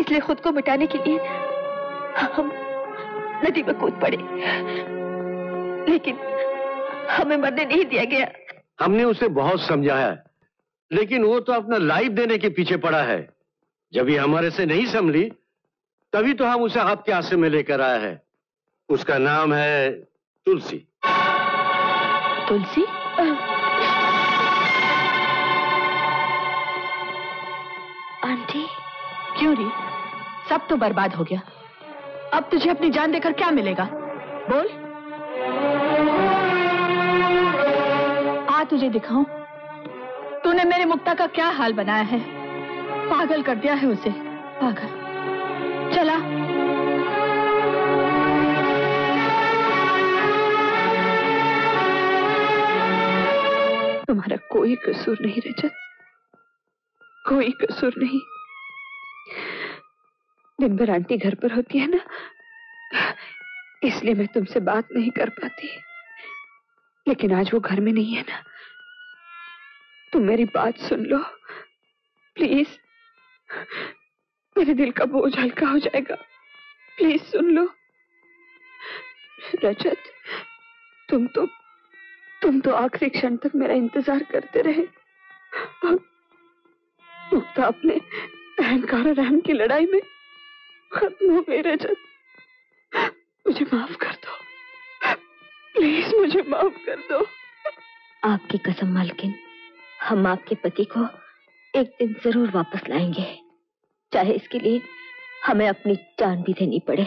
इसलिए खुद को मिटाने के लिए हम नदी में कूद पड़े, लेकिन हमें मरने नहीं दिया गया। हमने उसे बहुत समझाया लेकिन वो तो अपना लाइफ देने के पीछे पड़ा है। जब ये हमारे से नहीं संभली तभी तो हम उसे आपके आश्रम में लेकर आया है। उसका नाम है तुलसी। तुलसी? आंटी क्यों री? सब तो बर्बाद हो गया, अब तुझे अपनी जान देकर क्या मिलेगा? बोल, आ तुझे दिखाऊं तूने मेरे मुक्ता का क्या हाल बनाया है। पागल कर दिया है उसे, पागल। चला तुम्हारा कोई कसूर नहीं रजत, कोई कसूर नहीं। दिन भर आंटी घर पर होती है ना, इसलिए मैं तुमसे बात नहीं कर पाती, लेकिन आज वो घर में नहीं है ना। तुम मेरी बात सुन लो प्लीज, मेरे दिल का बोझ हल्का हो जाएगा। प्लीज सुन लो रजत, तुम तो आखिरी क्षण तक मेरा इंतजार करते रहे। मुक्ता अपने अहंकार और रहम की लड़ाई में खत्म हो गई। रजत मुझे माफ कर दो, प्लीज मुझे माफ कर दो। आपकी कसम मालकिन, हम आपके पति को एक दिन जरूर वापस लाएंगे, चाहे इसके लिए हमें अपनी जान भी देनी पड़े।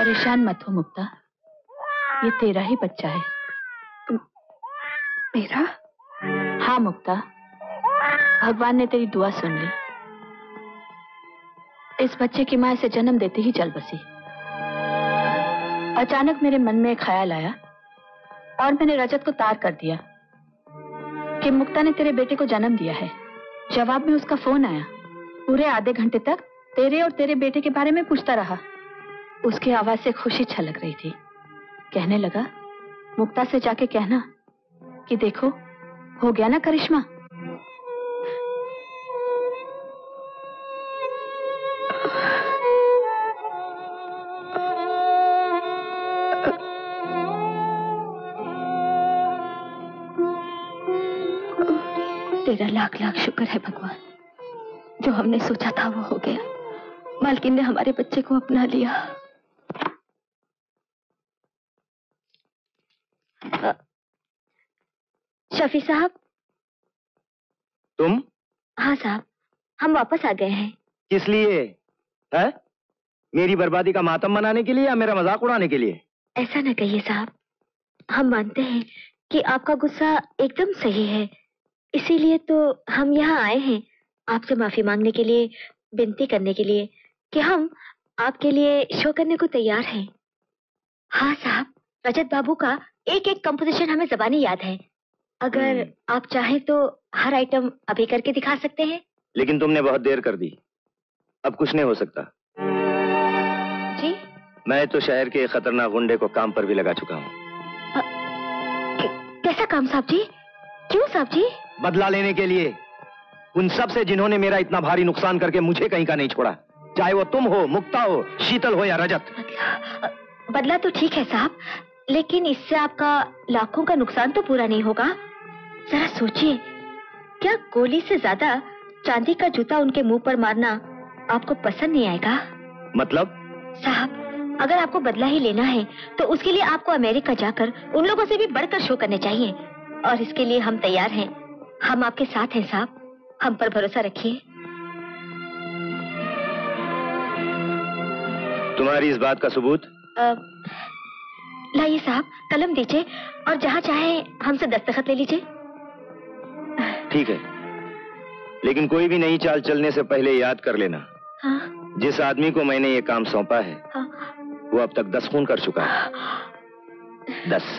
परेशान मत हो मुक्ता, ये तेरा ही बच्चा है। मेरा? हाँ मुक्ता, भगवान ने तेरी दुआ सुन ली। इस बच्चे की मां इसे जन्म देते ही चल बसी। अचानक मेरे मन में एक ख्याल आया और मैंने रजत को तार कर दिया कि मुक्ता ने तेरे बेटे को जन्म दिया है। जवाब में उसका फोन आया। पूरे आधे घंटे तक तेरे और तेरे बेटे के बारे में पूछता रहा। उसकी आवाज से खुशी छलक रही थी। कहने लगा, मुक्ता से जाके कहना कि देखो हो गया ना करिश्मा। तेरा लाख लाख शुक्र है भगवान, जो हमने सोचा था वो हो गया। मालकिन ने हमारे बच्चे को अपना लिया। शफी साहब। तुम? हाँ साहब, हम वापस आ गए हैं। किस लिए है? मेरी बर्बादी का मातम मनाने के लिए या मेरा मजाक उड़ाने के लिए? ऐसा न कहिए साहब, हम मानते हैं कि आपका गुस्सा एकदम सही है, इसीलिए तो हम यहाँ आए हैं आपसे माफी मांगने के लिए, विनती करने के लिए कि हम आपके लिए शो करने को तैयार हैं। हाँ साहब, रजत बाबू का एक एक कंपोजिशन हमें जबानी याद है। अगर आप चाहें तो हर आइटम अभी करके दिखा सकते हैं। लेकिन तुमने बहुत देर कर दी, अब कुछ नहीं हो सकता। जी? मैं तो शहर के खतरनाक गुंडे को काम पर भी लगा चुका हूँ। कैसा काम साहब जी? क्यों साहब जी? बदला लेने के लिए, उन सब से जिन्होंने मेरा इतना भारी नुकसान करके मुझे कहीं का नहीं छोड़ा, चाहे वो तुम हो, मुक्ता हो, शीतल हो या रजत। बदला तो ठीक है साहब, लेकिन इससे आपका लाखों का नुकसान तो पूरा नहीं होगा। जरा सोचिए, क्या गोली से ज्यादा चांदी का जूता उनके मुंह पर मारना आपको पसंद नहीं आएगा? मतलब? साहब, अगर आपको बदला ही लेना है तो उसके लिए आपको अमेरिका जाकर उन लोगों से भी बढ़कर शो करने चाहिए, और इसके लिए हम तैयार हैं। हम आपके साथ हैं साहब, हम पर भरोसा रखिए। तुम्हारी इस बात का सबूत? लाइए साहब, कलम दीजिए और जहाँ चाहे हमसे दस्तखत ले लीजिए। ठीक है, लेकिन कोई भी नई चाल चलने से पहले याद कर लेना। हाँ? जिस आदमी को मैंने ये काम सौंपा है, हाँ? वो अब तक 10 खून कर चुका है। 10।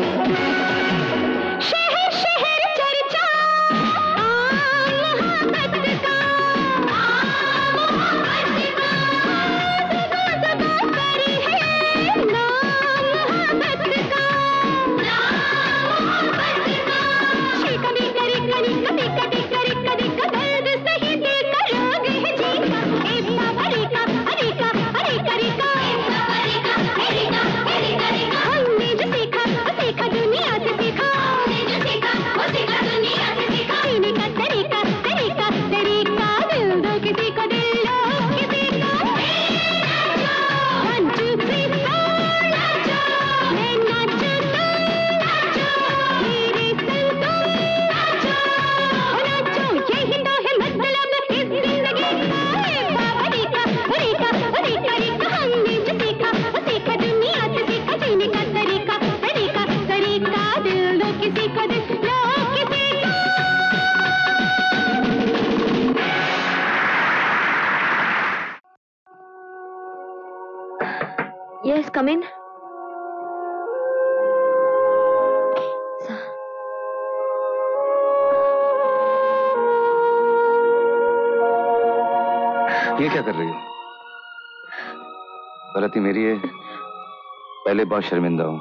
Yes, come in. ये क्या कर रही हो? गलती मेरी है, पहले बहुत शर्मिंदा हूं।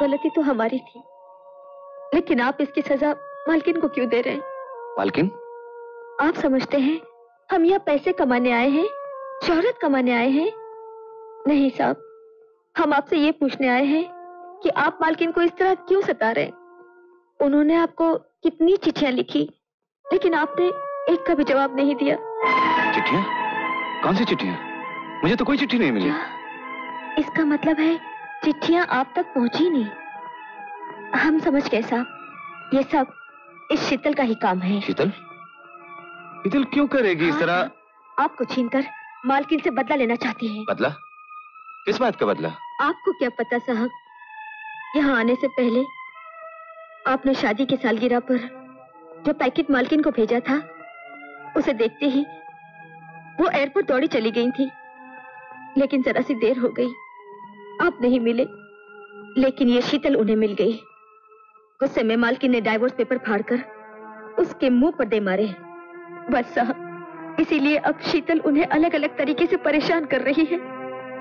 गलती तो हमारी थी, लेकिन आप इसकी सजा मालकिन को क्यों दे रहे हैं? मालकिन? आप समझते हैं हम यहाँ पैसे कमाने आए हैं, शोहरत कमाने आए हैं? नहीं साहब, हम आपसे ये पूछने आए हैं कि आप मालकिन को इस तरह क्यों सता रहे हैं? उन्होंने आपको कितनी चिट्ठियां लिखी, लेकिन आपने एक का भी जवाब नहीं दिया। चिट्ठियां? कौन सी चिट्ठियां? मुझे तो कोई चिट्ठी नहीं मिली। इसका मतलब है चिट्ठियां आप तक पहुंची नहीं। हम समझ गए साहब, ये सब इस शीतल का ही काम है। शीतल? शीतल क्यों करेगी इस तरह? आपको छीनकर मालकिन से बदला लेना चाहती है। बदला? किस बात का बदला? आपको क्या पता साहब, यहाँ आने से पहले आपने शादी के सालगिरह पर जो पैकेट मालकिन को भेजा था, उसे देखते ही वो एयरपोर्ट दौड़ी चली गई थी। लेकिन जरा सी देर हो गई, आप नहीं मिले, लेकिन ये शीतल उन्हें मिल गई। गुस्से में मालकिन ने डाइवोर्स पेपर फाड़कर उसके मुंह पर दे मारे। बस साहब, इसीलिए अब शीतल उन्हें अलग अलग तरीके से परेशान कर रही है।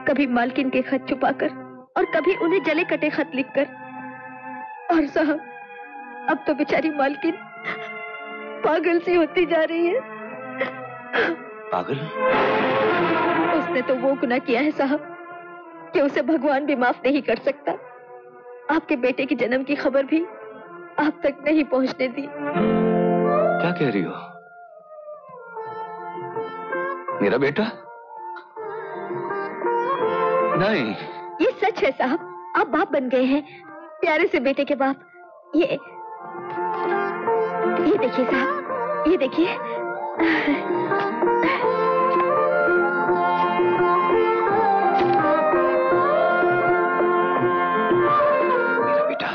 कभी मालकिन के खत छुपाकर और कभी उन्हें जले कटे खत लिखकर। और साहब, अब तो बेचारी मालकिन पागल सी होती जा रही है। पागल? उसने तो वो गुनाह किया है साहब कि उसे भगवान भी माफ नहीं कर सकता। आपके बेटे की जन्म की खबर भी आप तक नहीं पहुंचने दी। क्या कह रही हो? मेरा बेटा? नहीं, ये सच है साहब, आप बाप बन गए हैं, प्यारे से बेटे के बाप। ये देखिए साहब, ये देखिए। मेरा बेटा,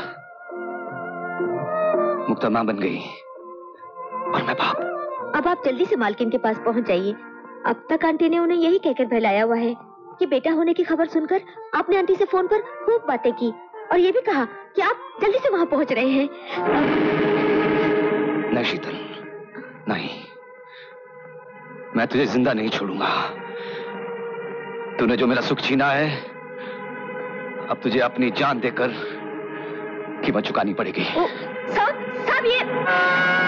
मुक्ता मां बन गई और मैं बाप। अब आप जल्दी से मालकिन के पास पहुंच जाइए। अब तक आंटी ने उन्हें यही कहकर बहलाया हुआ है कि बेटा होने की खबर सुनकर आपने आंटी से फोन पर खूब बातें की और ये भी कहा कि आप जल्दी से वहां पहुंच रहे हैं। नहीं शीतल, नहीं, मैं तुझे जिंदा नहीं छोड़ूंगा। तूने जो मेरा सुख छीना है, अब तुझे अपनी जान देकर कीमत चुकानी पड़ेगी। साहब, ये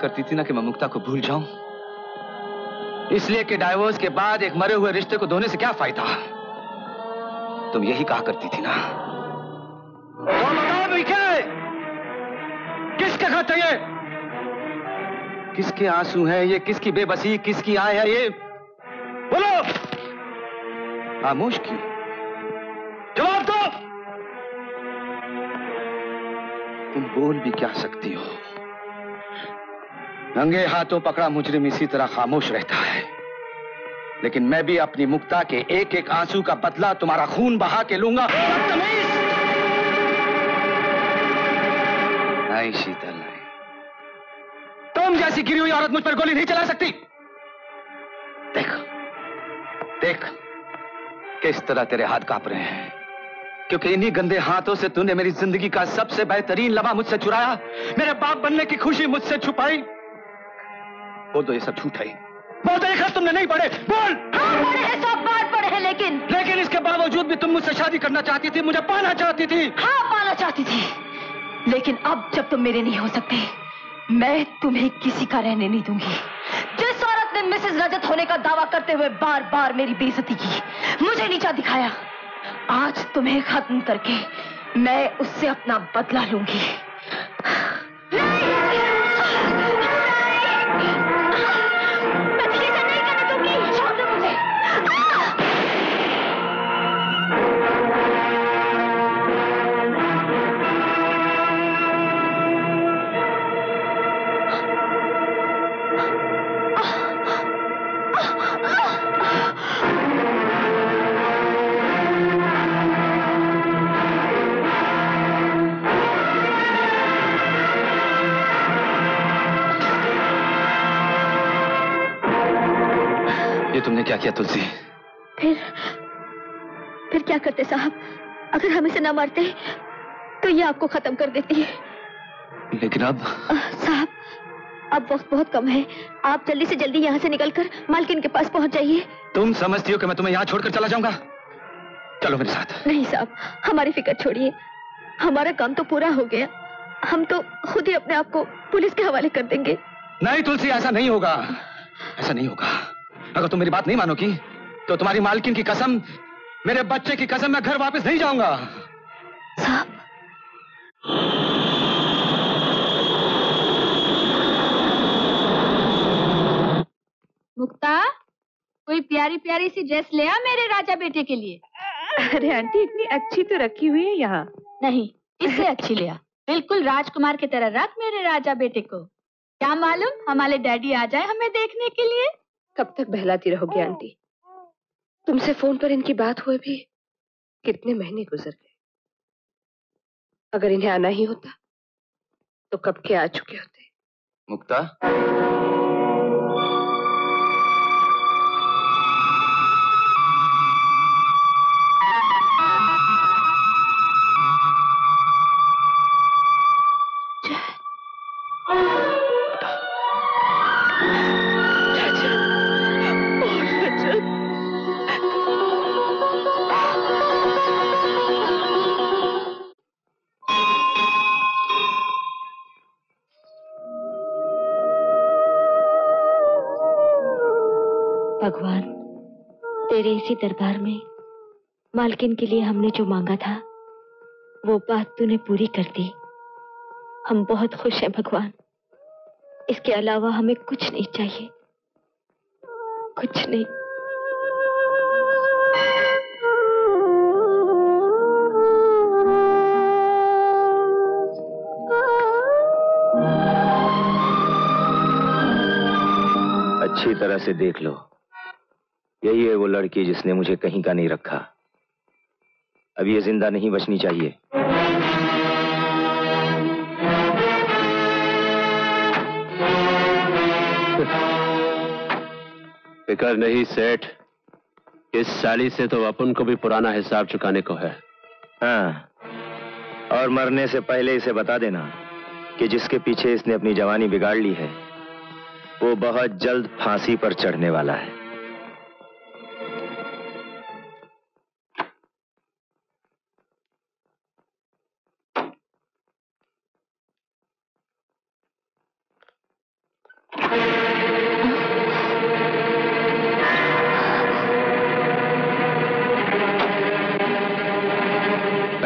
करती थी ना कि मैं मुक्ता को भूल जाऊं, इसलिए कि डाइवोर्स के बाद एक मरे हुए रिश्ते को धोने से क्या फायदा। तुम यही कहा करती थी ना। तो बताओ क्या है? किसका खत है ये? किसके आंसू हैं ये? किसकी बेबसी, किसकी आय है ये? बोलो। खामोश क्यों? जवाब दो। तुम बोल भी क्या सकती हो? नंगे हाथों पकड़ा मुजरिम इसी तरह खामोश रहता है, लेकिन मैं भी अपनी मुक्ता के एक एक आंसू का बदला तुम्हारा खून बहा के लूंगा। नहीं शीतल, नहीं, तुम जैसी गिरी हुई औरत मुझ पर गोली नहीं चला सकती। देख देख किस तरह तेरे हाथ कांप रहे हैं, क्योंकि इन्हीं गंदे हाथों से तूने मेरी जिंदगी का सबसे बेहतरीन लम्हा मुझसे चुराया, मेरे बाप बनने की खुशी मुझसे छुपाई। बोल दो ये सब झूठ है, बोल दो ये खत तुमने नहीं पढ़े, बोल। हाँ पढ़े हैं, सब बार पढ़े हैं, लेकिन इसके बावजूद भी तुम मुझसे शादी करना चाहती थी, मुझे पाना चाहती थी। हाँ पाना चाहती थी, लेकिन अब जब तुम मेरे नहीं हो सकते, मैं तुम्हें किसी का रहने नहीं दूंगी। जिस औरत ने मिसेज रजत होने का दावा करते हुए बार बार मेरी बेइज्जती की, मुझे नीचा दिखाया, आज तुम्हें खत्म करके मैं उससे अपना बदला लूंगी। तुमने क्या किया तुलसी? फिर क्या करते साहब, अगर हम इसे ना मारते तो ये आपको खत्म कर देती है। लेकिन अब साहब, अब वक्त बहुत कम है, आप जल्दी से जल्दी यहाँ से निकलकर मालकिन के पास पहुँच जाइए। तुम समझती हो कि मैं तुम्हें यहाँ छोड़कर चला जाऊंगा? चलो मेरे साथ। नहीं साहब, हमारी फिक्र छोड़िए, हमारा काम तो पूरा हो गया, हम तो खुद ही अपने आप को पुलिस के हवाले कर देंगे। नहीं तुलसी, ऐसा नहीं होगा, ऐसा नहीं होगा। अगर तुम मेरी बात नहीं मानोगी तो तुम्हारी मालकिन की कसम, मेरे बच्चे की कसम, मैं घर वापस नहीं जाऊंगा। साहब मुक्ता, कोई प्यारी प्यारी सी ड्रेस ले आ मेरे राजा बेटे के लिए। अरे आंटी, इतनी अच्छी तो रखी हुई है यहाँ। नहीं, इससे अच्छी ले आ, बिल्कुल राजकुमार की तरह रख मेरे राजा बेटे को। क्या मालूम हमारे डैडी आ जाए हमें देखने के लिए। कब तक बहलाती रहोगी आंटी, तुमसे फोन पर इनकी बात हुए भी कितने महीने गुजर गए। अगर इन्हें आना ही होता तो कब के आ चुके होते। मुक्ता, भगवान तेरे इसी दरबार में मालकिन के लिए हमने जो मांगा था वो बात तूने पूरी कर दी, हम बहुत खुश हैं भगवान। इसके अलावा हमें कुछ नहीं चाहिए, कुछ नहीं। अच्छी तरह से देख लो, यही है वो लड़की जिसने मुझे कहीं का नहीं रखा। अब ये जिंदा नहीं बचनी चाहिए। फिक्र नहीं सेठ, इस साली से तो अपन को भी पुराना हिसाब चुकाने को है। हाँ, और मरने से पहले इसे बता देना कि जिसके पीछे इसने अपनी जवानी बिगाड़ ली है वो बहुत जल्द फांसी पर चढ़ने वाला है।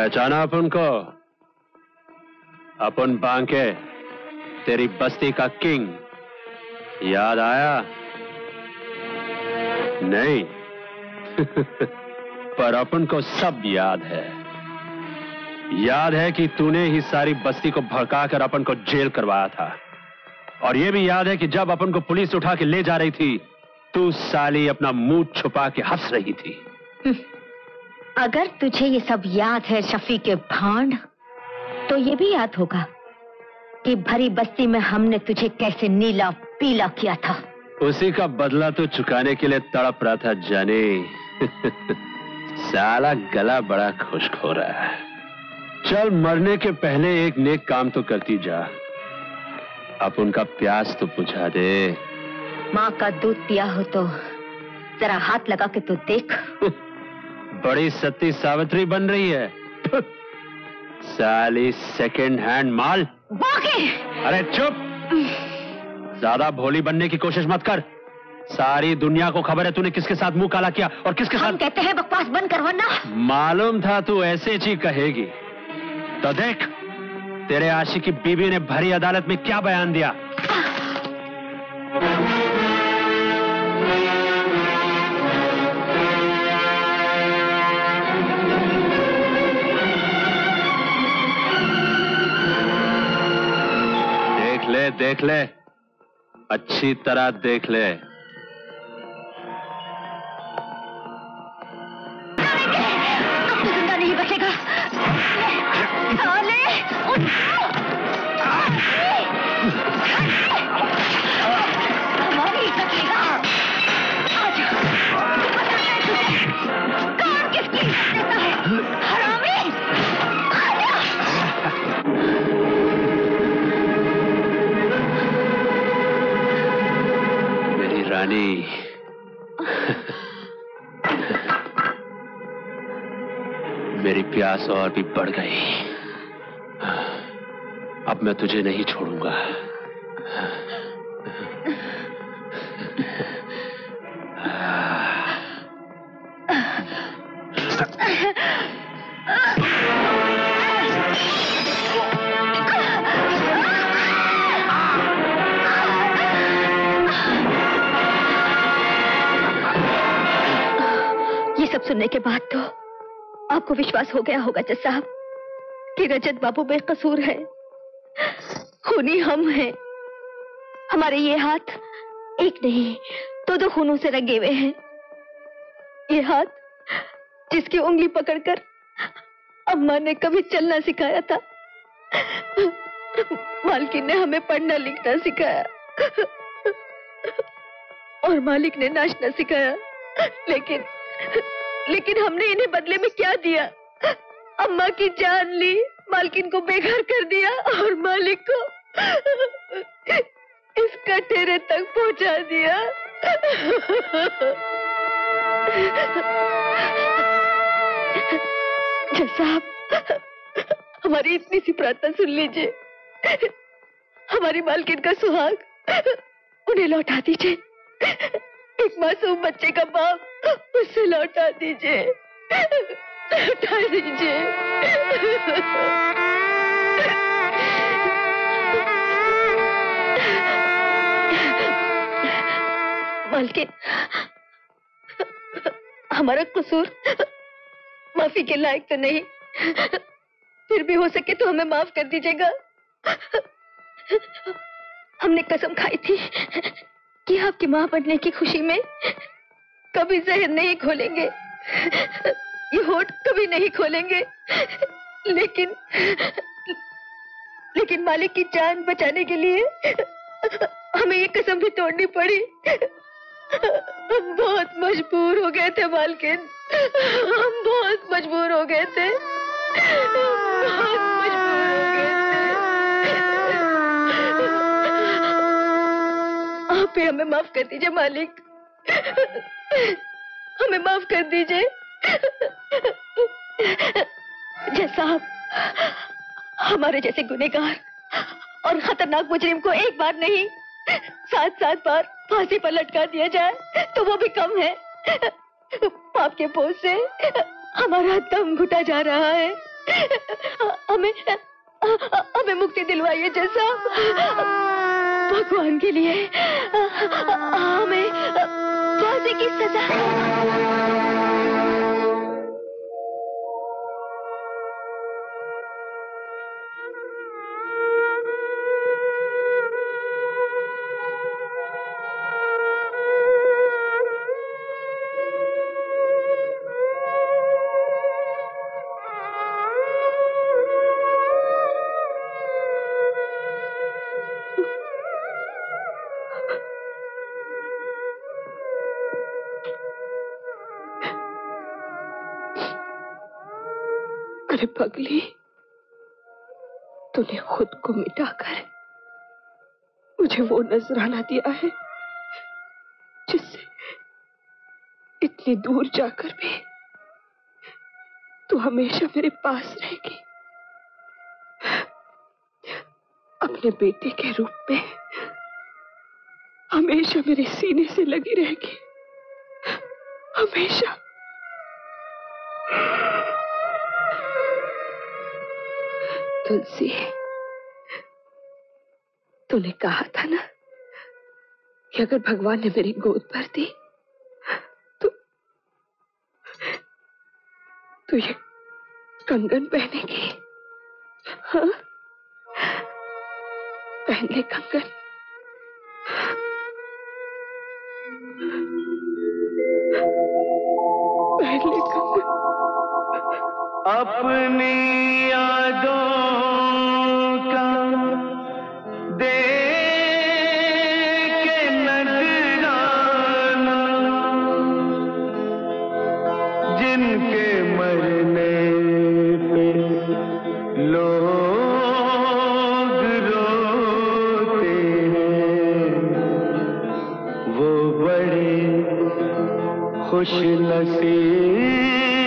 पहचाना अपन को? अपन बांके, तेरी बस्ती का किंग, याद आया? नहीं पर अपन को सब याद है। याद है कि तूने ही सारी बस्ती को भड़काकर अपन को जेल करवाया था। और ये भी याद है कि जब अपन को पुलिस उठा के ले जा रही थी तू साली अपना मुंह छुपा के हंस रही थी। अगर तुझे ये सब याद है शफी के भांड, तो ये भी याद होगा कि भरी बस्ती में हमने तुझे कैसे नीला पीला किया था। उसी का बदला तो चुकाने के लिए तड़प रहा था जाने। साला गला बड़ा खुश्क हो रहा है। चल मरने के पहले एक नेक काम तो करती जा, अपन का प्यास तो बुझा दे। माँ का दूध पिया हो तो जरा हाथ लगा के तो देख। बड़ी सती सावित्री बन रही है साली, सेकंड हैंड माल। अरे चुप, ज्यादा भोली बनने की कोशिश मत कर। सारी दुनिया को खबर है तूने किसके साथ मुंह काला किया और किसके साथ। हम कहते हैं बकवास बंद कर वरना। मालूम था तू ऐसे ही कहेगी, तो देख तेरे आशिक की बीवी ने भरी अदालत में क्या बयान दिया। देख ले, अच्छी तरह देख ले। अब तो जिंदा नहीं बचेगा। साले, हमारी इज्जत लेगा। आज पता है तुझे कौन किसकी इज्जत देता है। मेरी प्यास और भी बढ़ गई। अब मैं तुझे नहीं छोड़ूंगा। सब सुनने के बाद तो आपको विश्वास हो गया होगा जज साहब कि रजत बाबू बेकसूर है, खूनी हम हैं। हमारे ये हाथ एक नहीं तो दो खूनों से रंगे हुए हैं। ये हाथ जिसकी उंगली पकड़कर अम्मा ने कभी चलना सिखाया था, मालकिन ने हमें पढ़ना लिखना सिखाया और मालिक ने नाचना सिखाया। लेकिन हमने इन्हें बदले में क्या दिया? अम्मा की जान ली, मालकिन को बेघर कर दिया और मालिक को इस कटेरे तक पहुंचा दिया। जज साहब, हमारी इतनी सी प्रार्थना सुन लीजिए। हमारी मालकिन का सुहाग उन्हें लौटा दीजिए। एक मासूम बच्चे का बाप, उसे लौटा दीजिए, लौटा दीजिए। मालकिन, हमारा कसूर माफी के लायक तो नहीं, फिर भी हो सके तो हमें माफ कर दीजिएगा। हमने कसम खाई थी कि आपकी माँ बनने की खुशी में कभी जहर नहीं खोलेंगे, ये होठ कभी नहीं खोलेंगे। लेकिन मालिक की जान बचाने के लिए हमें ये कसम भी तोड़नी पड़ी। हम बहुत मजबूर हो गए थे मालकिन, हम बहुत मजबूर हो गए थे, बहुत मजबूर हो गए थे। आप ही हमें माफ कर दीजिए मालिक, हमें माफ कर दीजिए। जज साहब, हमारे जैसे गुनेगार और खतरनाक मुजरिम को एक बार नहीं 7-7 बार फांसी पर लटका दिया जाए तो वो भी कम है। पाप के बोझ से हमारा दम घुटा जा रहा है। हमें मुक्ति दिलवाइए जज साहब, भगवान के लिए हमें की सजा। अरे पगली, तूने खुद को मिटाकर मुझे वो नजराना दिया है जिससे इतनी दूर जाकर भी तू हमेशा मेरे पास रहेगी। अपने बेटे के रूप में हमेशा मेरे सीने से लगी रहेगी, हमेशा। तुलसी, तूने कहा था ना कि अगर भगवान ने मेरी गोद भर दी तो ये कंगन पहनेगी। हाँ, पहन ले कंगन। पहन ले कंगन। अपनी यादों का देख के नजराना, जिनके मरने पे लोग रोते हैं, वो बड़े खुश नसीब